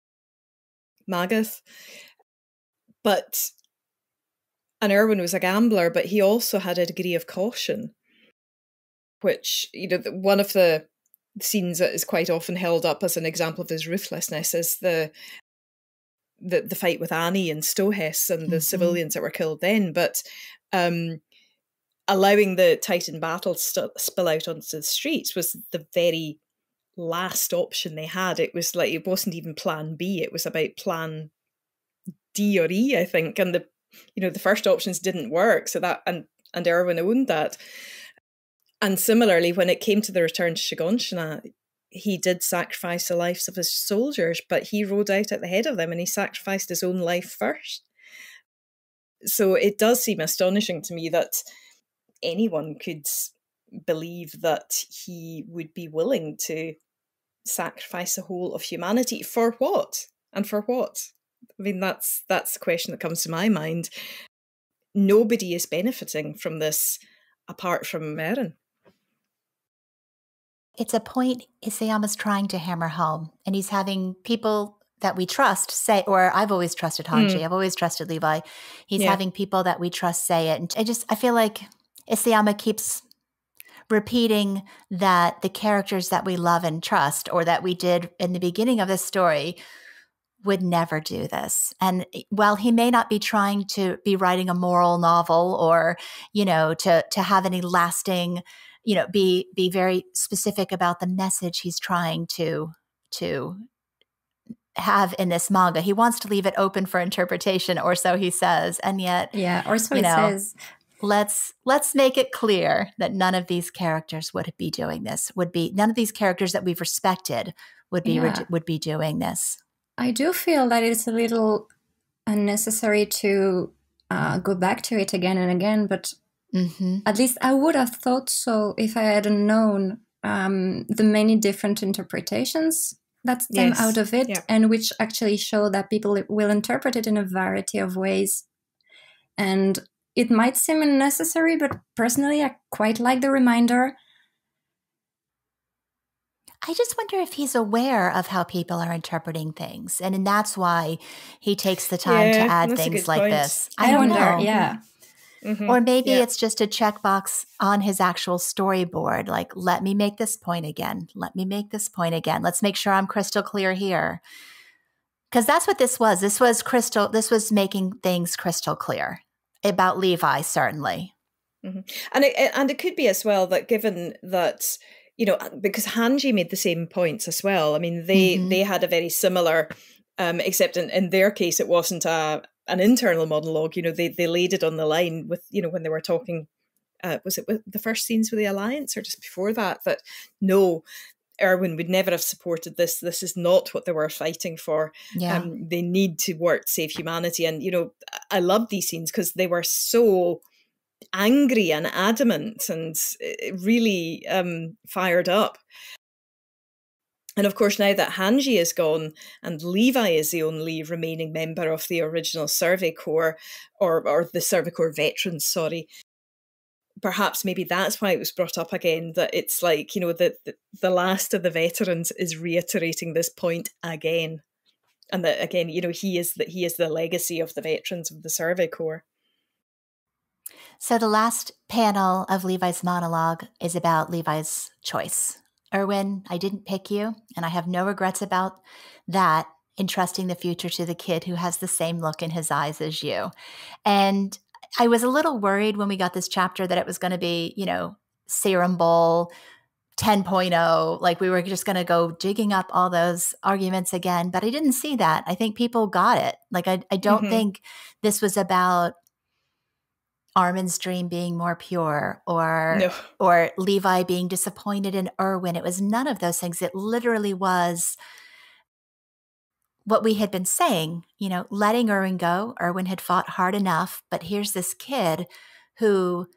Magath. But, and Erwin was a gambler, but he also had a degree of caution, which, you know, one of the scenes that is quite often held up as an example of his ruthlessness is the fight with Annie and Stohess and the civilians that were killed then. But allowing the Titan battle to spill out onto the streets was the very last option they had. It was like, it wasn't even plan B. It was about plan D or E, I think. And the, you know, the first options didn't work. So that, and Erwin owned that. And similarly, when it came to the return to Shiganshina, he did sacrifice the lives of his soldiers, but he rode out at the head of them and he sacrificed his own life first. So it does seem astonishing to me that anyone could believe that he would be willing to sacrifice the whole of humanity. For what? And for what? I mean, that's the question that comes to my mind. Nobody is benefiting from this apart from Eren. It's a point Isayama's trying to hammer home, and he's having people that we trust say, or I've always trusted Hanji, I've always trusted Levi. He's having people that we trust say it. And I feel like Isayama keeps repeating that the characters that we love and trust, or that we did in the beginning of this story, would never do this. And while he may not be trying to be writing a moral novel, or, you know, to have any lasting, you know, be very specific about the message he's trying to have in this manga, he wants to leave it open for interpretation, or so he says. And yet, yeah, or so he says, let's make it clear that none of these characters would be doing this. None of these characters that we've respected would be doing this. I do feel that it's a little unnecessary to go back to it again and again, but at least I would have thought so if I had known the many different interpretations that stem out of it, and which actually show that people will interpret it in a variety of ways. And it might seem unnecessary, but personally, I quite like the reminder. I just wonder if he's aware of how people are interpreting things. And that's why he takes the time to add things like this. I don't know. Yeah. Or maybe it's just a checkbox on his actual storyboard. Like, let me make this point again. Let me make this point again. Let's make sure I'm crystal clear here. Because that's what this was. This was crystal. This was making things crystal clear about Levi, certainly. And it could be as well that, given that, you know, because Hanji made the same points as well. I mean, they had a very similar, except in their case, it wasn't an internal monologue. You know, they laid it on the line with, you know, when they were talking, was it with the first scenes with the Alliance or just before that, that no, Erwin would never have supported this. This is not what they were fighting for. Yeah. They need to work to save humanity. And, you know, I love these scenes because they were so angry and adamant and really fired up. And of course, now that Hanji is gone and Levi is the only remaining member of the original Survey Corps, or the Survey Corps veterans, sorry, perhaps maybe that's why it was brought up again, that it's like, you know, the last of the veterans is reiterating this point again. And that, again, you know, he is the legacy of the veterans of the Survey Corps. So the last panel of Levi's monologue is about Levi's choice. Erwin, I didn't pick you, and I have no regrets about that, entrusting the future to the kid who has the same look in his eyes as you. And I was a little worried when we got this chapter that it was going to be, you know, Serum Bowl 10.0. Like we were just going to go digging up all those arguments again, but I didn't see that. I think people got it. Like I don't think this was about Armin's dream being more pure or Levi being disappointed in Erwin. It was none of those things. It literally was what we had been saying, you know, letting Erwin go. Erwin had fought hard enough, but here's this kid who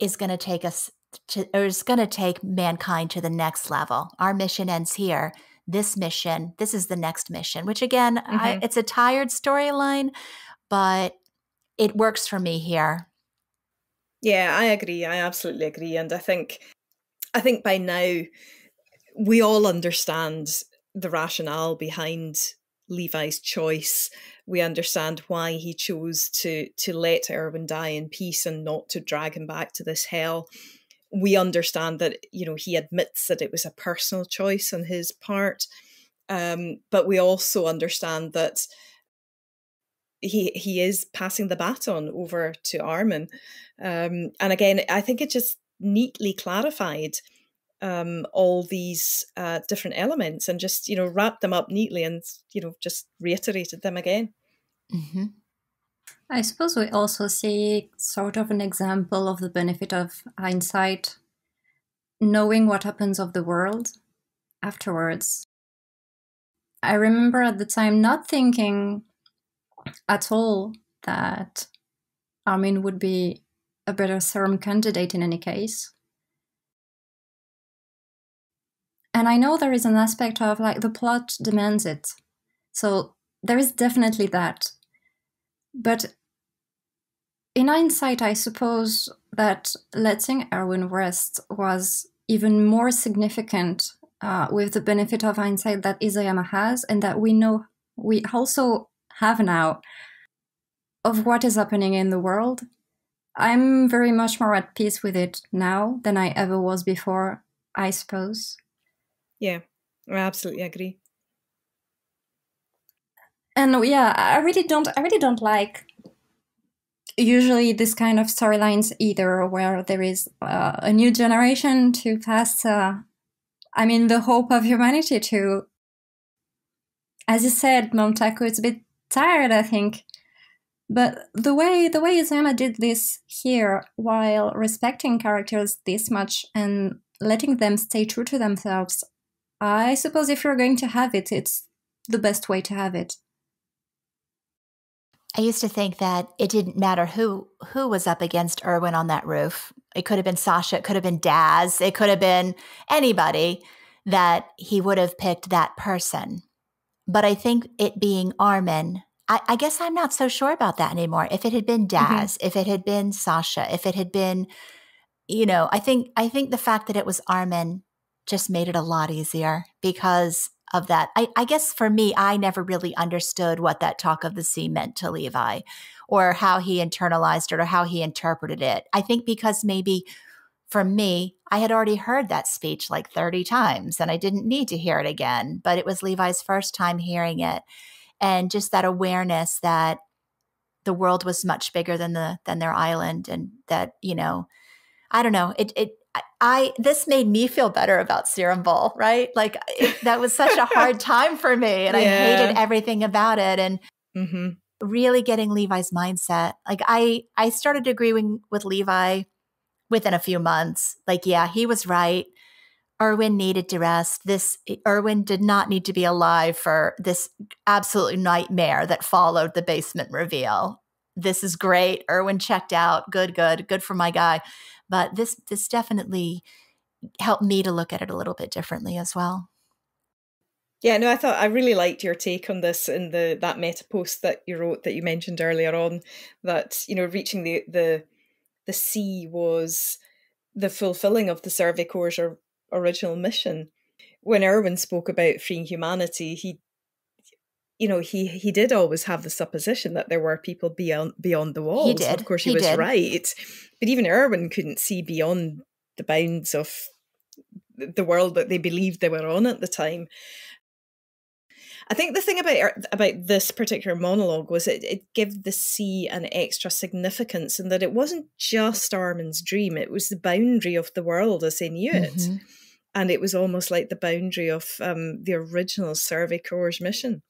is going to take us to, or is going to take mankind to the next level. Our mission ends here. This mission, this is the next mission, which again, it's a tired storyline, but it works for me here. Yeah, I agree. I absolutely agree. And I think by now we all understand the rationale behind Levi's choice. We understand why he chose to let Erwin die in peace and not to drag him back to this hell. We understand that, you know, he admits that it was a personal choice on his part. But we also understand that he is passing the baton over to Armin. And again, I think it just neatly clarified all these different elements and just, you know, wrapped them up neatly and, you know, just reiterated them again. Mm-hmm. I suppose we also see sort of an example of the benefit of hindsight, knowing what happens of the world afterwards. I remember at the time not thinking at all that Armin would be a better serum candidate in any case. And I know there is an aspect of like the plot demands it. So there is definitely that. But in hindsight, I suppose that letting Erwin rest was even more significant with the benefit of hindsight that Isayama has and that we know we also have now of what is happening in the world. I'm very much more at peace with it now than I ever was before, I suppose. Yeah, I absolutely agree. And yeah, I really don't like usually this kind of storylines either, where there is a new generation to pass, I mean, the hope of humanity to, as you said, Momtaku, it's a bit tired, I think. But the way Isayama did this here, while respecting characters this much and letting them stay true to themselves, I suppose if you're going to have it, it's the best way to have it. I used to think that it didn't matter who was up against Erwin on that roof. It could have been Sasha, it could have been Daz, it could have been anybody, that he would have picked that person. But I think it being Armin, I guess I'm not so sure about that anymore. If it had been Daz, if it had been Sasha, if it had been, you know, I think the fact that it was Armin just made it a lot easier because of that. I guess for me, I never really understood what that talk of the sea meant to Levi or how he internalized it or how he interpreted it. I think because maybe for me, I had already heard that speech like 30 times and I didn't need to hear it again, but it was Levi's first time hearing it. And just that awareness that the world was much bigger than their island and that, you know, I don't know, this made me feel better about Serum Bowl, right? Like that was such a hard time for me and I hated everything about it. And really getting Levi's mindset. Like I started agreeing with Levi within a few months. Like, yeah, he was right. Erwin needed to rest. Erwin did not need to be alive for this absolute nightmare that followed the basement reveal. This is great. Erwin checked out. Good for my guy. But this definitely helped me to look at it a little bit differently as well. Yeah, no, I really liked your take on this in that meta post that you wrote that you mentioned earlier on, that, you know, reaching the sea was the fulfilling of the Survey Corps' original mission. When Erwin spoke about freeing humanity, he did always have the supposition that there were people beyond the walls. He did. Of course, he was did. Right. But even Erwin couldn't see beyond the bounds of the world that they believed they were on at the time. I think the thing about this particular monologue was it gave the sea an extra significance, in that it wasn't just Armin's dream, it was the boundary of the world as they knew it. Mm-hmm. And it was almost like the boundary of the original Survey Corps' mission.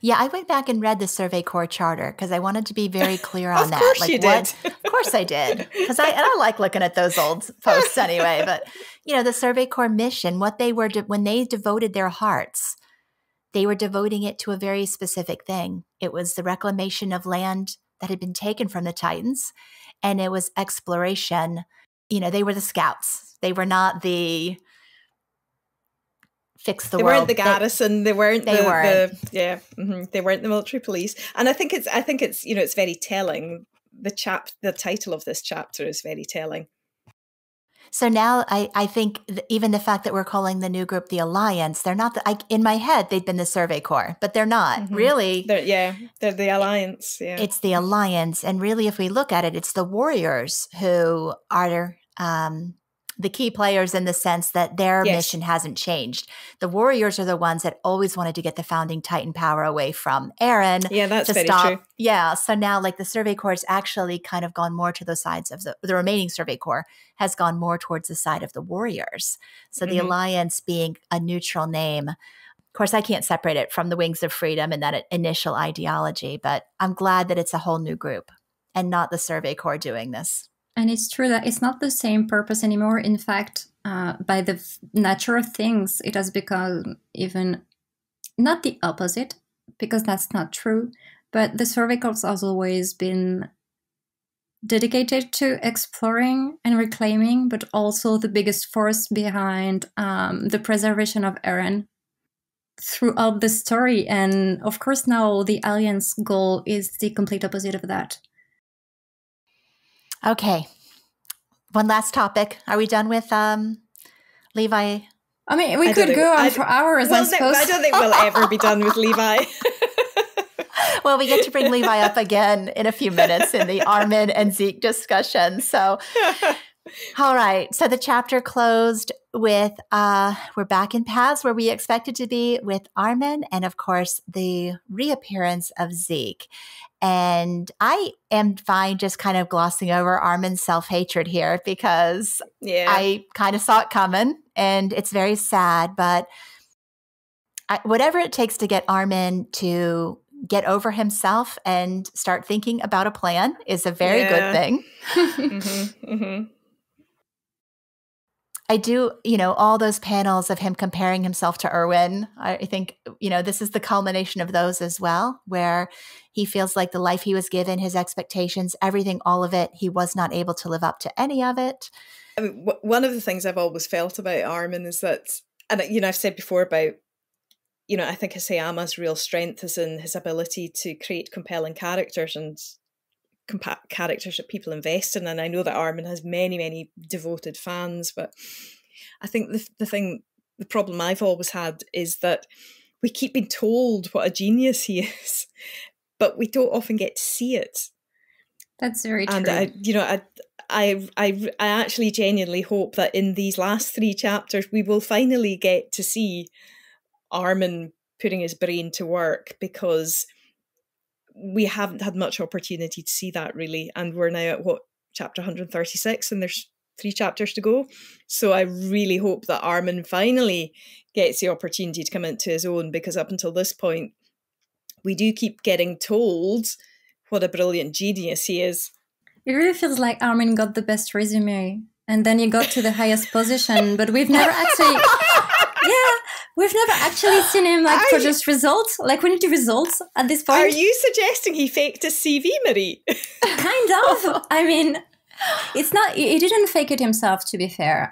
Yeah, I went back and read the Survey Corps charter because I wanted to be very clear on that. Of course you did. Of course I did, because I like looking at those old posts anyway. But you know, the Survey Corps mission, what they were when they devoted their hearts, they were devoting it to a very specific thing. It was the reclamation of land that had been taken from the Titans, and it was exploration. You know, they were the scouts. They were not the fix the world. They weren't the garrison. They weren't the military police. And I think it's you know, it's very telling. The title of this chapter is very telling. So now I think even the fact that we're calling the new group the Alliance, they're not in my head they'd been the Survey Corps, but they're not. Mm-hmm. Really. They're the Alliance. Yeah. It's the Alliance. And really, if we look at it, it's the warriors who are the key players, in the sense that their mission hasn't changed. The warriors are the ones that always wanted to get the founding Titan power away from Eren. Yeah, that's very true. Yeah, so now like the Survey Corps has actually kind of gone more to the sides of the remaining Survey Corps has gone more towards the side of the warriors. So the Alliance being a neutral name. Of course, I can't separate it from the Wings of Freedom and that initial ideology, but I'm glad that it's a whole new group and not the Survey Corps doing this. And it's true that it's not the same purpose anymore. In fact, by the nature of things, it has become even not the opposite, because that's not true. But the Survey Corps has always been dedicated to exploring and reclaiming, but also the biggest force behind the preservation of Eren throughout the story. And of course, now the Alliance goal is the complete opposite of that. Okay, one last topic. Are we done with Levi? I mean, we could go on for hours. Well, I don't think we'll ever be done with Levi. Well, we get to bring Levi up again in a few minutes in the Armin and Zeke discussion. So, all right. So the chapter closed with we're back in paths where we expected to be with Armin, and of course the reappearance of Zeke. And I am fine just kind of glossing over Armin's self-hatred here, because I kind of saw it coming, and it's very sad. But whatever it takes to get Armin to get over himself and start thinking about a plan is a very good thing. I do, you know, all those panels of him comparing himself to Erwin, I think, you know, this is the culmination of those as well, where he feels like the life he was given, his expectations, everything, all of it, he was not able to live up to any of it. I mean, one of the things I've always felt about Armin is that, and, you know, I've said before about, you know, I think Isayama's real strength is in his ability to create compelling characters and characters that people invest in, and I know that Armin has many devoted fans, but I think the problem I've always had is that we keep being told what a genius he is, but we don't often get to see it. That's very true. And I actually genuinely hope that in these last three chapters we will finally get to see Armin putting his brain to work, because we haven't had much opportunity to see that, really. And we're now at what, chapter 136, and there's three chapters to go. So I really hope that Armin finally gets the opportunity to come into his own, because up until this point, we do keep getting told what a brilliant genius he is. It really feels like Armin got the best resume, and then he got to the highest position, but we've never actually... We've never actually seen him like produce results. Like, we need to results at this point. Are you suggesting he faked his CV, Marie? Kind of. I mean, it's not. He didn't fake it himself, to be fair.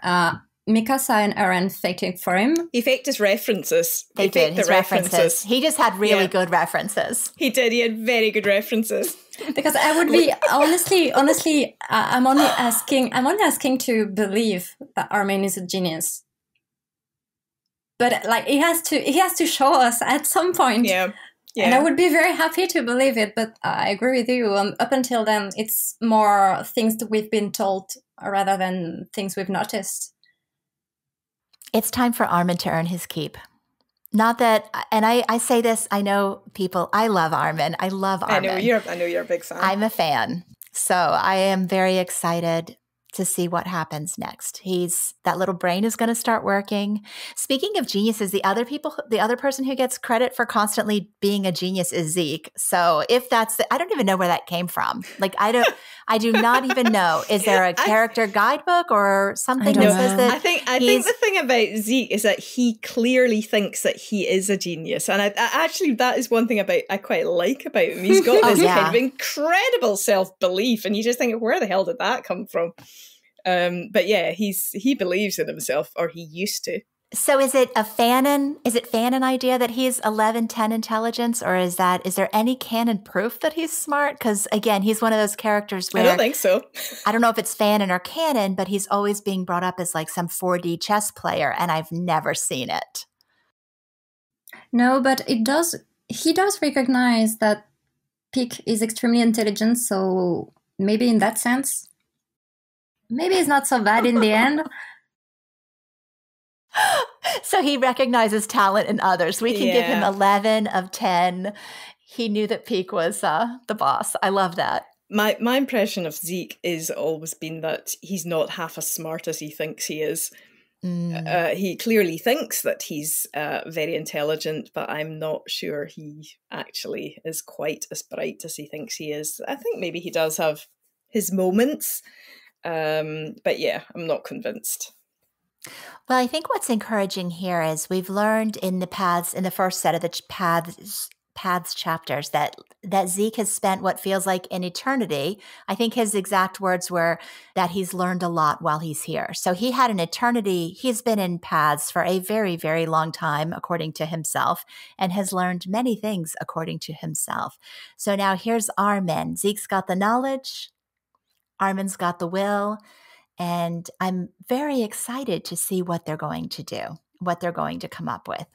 Mikasa and Eren faked it for him. He faked his references. They did his references. He just had really good references. He did. He had very good references. Because I would be honestly, I'm only asking to believe that Armin is a genius. But like, he has to show us at some point. Yeah. And I would be very happy to believe it. But I agree with you. Up until then, it's more things that we've been told rather than things we've noticed. It's time for Armin to earn his keep. Not that, and I say this, I know people, I love Armin. I love Armin. I know you're a big fan. I'm a fan. So I am very excited to see what happens next. That little brain is going to start working. Speaking of geniuses, the other person who gets credit for constantly being a genius is Zeke. So if that's, I don't even know where that came from. Like I do not even know. Is there a character guidebook or something that says that? I think the thing about Zeke is that he clearly thinks that he is a genius, and I actually that is one thing I quite like about him. He's got this kind of incredible self-belief, and you just think, where the hell did that come from? But yeah, he believes in himself, or he used to. So is it a fanon? Is it fanon idea that he's 11, 10 intelligence, or is there any canon proof that he's smart? Because again, he's one of those characters where I don't think so. I don't know if it's fanon or canon, but he's always being brought up as like some 4D chess player, and I've never seen it. No, but it does. He does recognize that Pieck is extremely intelligent, so maybe in that sense. Maybe it's not so bad in the end. So he recognizes talent in others. We can give him 11 of 10. He knew that Pieck was the boss. I love that. My impression of Zeke is always been that he's not half as smart as he thinks he is. Mm. He clearly thinks that he's very intelligent, but I'm not sure he actually is quite as bright as he thinks he is. I think maybe he does have his moments. But yeah, I'm not convinced. Well, I think what's encouraging here is we've learned in the paths, in the first set of the paths chapters, that Zeke has spent what feels like an eternity. I think his exact words were that he's learned a lot while he's here. So he had an eternity. He's been in paths for a very, very long time, according to himself, and has learned many things according to himself. So now here's Armin. Zeke's got the knowledge. Armin's got the will, and I'm very excited to see what they're going to do, what they're going to come up with.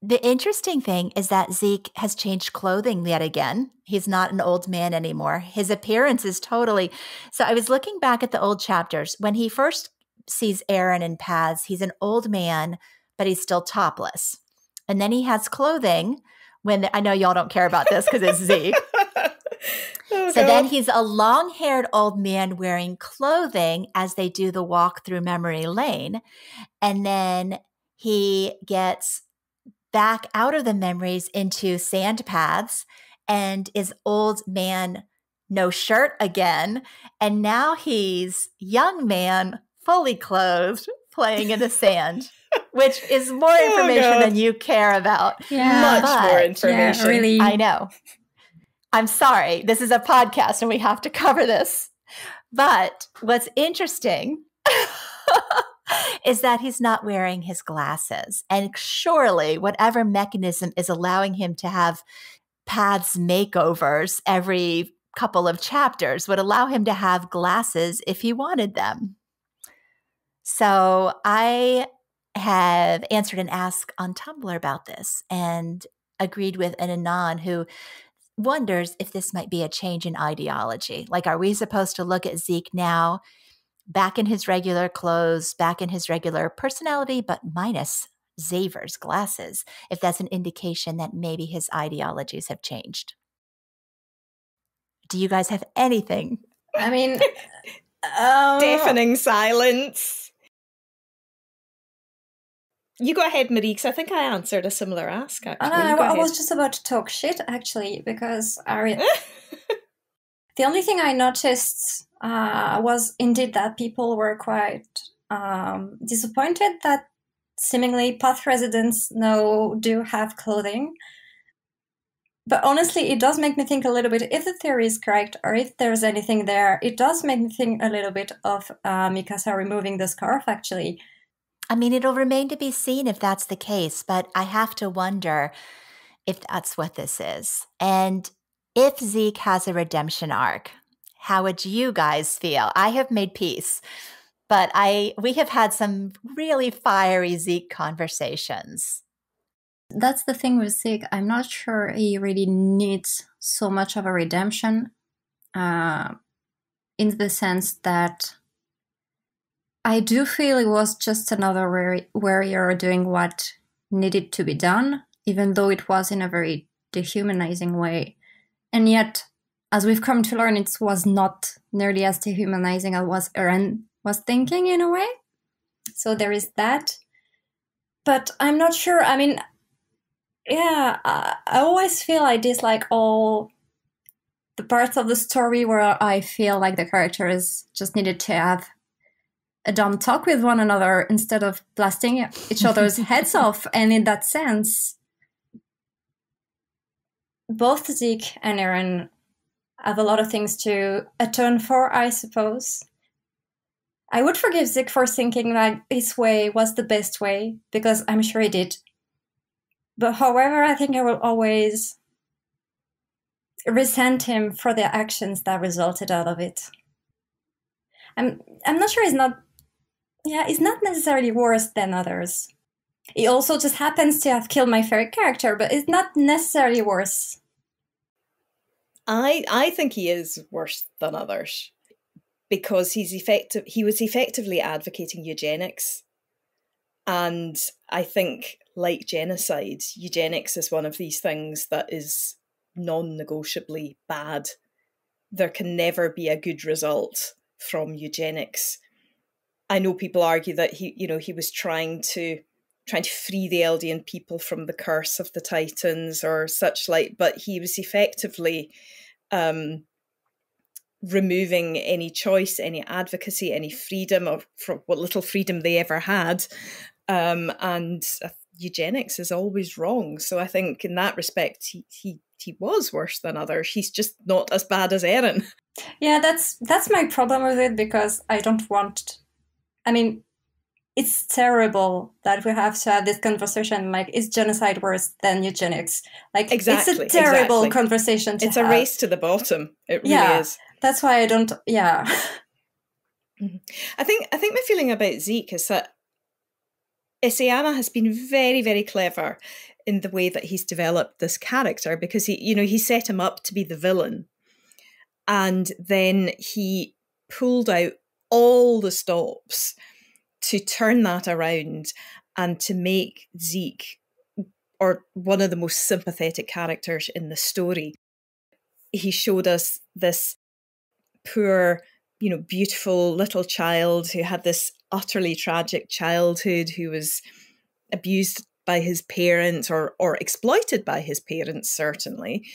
The interesting thing is that Zeke has changed clothing yet again. He's not an old man anymore. His appearance is totally... So I was looking back at the old chapters. When he first sees Eren in paths, he's an old man, but he's still topless. And then he has clothing when... I know y'all don't care about this because it's Zeke. Oh, so then he's a long-haired old man wearing clothing as they do the walk through memory lane. And then he gets back out of the memories into sand paths and is old man, no shirt again. And now he's young man, fully clothed, playing in the sand, which is more information than you care about. Yeah. Much more information. Yeah, really. I know. I'm sorry, this is a podcast and we have to cover this. But what's interesting is that he's not wearing his glasses. And surely whatever mechanism is allowing him to have paths makeovers every couple of chapters would allow him to have glasses if he wanted them. So I have answered an ask on Tumblr about this and agreed with an Anon who wonders if this might be a change in ideology. Like, are we supposed to look at Zeke now back in his regular clothes, back in his regular personality, but minus Xavier's glasses, if that's an indication that maybe his ideologies have changed? Do you guys have anything? I mean... Deafening silence. You go ahead, Marie, because I think I answered a similar ask, actually. I was just about to talk shit, actually, because the only thing I noticed was indeed that people were quite disappointed that seemingly path residents now do have clothing. But honestly, it does make me think a little bit, if the theory is correct or if there's anything there, it does make me think a little bit of Mikasa removing the scarf, actually. I mean, it'll remain to be seen if that's the case, but I have to wonder if that's what this is. And if Zeke has a redemption arc, how would you guys feel? I have made peace, but we have had some really fiery Zeke conversations. That's the thing with Zeke. I'm not sure he really needs so much of a redemption in the sense that I do feel it was just another warrior doing what needed to be done, even though it was in a very dehumanizing way. And yet, as we've come to learn, it was not nearly as dehumanizing as was Eren was thinking in a way. So there is that. But I'm not sure. I mean, yeah, I always feel I dislike all the parts of the story where I feel like the characters just needed to have a dumb talk with one another instead of blasting each other's heads off. And in that sense, both Zeke and Eren have a lot of things to atone for, I suppose. I would forgive Zeke for thinking that his way was the best way, because I'm sure he did. But however, I think I will always resent him for the actions that resulted out of it. I'm not sure he's not necessarily worse than others. He also just happens to have killed my favorite character, but it's not necessarily worse. I think he is worse than others, because he was effectively advocating eugenics. And I think, like genocide, eugenics is one of these things that is non-negotiably bad. There can never be a good result from eugenics. I know people argue that he was trying to free the Eldian people from the curse of the Titans or such like, but he was effectively removing any choice, any advocacy, any freedom, or from what little freedom they ever had. And eugenics is always wrong. So I think in that respect, he was worse than others. He's just not as bad as Eren. Yeah, that's my problem with it, because I don't want... I mean, it's terrible that we have to have this conversation, like, is genocide worse than eugenics? Like, exactly, it's a terrible conversation to have. It's a race to the bottom. It really is. That's why I don't... Yeah. I think my feeling about Zeke is that Isayama has been very, very clever in the way that he's developed this character, because he set him up to be the villain. And then he pulled out all the stops to turn that around and to make Zeke or one of the most sympathetic characters in the story. He showed us this poor, beautiful little child who had this utterly tragic childhood, who was abused by his parents or exploited by his parents, certainly.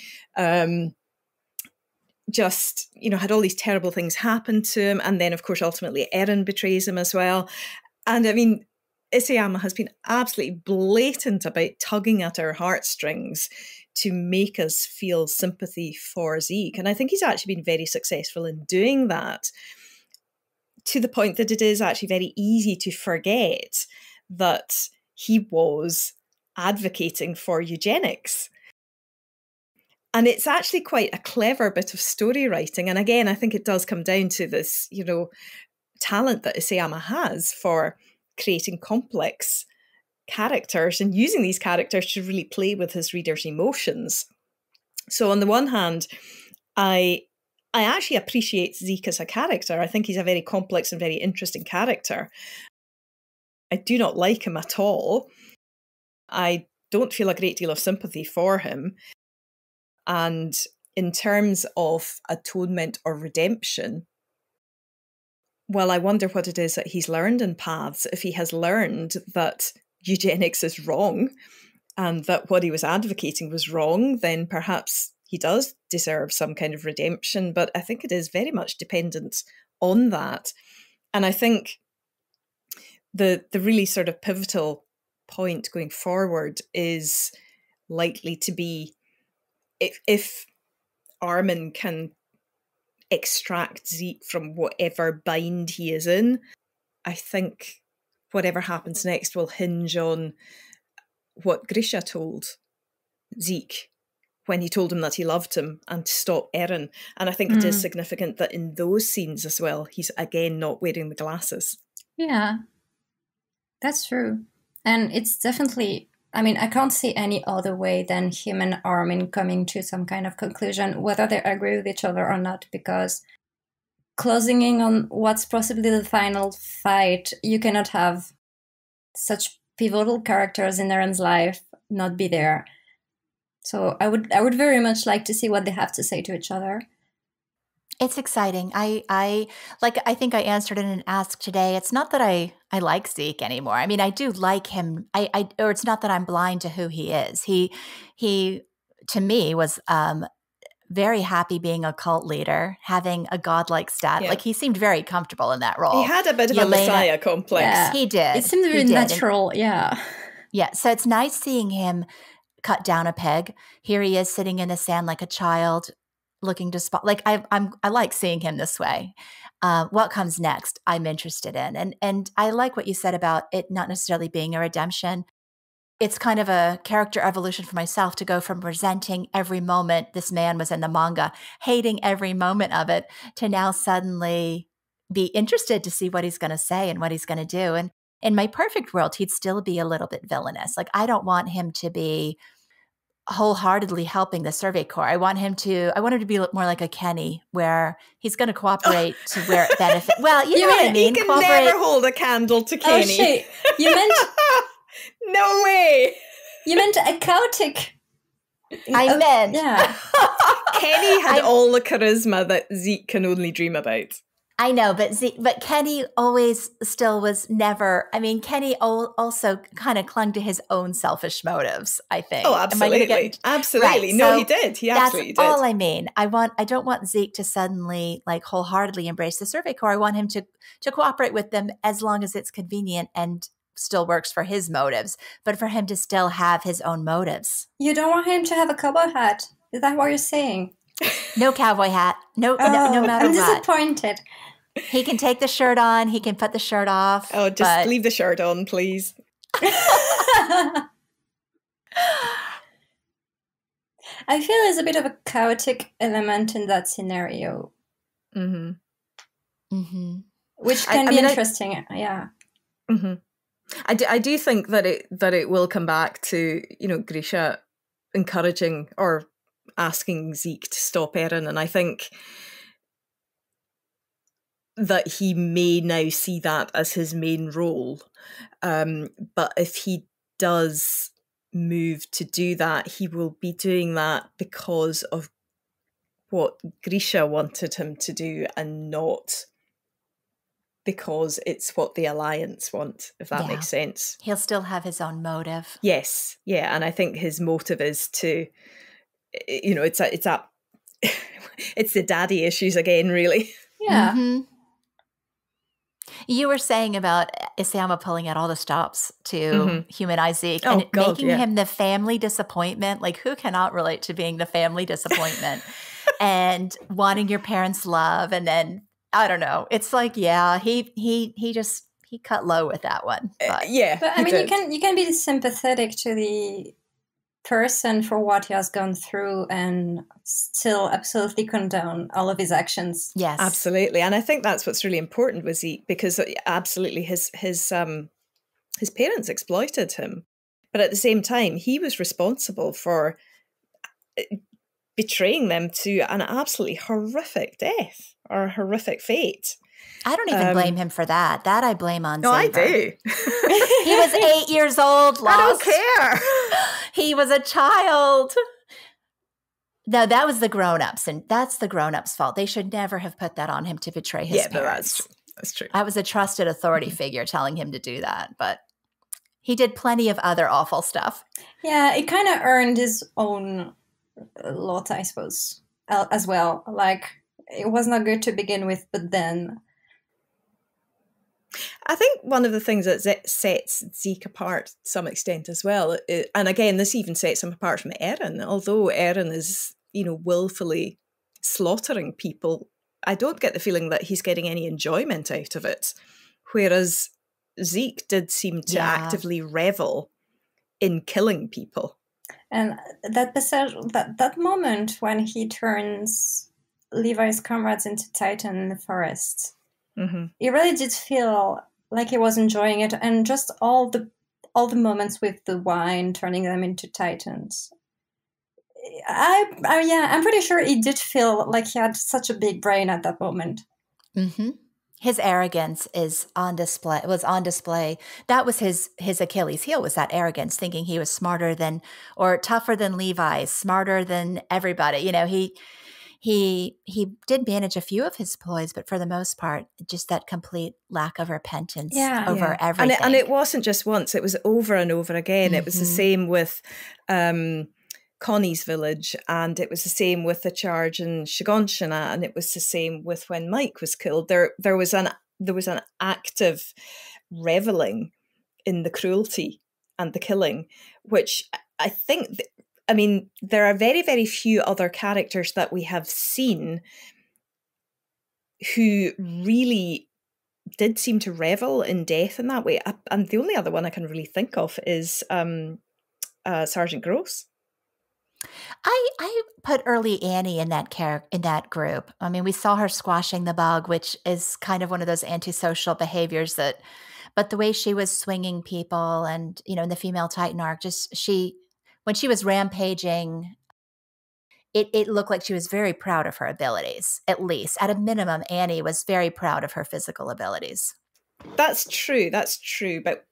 Had all these terrible things happen to him. And then, of course, ultimately Eren betrays him as well. And I mean, Isayama has been absolutely blatant about tugging at our heartstrings to make us feel sympathy for Zeke. And I think he's actually been very successful in doing that, to the point that it is actually very easy to forget that he was advocating for eugenics. And it's actually quite a clever bit of story writing. And again, I think it does come down to this, talent that Isayama has for creating complex characters and using these characters to really play with his readers' emotions. So on the one hand, I actually appreciate Zeke as a character. I think he's a very complex and very interesting character. I do not like him at all. I don't feel a great deal of sympathy for him. And in terms of atonement or redemption, well, I wonder what it is that he's learned in Paths, if he has learned that eugenics is wrong and that what he was advocating was wrong, then perhaps he does deserve some kind of redemption. But I think it is very much dependent on that. And I think the really sort of pivotal point going forward is likely to be if Armin can extract Zeke from whatever bind he is in. I think whatever happens next will hinge on what Grisha told Zeke when he told him that he loved him and to stop Eren. And I think it is significant that in those scenes as well, he's again not wearing the glasses. Yeah, that's true. And it's definitely... I mean, I can't see any other way than him and Armin coming to some kind of conclusion, whether they agree with each other or not, because closing in on what's possibly the final fight, you cannot have such pivotal characters in Eren's life not be there. So I would very much like to see what they have to say to each other. It's exciting. I think I answered in an ask today. It's not that I like Zeke anymore. I mean, I do like him. Or it's not that I'm blind to who he is. He to me was very happy being a cult leader, having a godlike stat. Yeah. Like he seemed very comfortable in that role. He had a bit of a messiah complex. Yeah. He did. It seemed very natural. Yeah. Yeah. So it's nice seeing him cut down a peg. Here he is sitting in the sand like a child, looking to spot. Like I like seeing him this way. What comes next? I'm interested in, and I like what you said about it not necessarily being a redemption. It's kind of a character evolution for myself to go from resenting every moment this man was in the manga, hating every moment of it, to now suddenly be interested to see what he's going to say and what he's going to do. And in my perfect world, he'd still be a little bit villainous. Like I don't want him to be wholeheartedly helping the Survey Corps. I want him to be more like a Kenny, where he's going to cooperate to where it benefits. Well, you know what I mean? He can never hold a candle to Kenny. Oh, shit. You meant no way. You meant a chaotic. I meant. Yeah. Kenny had all the charisma that Zeke can only dream about. I know, but Kenny always still was never. I mean, Kenny also kind of clung to his own selfish motives, I think. Oh, absolutely, absolutely. Right, no, so he did. He absolutely did. That's all I mean. I don't want Zeke to suddenly like wholeheartedly embrace the Survey Corps. I want him to cooperate with them as long as it's convenient and still works for his motives. But for him to still have his own motives, you don't want him to have a cowboy hat. Is that what you're saying? No cowboy hat. No, oh, no matter what. I'm disappointed. What. He can take the shirt on. He can put the shirt off. Oh, just leave the shirt on, please. I feel there's a bit of a chaotic element in that scenario. Mm-hmm. Mm-hmm. Which can be interesting. Yeah. Mm-hmm. I do think that it will come back to, you know, Grisha encouraging or asking Zeke to stop Eren, and I think that he may now see that as his main role. But if he does move to do that, he will be doing that because of what Grisha wanted him to do and not because it's what the Alliance want, if that makes sense. He'll still have his own motive. Yes, yeah, and I think his motive is to, you know, it's the daddy issues again, really. Yeah. Mm-hmm. You were saying about Isayama pulling out all the stops to humanize Zeke and making him the family disappointment. Like, who cannot relate to being the family disappointment and wanting your parents' love? And then I don't know. It's like, yeah, he just cut low with that one. But I mean, you can be sympathetic to the person for what he has gone through and still absolutely condone all of his actions. Yes, absolutely. And I think that's what's really important with Zeke, because absolutely his parents exploited him, but at the same time he was responsible for betraying them to an absolutely horrific death or a horrific fate. I don't even blame him for that. That I blame on Saber. No, I do. He was 8 years old, lost. I don't care. He was a child. No, that was the grown-ups, and that's the grown-ups' fault. They should never have put that on him to betray his parents. Yeah, that's true. I was a trusted authority figure telling him to do that, but he did plenty of other awful stuff. Yeah, it kind of earned his own lot, I suppose, as well. Like, it was not good to begin with, but then I think one of the things that sets Zeke apart to some extent as well, and again, this even sets him apart from Eren, although Eren is, you know, willfully slaughtering people, I don't get the feeling that he's getting any enjoyment out of it. Whereas Zeke did seem to actively revel in killing people. And that moment when he turns Levi's comrades into Titan in the forest, it really did feel like he was enjoying it, and just all the moments with the wine turning them into Titans. I'm pretty sure it did feel like he had such a big brain at that moment. Mm-hmm. his arrogance is on display, That was his Achilles heel, was that arrogance, thinking he was smarter than, or tougher than Levi, smarter than everybody. You know, he did manage a few of his ploys, but for the most part, just that complete lack of repentance over everything. And it wasn't just once, it was over and over again. Mm-hmm. It was the same with Connie's village, and it was the same with the charge in Shiganshina, and it was the same with when Mike was killed. There was an active reveling in the cruelty and the killing, which I think... I mean, there are very, very few other characters that we have seen who really did seem to revel in death in that way. And the only other one I can really think of is Sergeant Gross. I put early Annie in that group. I mean, we saw her squashing the bug, which is kind of one of those antisocial behaviors that, but the way she was swinging people, and you know, in the female Titan arc, just when she was rampaging, it looked like she was very proud of her abilities, at least. At a minimum, Annie was very proud of her physical abilities. That's true. That's true. But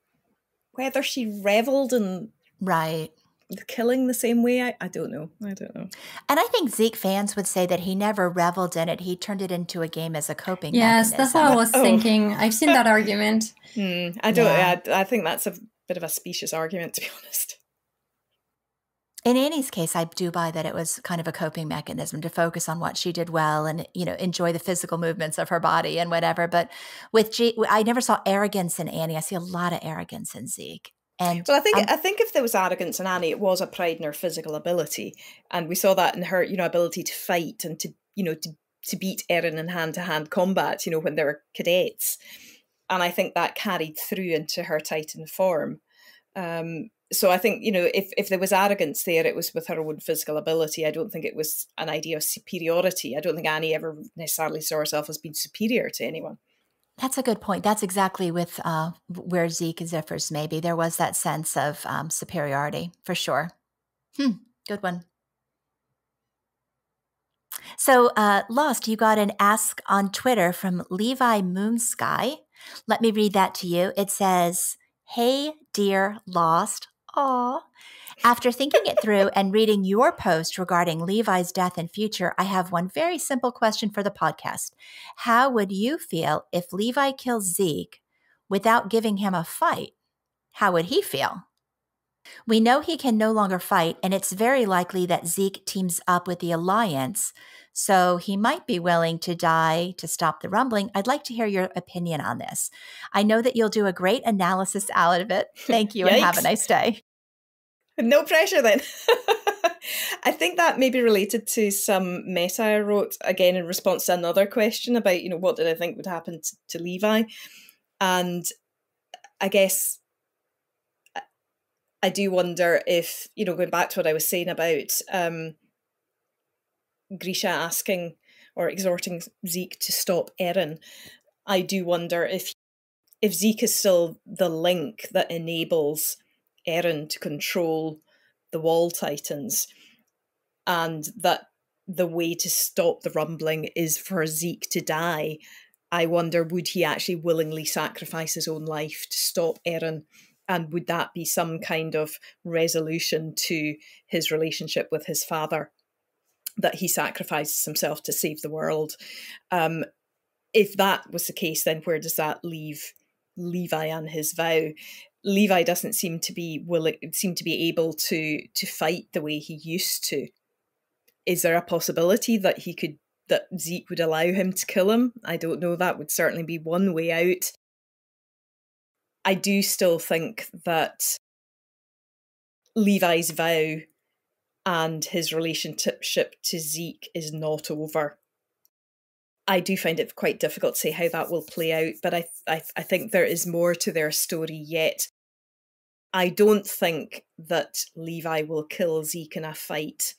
whether she reveled in the killing the same way, I don't know. I don't know. And I think Zeke fans would say that he never reveled in it. He turned it into a game as a coping mechanism. Yes, that's what I was thinking. I've seen that argument. I don't. Yeah. I think that's a bit of a specious argument, to be honest. In Annie's case, I do buy that it was kind of a coping mechanism to focus on what she did well and, you know, enjoy the physical movements of her body and whatever. But with I never saw arrogance in Annie. I see a lot of arrogance in Zeke. And well, I think if there was arrogance in Annie, it was a pride in her physical ability, and we saw that in her, you know, ability to fight and to beat Eren in hand-to-hand combat, you know, when they were cadets, and I think that carried through into her Titan form. So I think, you know, if there was arrogance there, it was with her own physical ability. I don't think it was an idea of superiority. I don't think Annie ever necessarily saw herself as being superior to anyone. That's a good point. That's exactly with where Zeke differs. Maybe there was that sense of superiority for sure. Good one. So Lost, you got an ask on Twitter from Levi Moonsky. Let me read that to you. It says, "Hey, dear Lost." Aw. "After thinking it through and reading your post regarding Levi's death and future, I have one very simple question for the podcast. How would you feel if Levi kills Zeke without giving him a fight? How would he feel? We know he can no longer fight, and it's very likely that Zeke teams up with the Alliance, so he might be willing to die to stop the rumbling. I'd like to hear your opinion on this. I know that you'll do a great analysis out of it. Thank you, and have a nice day." No pressure then. I think that may be related to some meta I wrote, again, in response to another question about, you know, what did I think would happen to Levi? And I guess... I do wonder if, you know, going back to what I was saying about Grisha asking or exhorting Zeke to stop Eren, I do wonder if Zeke is still the link that enables Eren to control the Wall Titans, and that the way to stop the rumbling is for Zeke to die. I wonder, would he actually willingly sacrifice his own life to stop Eren? And would that be some kind of resolution to his relationship with his father, that he sacrifices himself to save the world? If that was the case, then where does that leave Levi and his vow? Levi doesn't seem to be able to fight the way he used to. Is there a possibility that that Zeke would allow him to kill him? I don't know. That would certainly be one way out. I do still think that Levi's vow and his relationship to Zeke is not over. I do find it quite difficult to say how that will play out, but I think there is more to their story yet. I don't think that Levi will kill Zeke in a fight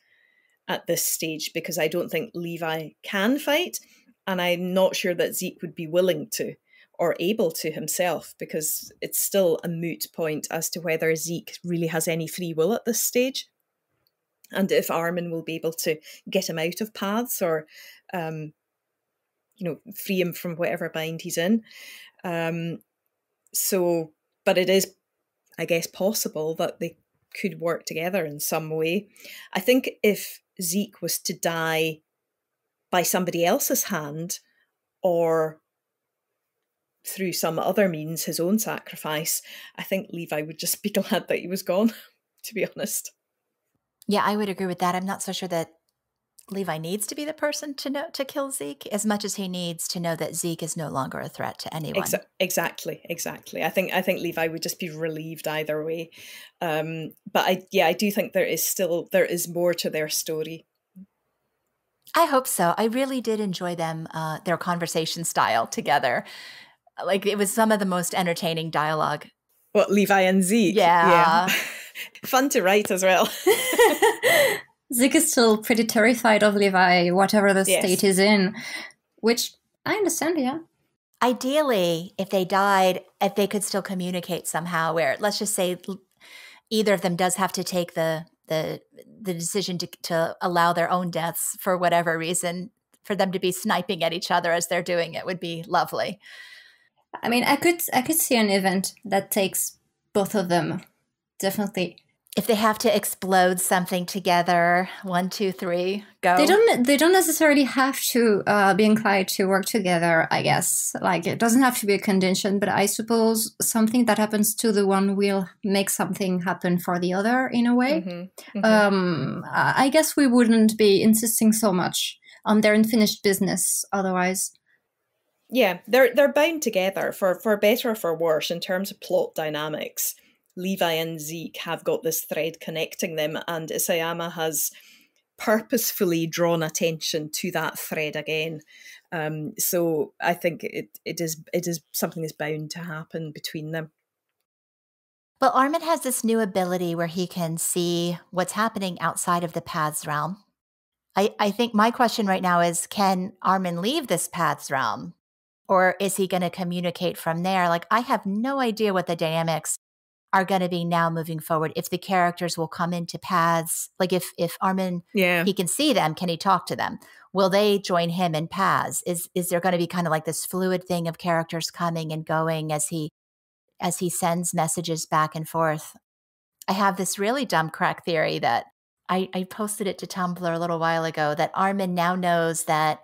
at this stage, because I don't think Levi can fight, and I'm not sure that Zeke would be willing to or able to himself, because it's still a moot point as to whether Zeke really has any free will at this stage, and if Armin will be able to get him out of paths or you know, free him from whatever bind he's in. So, but it is, I guess, possible that they could work together in some way. I think if Zeke was to die by somebody else's hand or through some other means, his own sacrifice, I think Levi would just be glad that he was gone, to be honest. Yeah, I would agree with that. I'm not so sure that Levi needs to be the person to know to kill Zeke as much as he needs to know that Zeke is no longer a threat to anyone. Exactly. I think Levi would just be relieved either way. But I do think there is more to their story. I hope so. I really did enjoy them, their conversation style together. Like, it was some of the most entertaining dialogue. What, Levi and Zeke? Yeah. Fun to write as well. Zeke is still pretty terrified of Levi, whatever the state he's in, which I understand, yeah. Ideally, if they died, if they could still communicate somehow, where, let's just say, either of them does have to take the decision to allow their own deaths for whatever reason, for them to be sniping at each other as they're doing it would be lovely. I mean, I could see an event that takes both of them, definitely. If they have to explode something together, 1, 2, 3, go. They don't necessarily have to be inclined to work together, I guess. Like, it doesn't have to be a condition, but I suppose something that happens to the one will make something happen for the other in a way. Mm-hmm. Mm-hmm. I guess we wouldn't be insisting so much on their unfinished business otherwise. Yeah, they're bound together for better or for worse in terms of plot dynamics. Levi and Zeke have got this thread connecting them, and Isayama has purposefully drawn attention to that thread again. So I think it is something that's bound to happen between them. Well, Armin has this new ability where he can see what's happening outside of the Paths realm. I think my question right now is, can Armin leave this Paths realm? Or is he going to communicate from there? Like, I have no idea what the dynamics are going to be now moving forward, if the characters will come into Paths. Like, if Armin, he can see them, can he talk to them? Will they join him in Paths? Is there going to be kind of like this fluid thing of characters coming and going as he sends messages back and forth? I have this really dumb crack theory that I posted it to Tumblr a little while ago, that Armin now knows that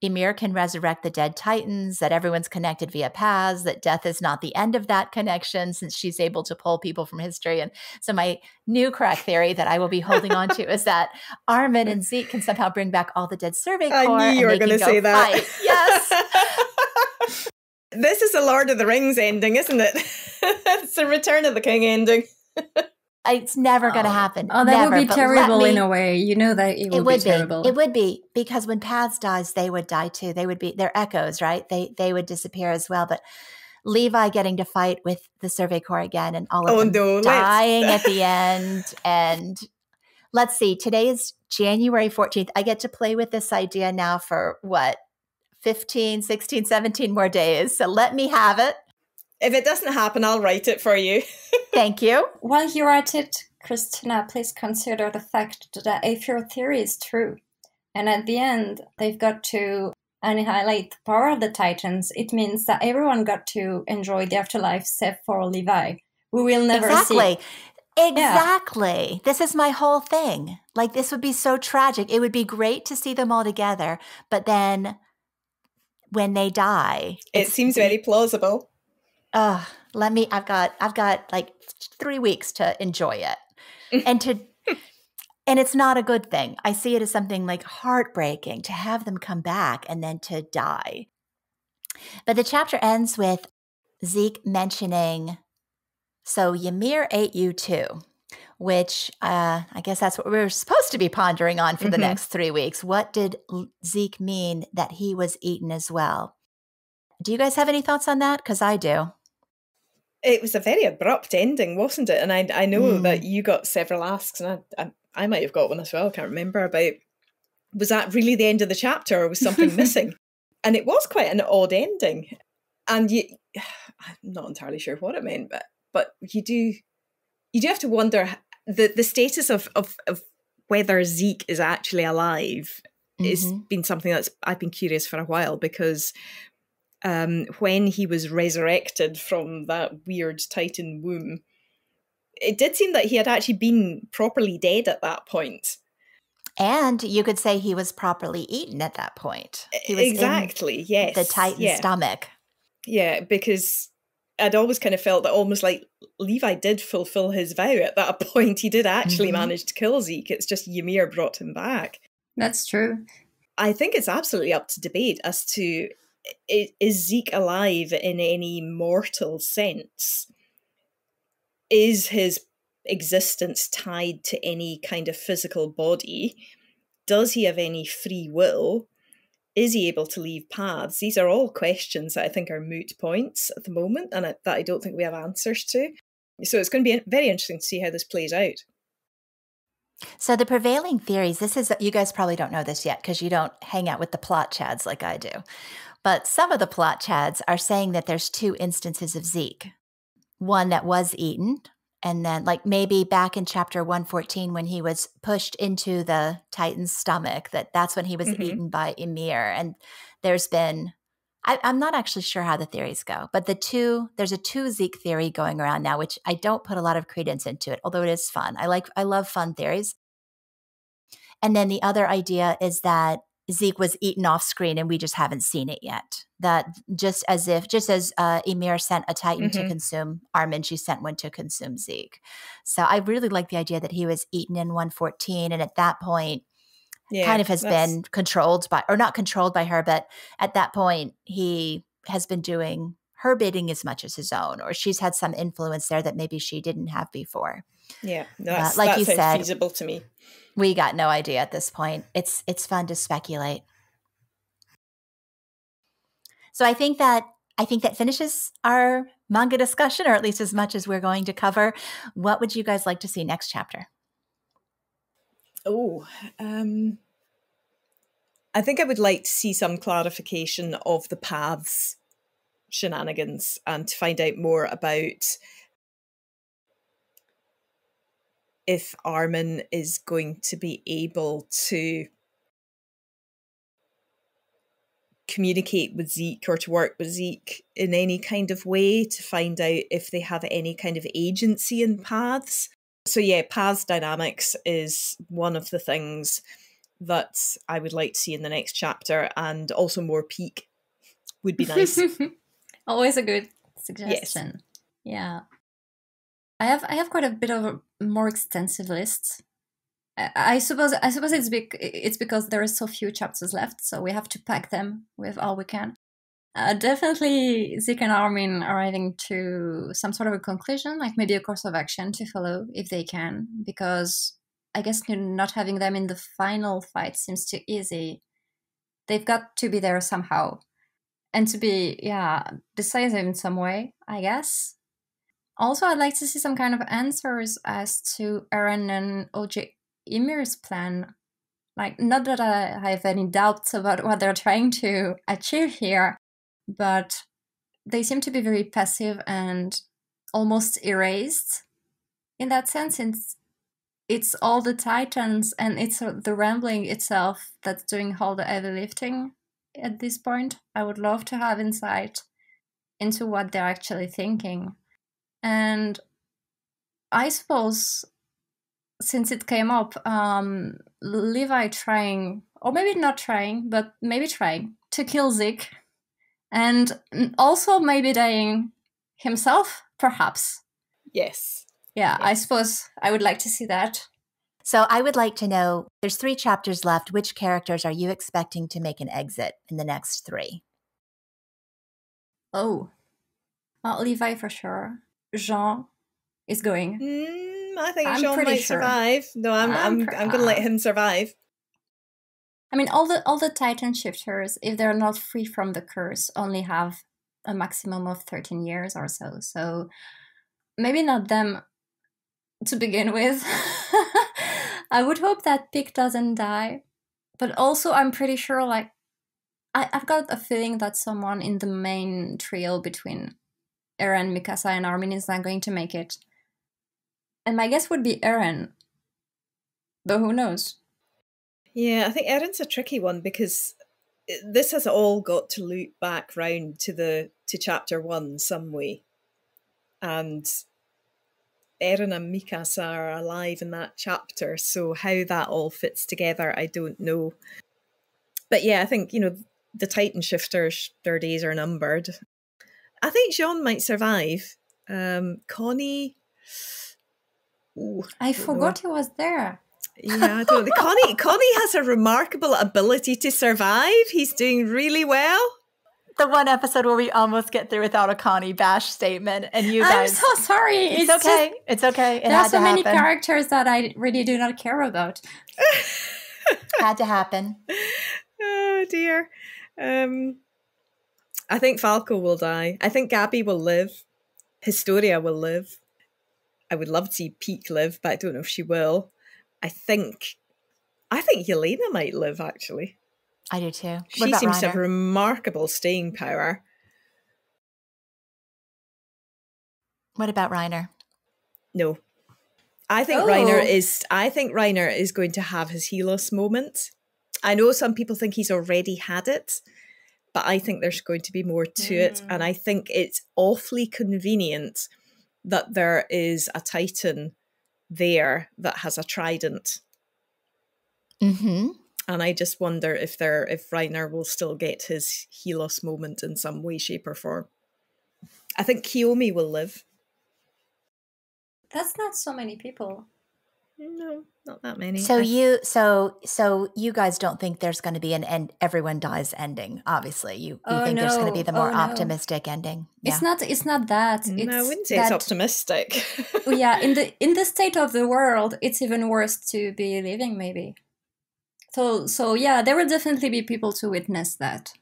Ymir can resurrect the dead Titans, that everyone's connected via Paths, that death is not the end of that connection since she's able to pull people from history. And so my new crack theory that I will be holding on to is that Armin and Zeke can somehow bring back all the dead Survey Corps. I knew you were going to say that. Fight. Yes. This is a Lord of the Rings ending, isn't it? It's a Return of the King ending. It's never going to happen. Oh, that would be terrible in a way. You know that it would be terrible. It would be, because when Paths dies, they would die too. They would be their echoes, right? They would disappear as well. But Levi getting to fight with the Survey Corps again, and all of them dying at the end. And let's see, today is January 14th. I get to play with this idea now for what, 15, 16, 17 more days. So let me have it. If it doesn't happen, I'll write it for you. Thank you. While you're at it, Christina, please consider the fact that if your theory is true, and at the end they've got to annihilate the power of the Titans, it means that everyone got to enjoy the afterlife except for Levi. We will never see. Exactly. Yeah. This is my whole thing. Like, this would be so tragic. It would be great to see them all together, but then when they die... It seems very plausible. I've got like 3 weeks to enjoy it, and it's not a good thing. I see it as something like heartbreaking to have them come back and then to die. But the chapter ends with Zeke mentioning, so Ymir ate you too, which I guess that's what we're supposed to be pondering on for the next 3 weeks. What did Zeke mean that he was eaten as well? Do you guys have any thoughts on that? Because I do. It was a very abrupt ending, wasn't it? And I know that you got several asks, and I might have got one as well. I can't remember about, was that really the end of the chapter, or was something missing? And it was quite an odd ending. And I'm not entirely sure what it meant, but you do have to wonder the status of whether Zeke is actually alive it's been something that's I've been curious for a while, because when he was resurrected from that weird Titan womb, it did seem that he had actually been properly dead at that point. And you could say he was properly eaten at that point. He was exactly, yes. The Titan's stomach. Yeah, because I'd always kind of felt that almost like Levi did fulfill his vow at that point. He did actually manage to kill Zeke. It's just Ymir brought him back. That's true. I think it's absolutely up to debate as to, is Zeke alive in any mortal sense? Is his existence tied to any kind of physical body? Does he have any free will? Is he able to leave paths? These are all questions that I think are moot points at the moment, and that I don't think we have answers to. So it's going to be very interesting to see how this plays out. So the prevailing theories, this is, you guys probably don't know this yet because you don't hang out with the plot chads like I do, but some of the plot chads are saying that there's two instances of Zeke. One that was eaten, and then like maybe back in chapter 114 when he was pushed into the Titan's stomach, that's when he was eaten by Ymir. And there's been, I'm not actually sure how the theories go, but there's a two Zeke theory going around now, which I don't put a lot of credence into it, although it is fun. I love fun theories. And then the other idea is that Zeke was eaten off screen and we just haven't seen it yet. That just as Ymir sent a Titan to consume Armin, she sent one to consume Zeke. So I really like the idea that he was eaten in 114. And at that point, kind of has been controlled by, or not controlled by her, but at that point, he has been doing her bidding as much as his own, or she's had some influence there that maybe she didn't have before. Yeah, that's, like that you said, feasible to me. We got no idea at this point. It's fun to speculate. So I think that finishes our manga discussion, or at least as much as we're going to cover. What would you guys like to see next chapter? Oh, I think I would like to see some clarification of the paths shenanigans and to find out more about if Armin is going to be able to communicate with Zeke or to work with Zeke in any kind of way, to find out if they have any kind of agency in paths. So yeah, paths dynamics is one of the things that I would like to see in the next chapter, and also more Pieck would be nice. Always a good suggestion. Yes. Yeah. I have quite a bit of a more extensive list. I suppose it's because there are so few chapters left, so we have to pack them with all we can. Definitely Zeke and Armin arriving to some sort of a conclusion, like maybe a course of action to follow if they can, because I guess not having them in the final fight seems too easy. They've got to be there somehow, and to be decisive in some way, I guess. Also, I'd like to see some kind of answers as to Eren and OJ Ymir's plan. Like, not that I have any doubts about what they're trying to achieve here, but they seem to be very passive and almost erased. In that sense, it's all the Titans and it's the rambling itself that's doing all the heavy lifting at this point. I would love to have insight into what they're actually thinking. And I suppose, since it came up, Levi trying, or maybe not trying, but maybe trying to kill Zeke, and also maybe dying himself, perhaps. Yes. Yeah, yes. I suppose I would like to see that. So I would like to know, there's 3 chapters left. Which characters are you expecting to make an exit in the next 3? Oh, not Levi for sure. Jean is going. I think I'm Jean might survive. Sure. No, I'm gonna let him survive. I mean, all the Titan shifters, if they're not free from the curse, only have a maximum of 13 years or so. So maybe not them to begin with. I would hope that Pieck doesn't die, but also I'm pretty sure, like, I've got a feeling that someone in the main trio between Eren, Mikasa, and Armin is not going to make it. And my guess would be Eren. Though who knows? Yeah, I think Eren's a tricky one because this has all got to loop back round to chapter one some way. And Eren and Mikasa are alive in that chapter, so how that all fits together, I don't know. But yeah, I think, you know, the Titan shifters, their days are numbered. I think Jean might survive. Connie... Ooh, I forgot he was there. Yeah, I don't know. Connie has a remarkable ability to survive. He's doing really well. The one episode where we almost get through without a Connie bash statement, and you guys. I'm so sorry. It's okay. Just, it's okay. It there had are so to many happen. Characters that I really do not care about. Had to happen. Oh dear. I think Falco will die. I think Gabi will live. Historia will live. I would love to see Pieck live, but I don't know if she will. I think Yelena might live, actually. I do too. She seems Reiner? To have remarkable staying power. What about Reiner? No. I think Reiner is going to have his Helos moment. I know some people think he's already had it, but I think there's going to be more to it. And I think it's awfully convenient that there is a Titan there that has a trident. Mm-hmm. And I just wonder if Reiner will still get his Helos moment in some way, shape, or form. I think Kiyomi will live. That's not so many people. No, not that many. So you guys don't think there's going to be an end? Everyone dies ending. Obviously, you think there's going to be the more optimistic ending. Yeah. It's not that. It's no, I wouldn't say it's optimistic. Yeah, in the state of the world, it's even worse to be living, maybe. So yeah, there will definitely be people to witness that.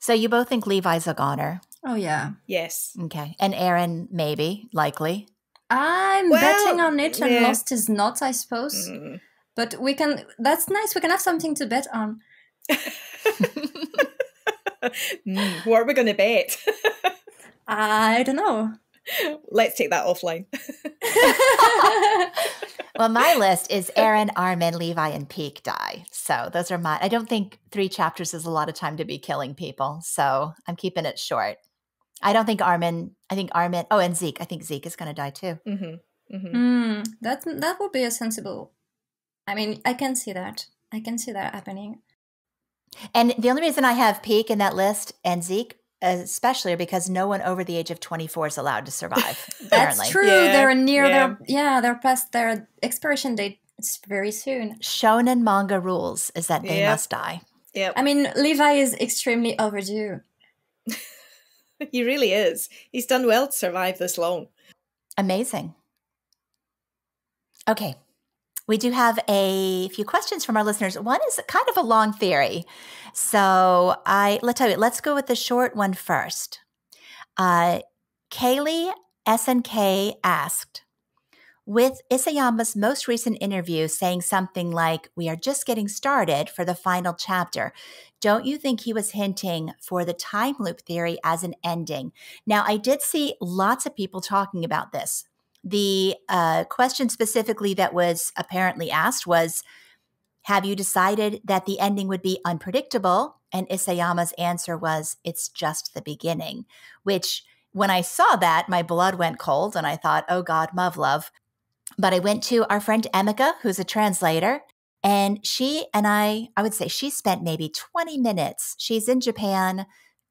So you both think Levi's a goner? Oh yeah. Yes. Okay. And Eren maybe, likely. I'm betting on it, and Lost is not, I suppose. Mm. But we can, that's nice, we can have something to bet on. What are we going to bet? I don't know. Let's take that offline. Well, my list is Eren, Armin, Levi, and Pieck die. So those are mine. I don't think 3 chapters is a lot of time to be killing people. So I'm keeping it short. I don't think Armin. I think Armin. Oh, and Zeke. I think Zeke is going to die too. Mm-hmm. Mm-hmm. That would be a sensible. I mean, I can see that. I can see that happening. And the only reason I have Pieck in that list and Zeke, especially, because no one over the age of 24 is allowed to survive. That's true. Yeah. They're near they're past their expiration date very soon. Shonen manga rules is that they must die. Yeah. I mean, Levi is extremely overdue. He really is. He's done well to survive this long. Amazing. Okay. We do have a few questions from our listeners. One is kind of a long theory. So let's go with the short one first. Kaylee SNK asked, with Isayama's most recent interview saying something like, "We are just getting started for the final chapter," don't you think he was hinting for the time loop theory as an ending? Now, I did see lots of people talking about this. The question specifically that was apparently asked was, have you decided that the ending would be unpredictable? And Isayama's answer was, it's just the beginning, which when I saw that, my blood went cold and I thought, oh God, Muvlov. But I went to our friend Emika, who's a translator, and she and I would say she spent maybe 20 minutes. She's in Japan,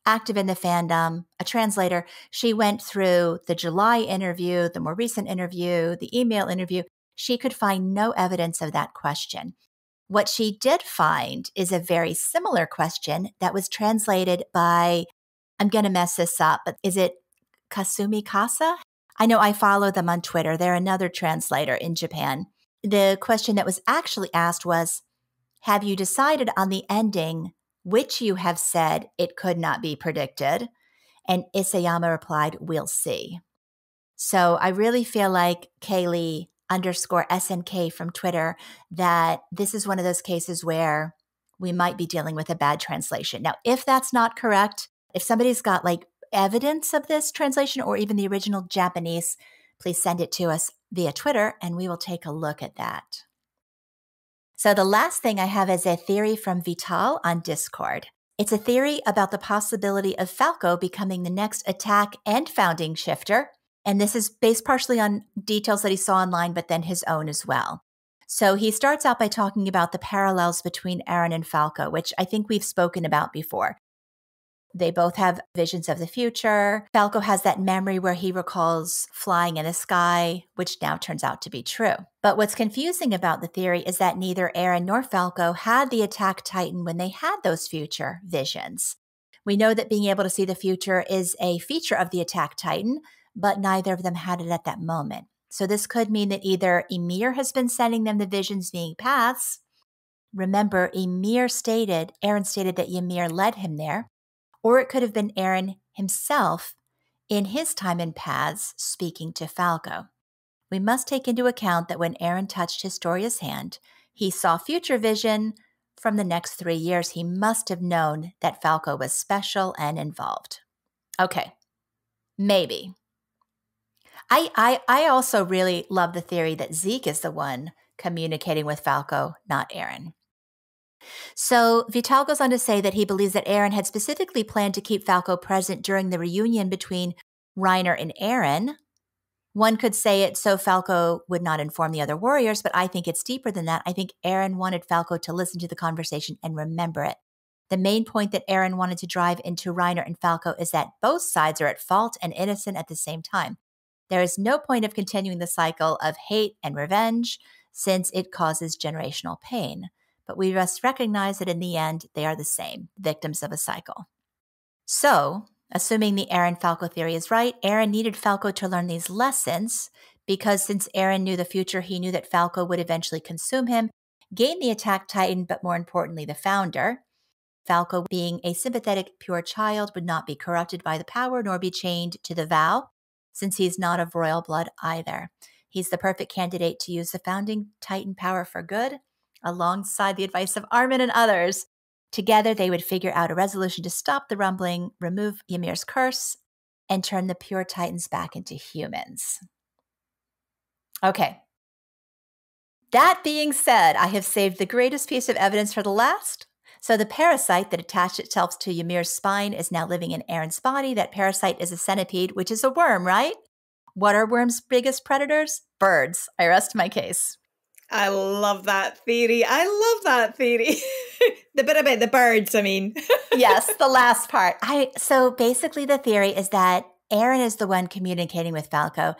active in the fandom, a translator. She went through the July interview, the more recent interview, the email interview. She could find no evidence of that question. What she did find is a very similar question that was translated by, I'm going to mess this up, but is it Kasumi Kasa? I know I follow them on Twitter. They're another translator in Japan. The question that was actually asked was, have you decided on the ending, which you have said it could not be predicted? And Isayama replied, we'll see. So I really feel like Kaylee_SNK from Twitter, that this is one of those cases where we might be dealing with a bad translation. Now, if that's not correct, if somebody's got like evidence of this translation or even the original Japanese, please send it to us via Twitter, and we will take a look at that. So the last thing I have is a theory from Vital on Discord. It's a theory about the possibility of Falco becoming the next Attack and Founding shifter. And this is based partially on details that he saw online, but then his own as well. So he starts out by talking about the parallels between Eren and Falco, which I think we've spoken about before. They both have visions of the future. Falco has that memory where he recalls flying in the sky, which now turns out to be true. But what's confusing about the theory is that neither Eren nor Falco had the Attack Titan when they had those future visions. We know that being able to see the future is a feature of the Attack Titan, but neither of them had it at that moment. So this could mean that either Ymir has been sending them the visions via paths. Remember, Eren stated that Ymir led him there. Or it could have been Eren himself in his time in paths speaking to Falco. We must take into account that when Eren touched Historia's hand, he saw future vision from the next 3 years. He must have known that Falco was special and involved. Okay, maybe. I also really love the theory that Zeke is the one communicating with Falco, not Eren. So Vital goes on to say that he believes that Eren had specifically planned to keep Falco present during the reunion between Reiner and Eren. One could say it so Falco would not inform the other warriors, but I think it's deeper than that. I think Eren wanted Falco to listen to the conversation and remember it. The main point that Eren wanted to drive into Reiner and Falco is that both sides are at fault and innocent at the same time. There is no point of continuing the cycle of hate and revenge since it causes generational pain. But we must recognize that in the end, they are the same, victims of a cycle. So, assuming the Eren-Falco theory is right, Eren needed Falco to learn these lessons because since Eren knew the future, he knew that Falco would eventually consume him, gain the Attack Titan, but more importantly, the Founder. Falco, being a sympathetic, pure child, would not be corrupted by the power nor be chained to the vow, since he's not of royal blood either. He's the perfect candidate to use the Founding Titan power for good, alongside the advice of Armin and others. Together, they would figure out a resolution to stop the rumbling, remove Ymir's curse, and turn the pure titans back into humans. Okay. That being said, I have saved the greatest piece of evidence for the last. So the parasite that attached itself to Ymir's spine is now living in Eren's body. That parasite is a centipede, which is a worm, right? What are worms' biggest predators? Birds. I rest my case. I love that theory. I love that theory. The bit about the birds, I mean. Yes, the last part. So basically the theory is that Eren is the one communicating with Falco.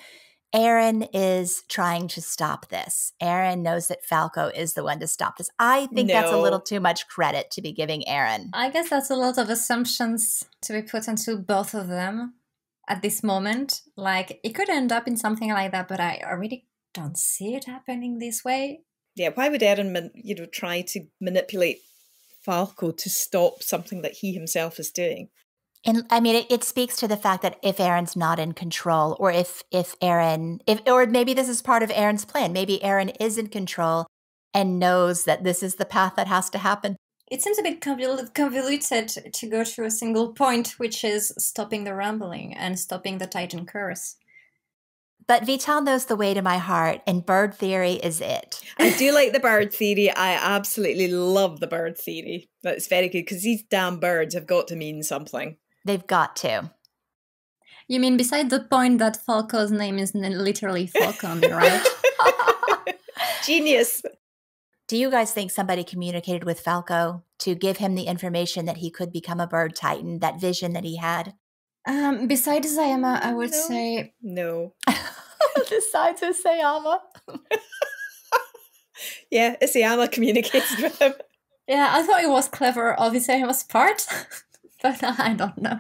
Eren is trying to stop this. Eren knows that Falco is the one to stop this. I think that's a little too much credit to be giving Eren. I guess that's a lot of assumptions to be put into both of them at this moment. Like, it could end up in something like that, but I already don't see it happening this way. Yeah, why would Eren, you know, try to manipulate Falco to stop something that he himself is doing? And I mean, it speaks to the fact that if Eren's not in control, or or maybe this is part of Eren's plan. Maybe Eren is in control and knows that this is the path that has to happen. It seems a bit convoluted to go to a single point, which is stopping the rumbling and stopping the Titan curse. But Vital knows the way to my heart, and bird theory is it. I do like the bird theory. I absolutely love the bird theory. That's very good, because these damn birds have got to mean something. They've got to. You mean beside the point that Falco's name is literally Falcon, right? Genius. Do you guys think somebody communicated with Falco to give him the information that he could become a bird titan, that vision that he had? Besides Isayama, I would say... No. Besides Isayama? Yeah, Isayama communicates with him. Yeah, I thought it was clever of Isayama's part, but I don't know.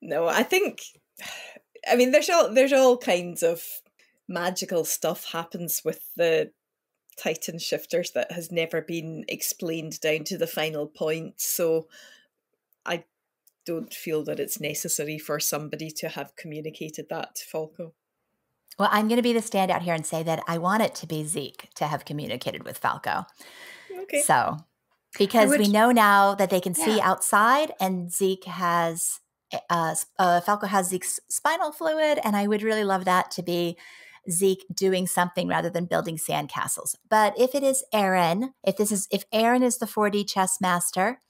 No, I think... I mean, there's all kinds of magical stuff happens with the Titan shifters that has never been explained down to the final point, so I don't feel that it's necessary for somebody to have communicated that to Falco. Well, I'm going to be the standout here and say that I want it to be Zeke to have communicated with Falco. Okay. So, because we know now that they can see outside, and Zeke has, Falco has Zeke's spinal fluid, and I would really love that to be Zeke doing something rather than building sandcastles. But if it is Eren, if Eren is the 4D chess master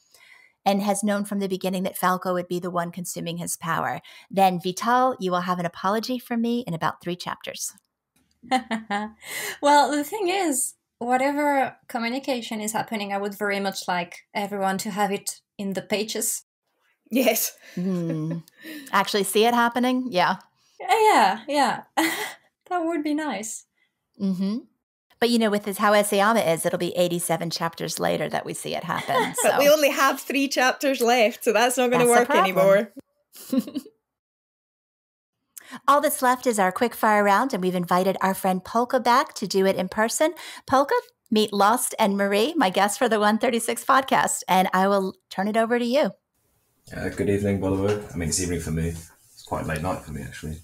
and has known from the beginning that Falco would be the one consuming his power, then Vital, you will have an apology from me in about 3 chapters. Well, the thing is, whatever communication is happening, I would very much like everyone to have it in the pages. Yes. Actually see it happening? Yeah. Yeah, yeah. That would be nice. Mm-hmm. But, you know, with this, how Isayama is, it'll be 87 chapters later that we see it happen. So. But we only have 3 chapters left, so that's not going to work anymore. All that's left is our quickfire round, and we've invited our friend Polka back to do it in person. Polka, meet Lost and Marie, my guest for the 136 podcast, and I will turn it over to you. Good evening, by the way. I mean, it's evening for me. It's quite a late night for me, actually.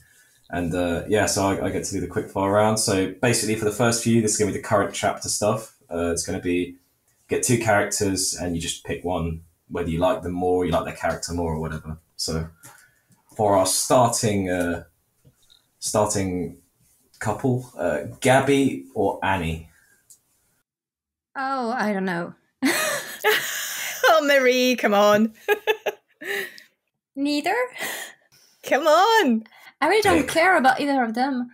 And yeah, so I get to do the quickfire round. So basically for the first few, this is going to be the current chapter stuff. It's going to be get 2 characters and you just pick one, whether you like them more, you like their character more or whatever. So for our starting couple, Gabi or Annie? Oh, I don't know. Oh, Marie, come on. Neither? Come on. I really don't care about either of them.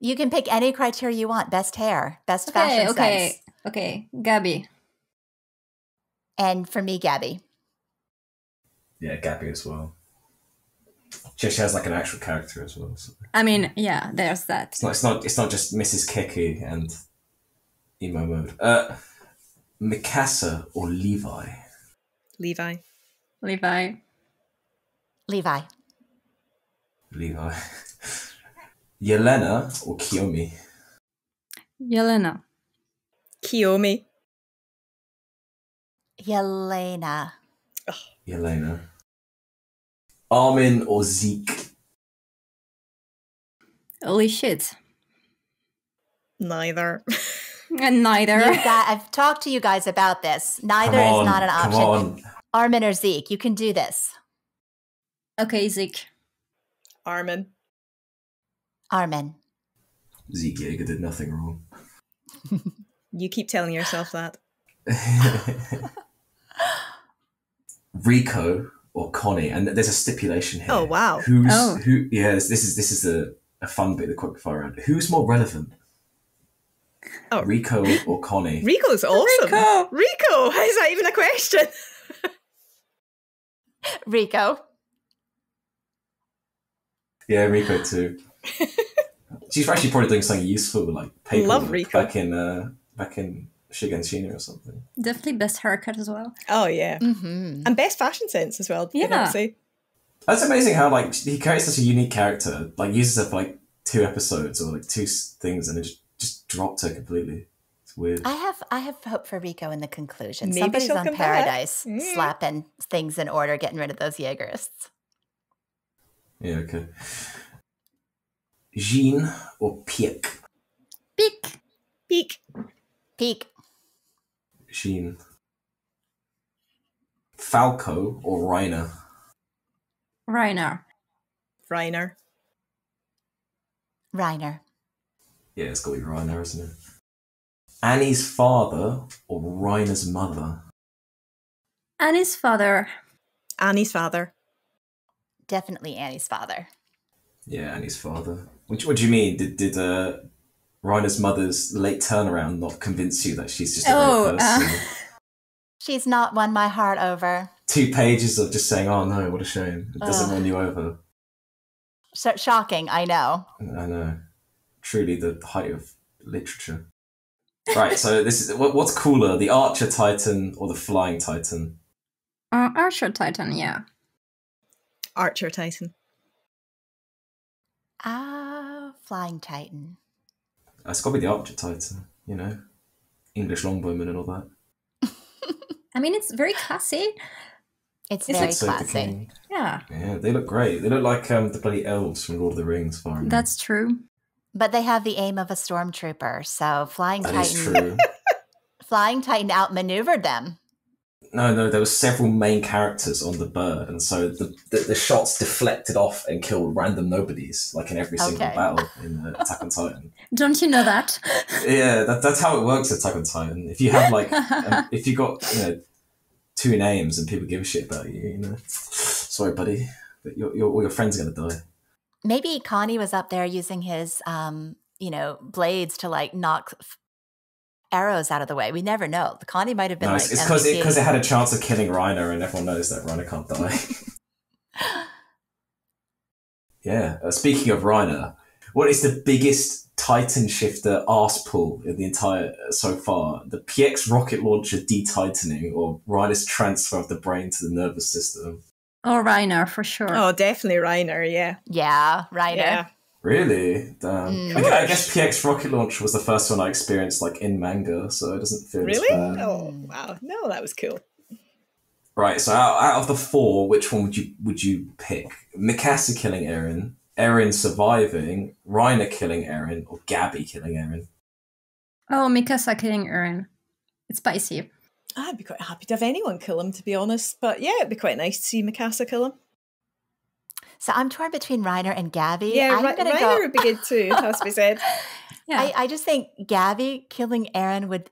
You can pick any criteria you want. Best hair, best fashion sense. Okay, Gabi. And for me, Gabi. Yeah, Gabi as well. She has like an actual character as well. So. I mean, yeah, there's that. It's not just Mrs. Kiki and emo mode. Mikasa or Levi? Levi. Levi. Levi. Levi. Yelena or Kiyomi? Yelena. Kiyomi. Yelena. Oh. Yelena. Armin or Zeke? Holy shit. Neither. And neither. I've talked to you guys about this. Neither is not an option. Come on. Armin or Zeke, you can do this. Okay, Zeke. Armin. Armin. Zeke Yeager did nothing wrong. You keep telling yourself that. Rico or Connie, and there's a stipulation here. Oh wow! Who? Yeah, this is a fun bit of the quickfire round. Who's more relevant? Oh, Rico or Connie? Rico's awesome. Rico, is that even a question? Rico. Yeah, Rico too. She's actually probably doing something useful, like paper back in Shiganshina or something. Definitely best haircut as well. Oh yeah, and best fashion sense as well. Yeah, that's amazing how like he creates such a unique character, like uses up like 2 episodes or like 2 things, and it just dropped her completely. It's weird. I have hope for Rico in the conclusion. Maybe somebody's on Paradise slapping things in order, getting rid of those Jaegerists. Yeah, okay. Jean or Pieck? Pieck. Pieck. Pieck. Jean. Falco or Reiner? Reiner. Reiner. Reiner. Yeah, it's got to be Reiner, isn't it? Annie's father or Reiner's mother? Annie's father. Annie's father. Definitely Annie's father. Yeah, Annie's father. What do you mean? Did Reiner's mother's late turnaround not convince you that she's just a real person? She's not won my heart over. 2 pages of just saying, oh no, what a shame. It doesn't win you over. Shocking, I know. I know. Truly the height of literature. Right, so this is what's cooler, the Archer Titan or the Flying Titan? Archer Titan, yeah. Archer Titan. Flying Titan. It's got to be the Archer Titan, you know. English longbowman and all that. I mean, it's very classy. It's very classy. Yeah. Yeah, they look great. They look like the bloody elves from Lord of the Rings. That's true. But they have the aim of a stormtrooper, so Flying Titan. That is true. Flying Titan outmaneuvered them. No, there were several main characters on the bird, and so the shots deflected off and killed random nobodies, like in every single battle in Attack on Titan. Don't you know that? Yeah, that's how it works at Attack on Titan. If you have, like, if you got, you know, two names and people give a shit about you, you know, sorry, buddy, but all your friends are going to die. Maybe Connie was up there using his, you know, blades to, like, knock arrows out of the way. We never know. Connie might have been like... It's because it had a chance of killing Reiner, and everyone knows that Reiner can't die. Yeah. Speaking of Reiner, what is the biggest Titan shifter arse pull in the entire... so far? The PX rocket launcher de-tightening, or Reiner's transfer of the brain to the nervous system? Oh, Reiner, for sure. Oh, definitely Reiner, yeah. Yeah, Reiner. Yeah. Really? Damn. Mm. I guess PX Rocket Launch was the first one I experienced, like, in manga, so it doesn't feel really as bad. Oh, wow. No, that was cool. Right, so out of the four, which one would you pick? Mikasa killing Eren, Eren surviving, Reiner killing Eren, or Gabi killing Eren? Oh, Mikasa killing Eren. It's spicy. I'd be quite happy to have anyone kill him, to be honest, but yeah, it'd be quite nice to see Mikasa kill him. So I'm torn between Reiner and Gabi. Yeah, Reiner would be good too, has to be said. Yeah. I just think Gabi killing Eren would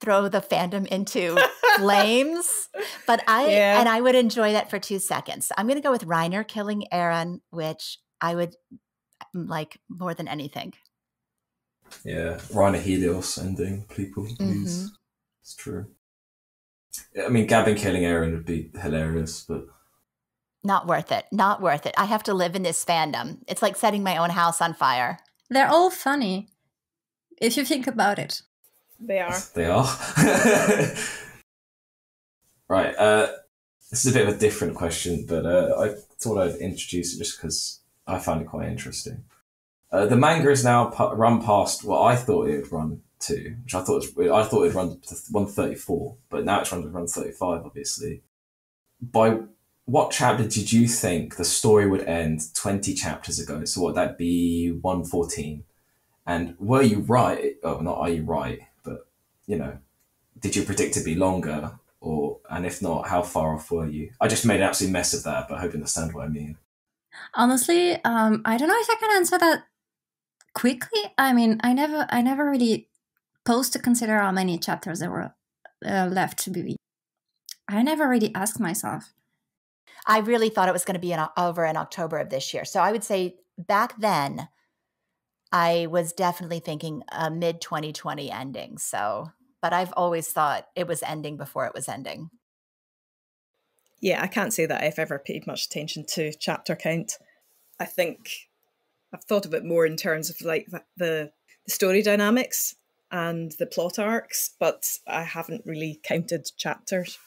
throw the fandom into flames. But I would enjoy that for 2 seconds. So I'm going to go with Reiner killing Eren, which I would like more than anything. Yeah, Reiner Helios ending, people, please. Mm-hmm. It's true. I mean, Gabi killing Eren would be hilarious, but... Not worth it. Not worth it. I have to live in this fandom. It's like setting my own house on fire. They're all funny, if you think about it. They are. They are. Right. This is a bit of a different question, but I thought I'd introduce it just because I found it quite interesting. The manga is now run past what I thought it would run to, which I thought it would run to 134, but now it's run to 135, obviously. By... what chapter did you think the story would end 20 chapters ago? So would that be 114? And were you right? Oh, not are you right? But, you know, did you predict it to be longer? Or, and if not, how far off were you? I just made an absolute mess of that, but I hope you understand what I mean. Honestly, I don't know if I can answer that quickly. I mean, I never really paused to consider how many chapters there were left to be. I never really asked myself. I really thought it was going to be over in October of this year. So I would say back then, I was definitely thinking a mid-2020 ending. So, but I've always thought it was ending before it was ending. Yeah, I can't say that I've ever paid much attention to chapter count. I think I've thought of it more in terms of like the story dynamics and the plot arcs, but I haven't really counted chapters.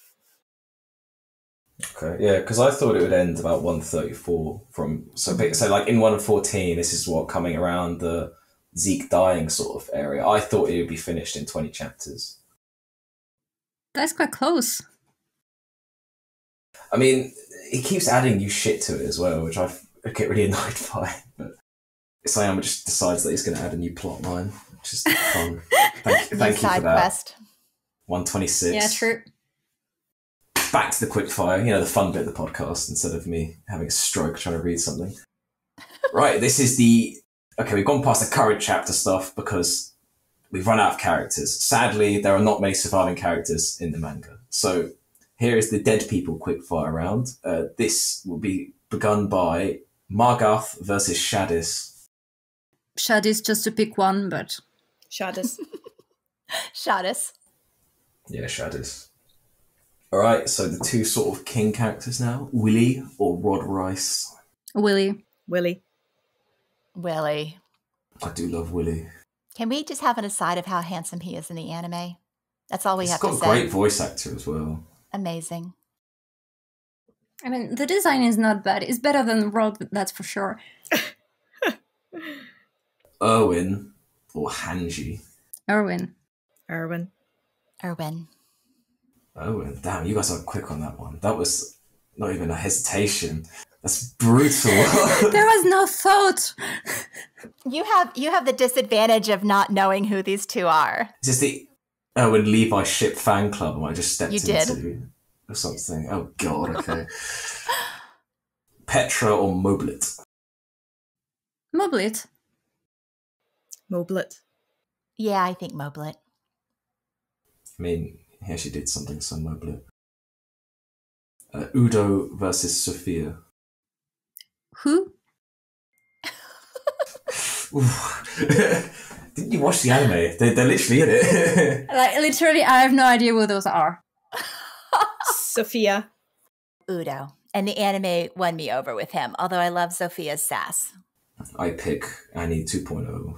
Okay, yeah, because I thought it would end about 134 from... So like in 114, this is what, coming around the Zeke dying sort of area. I thought it would be finished in 20 chapters. That's quite close. I mean, it keeps adding new shit to it as well, which I get really annoyed by. But Isayama just decides that he's going to add a new plot line, which is fun. Thank you for that. Quest. 126. Yeah, true. Back to the quickfire, you know, the fun bit of the podcast instead of me having a stroke trying to read something. Right, this is the... Okay, we've gone past the current chapter stuff because we've run out of characters. Sadly, there are not many surviving characters in the manga. So here is the dead people quickfire round. This will be begun by Margath versus Shadis. Shadis, just to pick one, but... Shadis. Shadis. Yeah, Shadis. All right, so the two sort of king characters now, Willie or Rod Rice? Willie. Willie. Willie. I do love Willie. Can we just have an aside of how handsome he is in the anime? That's all we have to say. He's got a great voice actor as well. Amazing. I mean, the design is not bad. It's better than Rod, that's for sure. Erwin or Hanji? Erwin. Erwin. Erwin. Oh, damn, you guys are quick on that one. That was not even a hesitation. That's brutal. There was no thought. You have the disadvantage of not knowing who these two are. Is this the Erwin Levi ship fan club? Am I just stepped into? You did. or something. Oh god, okay. Petra or Moblet? Moblet. Moblet. Yeah, I think Moblet. I mean, yeah, she did something, so Moblet. Udo versus Sophia. Who? Didn't you watch the anime? They're literally in it. Like, literally, I have no idea who those are. Sophia. Udo. And the anime won me over with him, although I love Sophia's sass. I pick Annie 2.0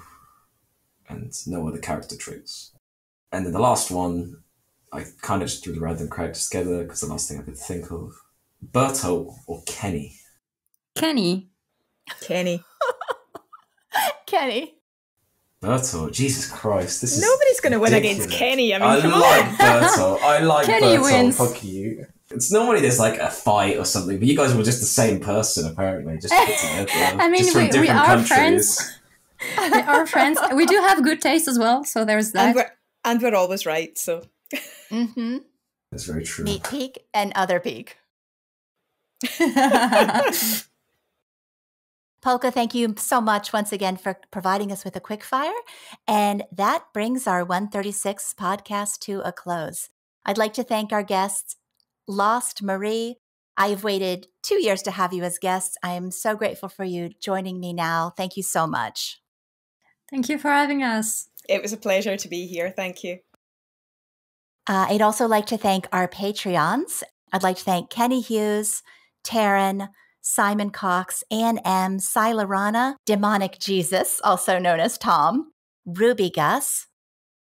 and no other character traits. And then the last one, I kind of just threw the random characters together because the last thing I could think of. Bertolt or Kenny? Kenny. Kenny. Kenny. Bertolt, Jesus Christ. This is Nobody's going to win against Kenny. I mean, I like Bertolt. I like Kenny Bertolt. Wins. Fuck you. It's normally there's like a fight or something, but you guys were just the same person, apparently. Just I mean, just we are countries. Friends. We are friends. We do have good taste as well, so there's that. And we're always right, so. Mm-hmm. That's very true. Meat Peak and Other Peak. Polka, thank you so much once again for providing us with a quick fire. And that brings our 136 podcast to a close. I'd like to thank our guests, Lost Marie. I've waited 2 years to have you as guests. I am so grateful for you joining me now. Thank you so much. Thank you for having us. It was a pleasure to be here. Thank you. I'd also like to thank our Patreons. I'd like to thank Kenny Hughes, Taryn, Simon Cox, Ann M, Silarana, Demonic Jesus, also known as Tom, Ruby Gus,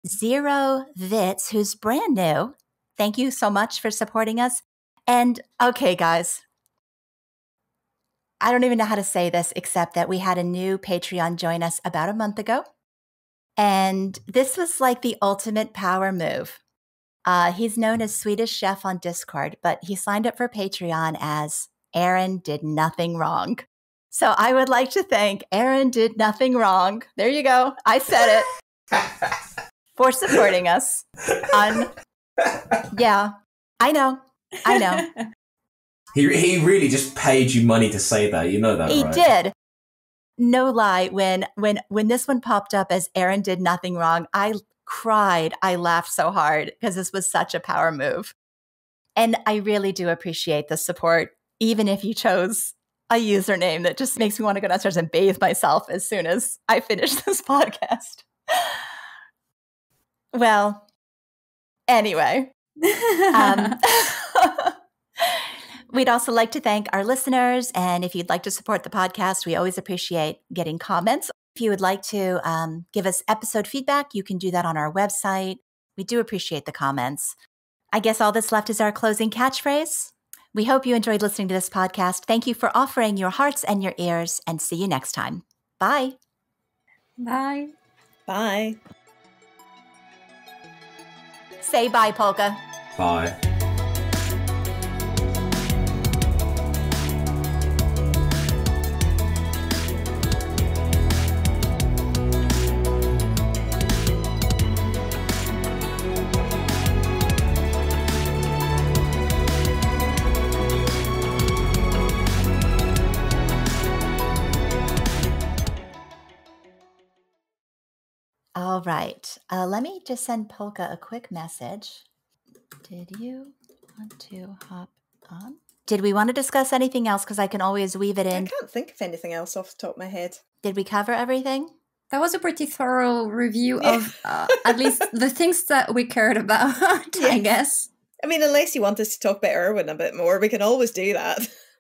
Zero Vitz, who's brand new. Thank you so much for supporting us. And okay, guys, I don't even know how to say this except that we had a new Patreon join us about a month ago. And this was like the ultimate power move. He's known as Swedish Chef on Discord, but he signed up for Patreon as Eren Did Nothing Wrong. So I would like to thank Eren Did Nothing Wrong. There you go. I said it. For supporting us on... Yeah, I know. I know. He really just paid you money to say that. You know that, right? He did. No lie, when this one popped up as Eren Did Nothing Wrong, I cried. I laughed so hard because this was such a power move. And I really do appreciate the support, even if you chose a username that just makes me want to go downstairs and bathe myself as soon as I finish this podcast. Well... Anyway, we'd also like to thank our listeners. And if you'd like to support the podcast, we always appreciate getting comments. If you would like to give us episode feedback, you can do that on our website. We do appreciate the comments. I guess all that's left is our closing catchphrase. We hope you enjoyed listening to this podcast. Thank you for offering your hearts and your ears, and see you next time. Bye. Bye. Bye. Say bye, Polka. Bye. All right. Let me just send Polka a quick message. Did you want to hop on? Did we want to discuss anything else? Because I can always weave it in. I can't think of anything else off the top of my head. Did we cover everything? That was a pretty thorough review of at least the things that we cared about, I guess. I mean, unless you want us to talk about Erwin a bit more, we can always do that.